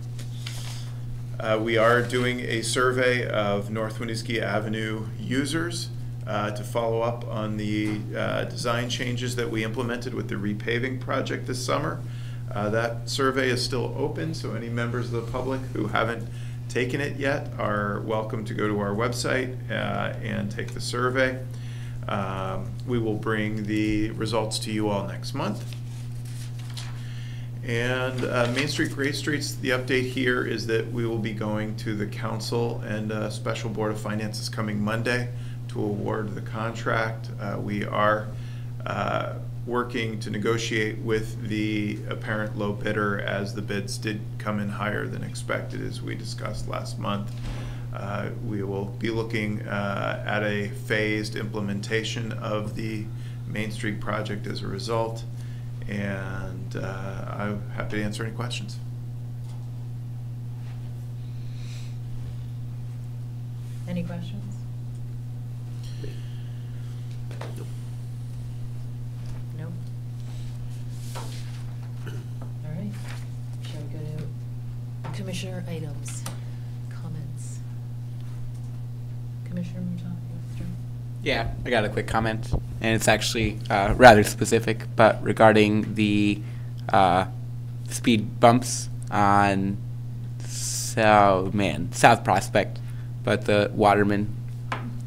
Uh, we are doing a survey of North Winooski Avenue users. Uh, to follow up on the uh, design changes that we implemented with the repaving project this summer. Uh, that survey is still open, so any members of the public who haven't taken it yet are welcome to go to our website uh, and take the survey. Um, we will bring the results to you all next month. And uh, Main Street Great Streets, the update here is that we will be going to the council and uh, special board of finances coming Monday to award the contract. Uh, we are uh, working to negotiate with the apparent low bidder, as the bids did come in higher than expected, as we discussed last month. Uh, we will be looking uh, at a phased implementation of the Main Street project as a result, and uh, I'm happy to answer any questions. Any questions? No. All right. commissioner items, comments. Commissioner Mouton? Yeah, I got a quick comment, and it's actually uh, rather specific, but regarding the uh, speed bumps on so man South Prospect, but the Waterman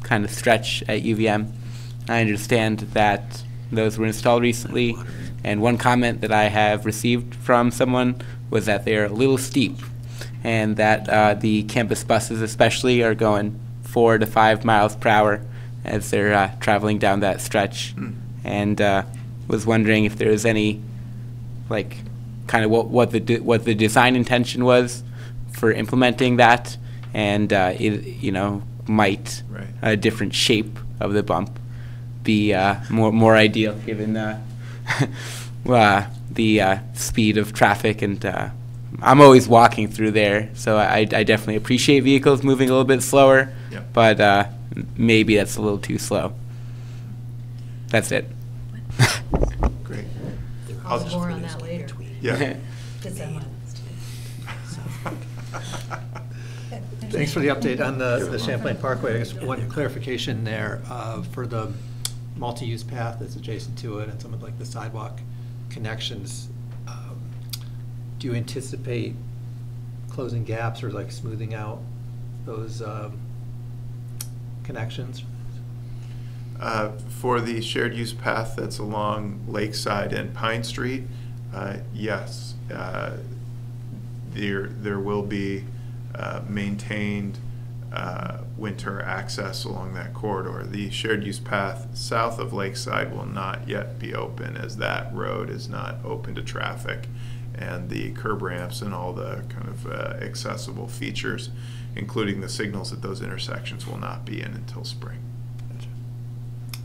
kind of stretch at U V M. I understand that those were installed recently, and one comment that I have received from someone was that they're a little steep, and that uh, the campus buses especially are going four to five miles per hour as they're uh, traveling down that stretch, mm. and uh, was wondering if there was any, like, kind of what what the what the design intention was for implementing that, and uh, it, you know, might right. a different shape of the bump be uh, more more ideal given uh, uh, the uh, speed of traffic. And uh, I'm always walking through there, so I, I definitely appreciate vehicles moving a little bit slower, yep. but. Uh, Maybe that's a little too slow. That's it. Great. I'll just more on that later. Yeah. Thanks for the update on the, the Champlain Parkway. I guess one clarification there uh, for the multi-use path that's adjacent to it and some of like the sidewalk connections. Um, do you anticipate closing gaps or like smoothing out those? Um, connections? Uh, for the shared use path that's along Lakeside and Pine Street, uh, yes, uh, there, there will be uh, maintained uh, winter access along that corridor. The shared use path south of Lakeside will not yet be open, as that road is not open to traffic, and the curb ramps and all the kind of uh, accessible features, including the signals at those intersections, will not be in until spring. Gotcha.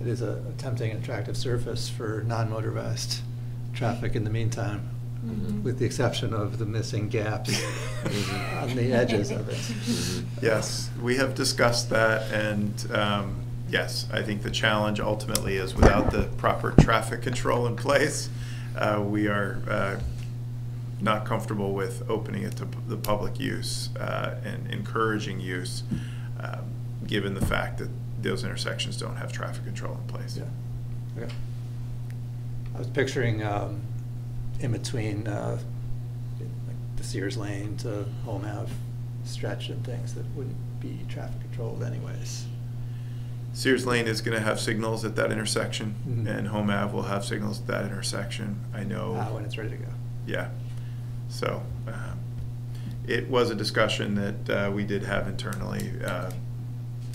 It is a tempting and attractive surface for non-motorized traffic in the meantime, mm-hmm. with the exception of the missing gaps on the edges of it. Mm-hmm. Yes, we have discussed that, and um, yes, I think the challenge ultimately is without the proper traffic control in place, uh, we are uh, not comfortable with opening it to the public use uh, and encouraging use, uh, given the fact that those intersections don't have traffic control in place. Yeah. Okay. I was picturing um, in between uh, like the Sears Lane to Home Ave stretch and things that wouldn't be traffic controlled anyways. Sears Lane is going to have signals at that intersection, mm-hmm. and Home Ave will have signals at that intersection. I know. Uh, when it's ready to go. Yeah. So um, it was a discussion that uh, we did have internally. Uh,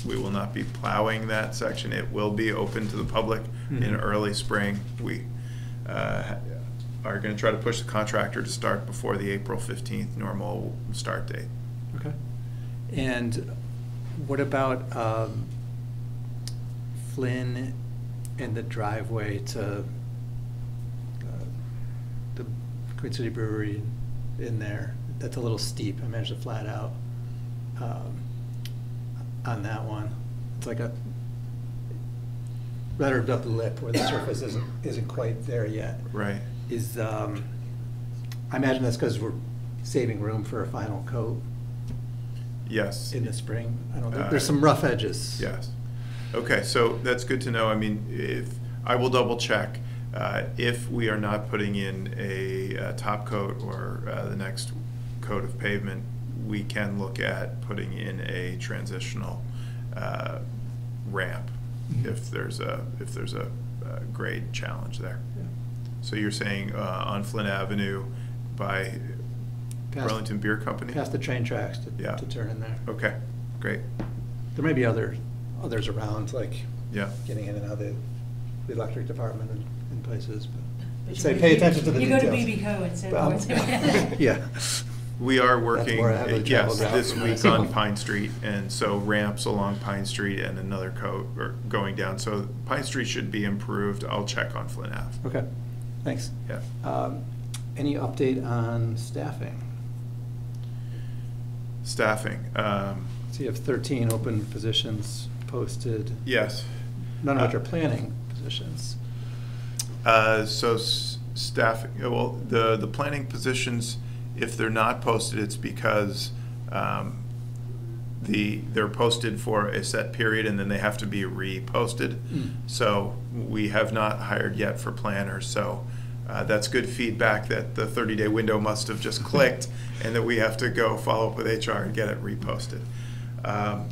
we will not be plowing that section. It will be open to the public mm-hmm. in early spring. We uh, are going to try to push the contractor to start before the April fifteenth normal start date. Okay. And what about um, Flynn and the driveway to uh, the Queen City Brewery? In there, that's a little steep. I managed to flat out um, on that one. It's like a rather above the lip where the surface isn't isn't quite there yet. Right. Is um, I imagine that's because we're saving room for a final coat. Yes. In the spring, I don't. Uh, there's some rough edges. Yes. Okay, so that's good to know. I mean, if I will double check. Uh, if we are not putting in a, a top coat or uh, the next coat of pavement, we can look at putting in a transitional uh, ramp mm-hmm. if there's a if there's a, a grade challenge there. Yeah. So you're saying uh, on Flint Avenue by past, Burlington Beer Company? Past the train tracks to, yeah. to turn in there. Okay, great. There may be other others around, like yeah. getting in and out of the, the electric department and in places, but, but say pay attention to the details. You go to B B Co and so forth. Yeah. We are working, uh, yes, this week on Pine Street, and so ramps along Pine Street and another coat are going down. So Pine Street should be improved. I'll check on Flint Avenue. Okay, thanks. Yeah. Um, any update on staffing? Staffing. Um, so you have thirteen open positions posted. Yes. None of which are planning positions. Uh, so s staffing, well, the, the planning positions If they're not posted, it's because um, the they're posted for a set period and then they have to be reposted. Mm. So we have not hired yet for planners. So uh, that's good feedback that the thirty day window must have just clicked and that we have to go follow up with H R and get it reposted. Um,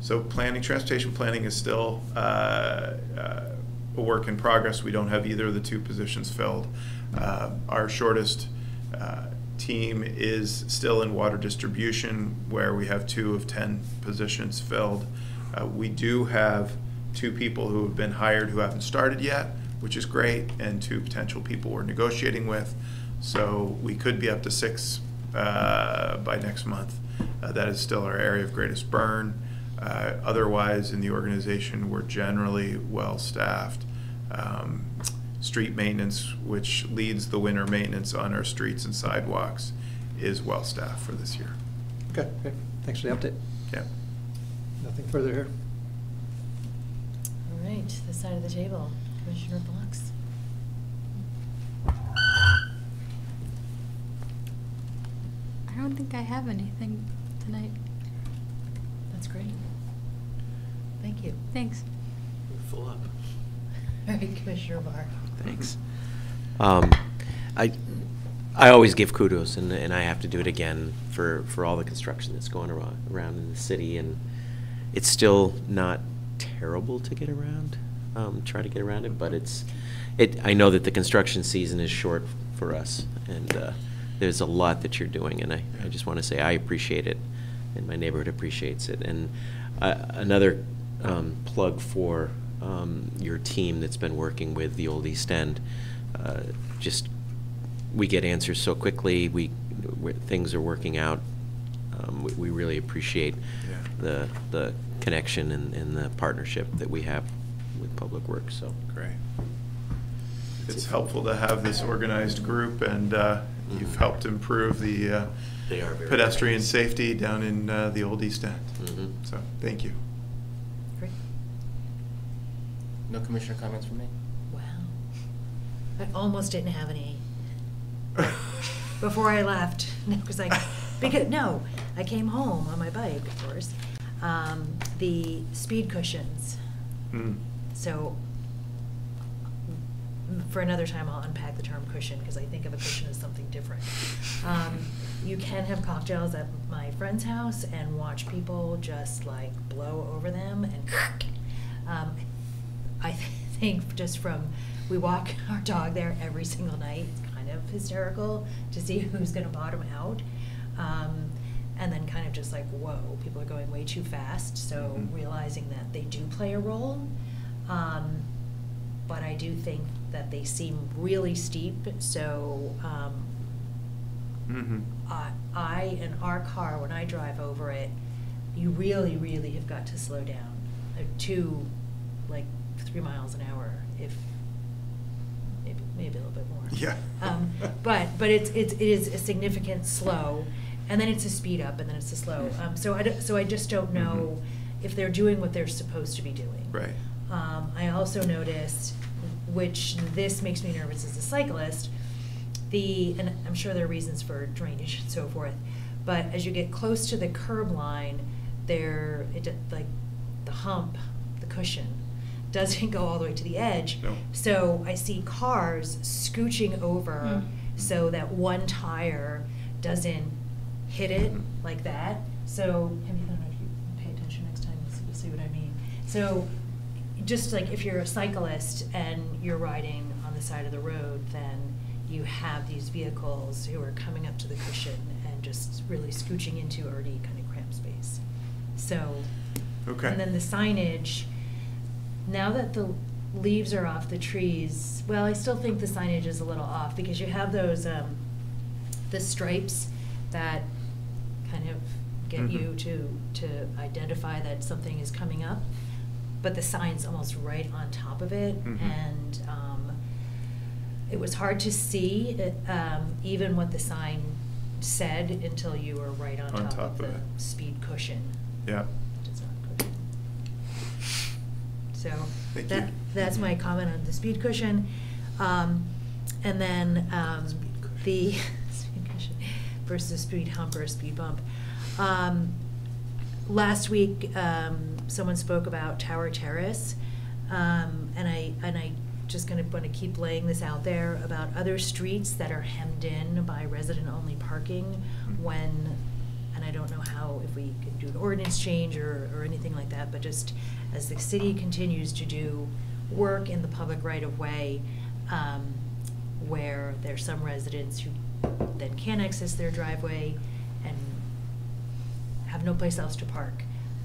so planning, transportation planning is still uh, uh, a work in progress. We don't have either of the two positions filled. Uh, our shortest uh, team is still in water distribution, where we have two of ten positions filled. Uh, we do have two people who have been hired who haven't started yet, which is great, and two potential people we're negotiating with. So we could be up to six uh, by next month. Uh, that is still our area of greatest burn. Uh, otherwise, in the organization, we're generally well-staffed. Um, street maintenance, which leads the winter maintenance on our streets and sidewalks, is well-staffed for this year. Okay, okay. Thanks for the update. Yeah. Nothing further here. All right, this side of the table, Commissioner Blocks. I don't think I have anything tonight. That's great. Thank you. Thanks. We're full up. All right, Commissioner Barr. Thanks. Um, I I always give kudos, and, and I have to do it again for, for all the construction that's going around, around in the city, and it's still not terrible to get around, um, try to get around it, but it's it. I know that the construction season is short for us, and uh, there's a lot that you're doing, and I, I just want to say I appreciate it, and my neighborhood appreciates it. And uh, another um, plug for um, your team that's been working with the Old East End. Uh, just, we get answers so quickly. We we're, things are working out. Um, we, we really appreciate yeah. the the connection and, and the partnership that we have with Public Works. So great. It's, it's helpful to have this organized group, and uh, mm-hmm. you've helped improve the. Uh, They are very pedestrian nice. Safety down in uh, the Old East End. Mm-hmm. So, thank you. Great. No commissioner comments from me? Wow. I almost didn't have any before I left. No, because I, because, no, I came home on my bike, of course. Um, the speed cushions. Mm. So, for another time, I'll unpack the term cushion, because I think of a cushion as something different. Um, You can have cocktails at my friend's house and watch people just like blow over them, and um, I th think just from, we walk our dog there every single night, it's kind of hysterical to see who's gonna bottom out. Um, and then kind of just like, whoa, people are going way too fast, so mm-hmm. realizing that they do play a role. Um, but I do think that they seem really steep, so um, Mm-hmm. uh, I, in our car, when I drive over it, you really, really have got to slow down uh, to like three miles an hour, if maybe, maybe a little bit more. Yeah. Um, but but it's, it's, it is a significant slow, and then it's a speed up, and then it's a slow. Um, so, I d so I just don't know mm-hmm. if they're doing what they're supposed to be doing. Right. Um, I also noticed, which this makes me nervous as a cyclist, The, and I'm sure there are reasons for drainage and so forth, but as you get close to the curb line, there, it, like the hump, the cushion, doesn't go all the way to the edge. No. So I see cars scooching over mm. so that one tire doesn't hit it mm. like that. So, I don't know if you pay attention next time, you'll see what I mean. So just like if you're a cyclist and you're riding on the side of the road, then you have these vehicles who are coming up to the cushion and just really scooching into already kind of cramped space. So, okay. And then the signage, now that the leaves are off the trees, well, I still think the signage is a little off, because you have those, um, the stripes that kind of get mm-hmm. you to, to identify that something is coming up, but the sign's almost right on top of it, mm-hmm. and um, it was hard to see um, even what the sign said until you were right on, on top, top of the it. speed cushion. Yeah. It's not cushion. So Thank that you. that's my comment on the speed cushion, um, and then um, speed cushion. the speed cushion. versus a speed hump or a speed bump. Um, last week, um, someone spoke about Tower Terrace, um, and I and I just going to want to keep laying this out there about other streets that are hemmed in by resident-only parking. When, and I don't know how, if we could do an ordinance change or or anything like that, but just as the city continues to do work in the public right-of-way, um, where there's some residents who then can't access their driveway and have no place else to park.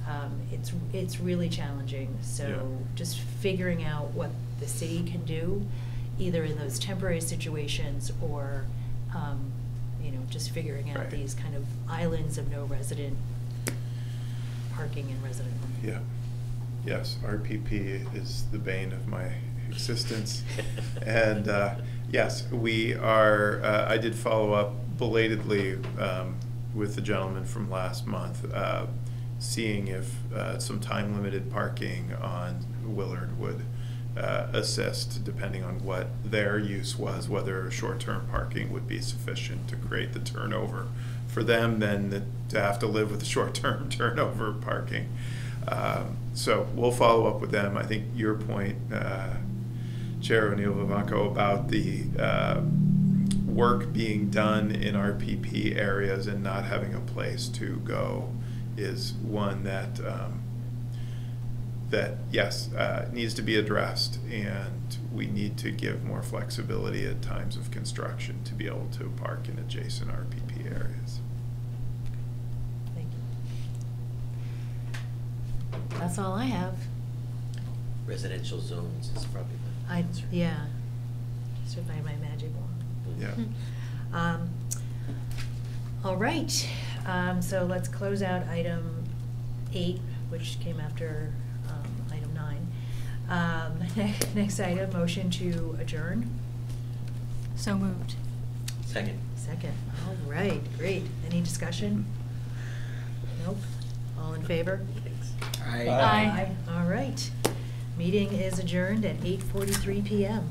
Um, it's it's really challenging. So yeah. just figuring out what the city can do, either in those temporary situations or, um, you know, just figuring out right. these kind of islands of no resident parking and resident. Yeah. Yes, R P P is the bane of my existence. And uh, yes, we are, uh, I did follow up belatedly um, with the gentleman from last month, uh, seeing if uh, some time limited parking on Willard would uh, assist, depending on what their use was, whether short-term parking would be sufficient to create the turnover for them, then to have to live with the short-term turnover parking. Um, so we'll follow up with them. I think your point, uh, Chair O'Neill Vivanco, about the uh, work being done in R P P areas and not having a place to go is one that, um, that yes, uh, needs to be addressed, and we need to give more flexibility at times of construction to be able to park in adjacent R P P areas. That's all I have. Residential zones is probably my answer. I, yeah, just with my magic wand. Yeah. um, all right, um, so let's close out item eight, which came after um, item nine. Um, next, next item, motion to adjourn. So moved. Second. Second, all right, great. Any discussion? Nope, all in favor? Aye. Aye. Aye. All right. Meeting is adjourned at eight forty-three p m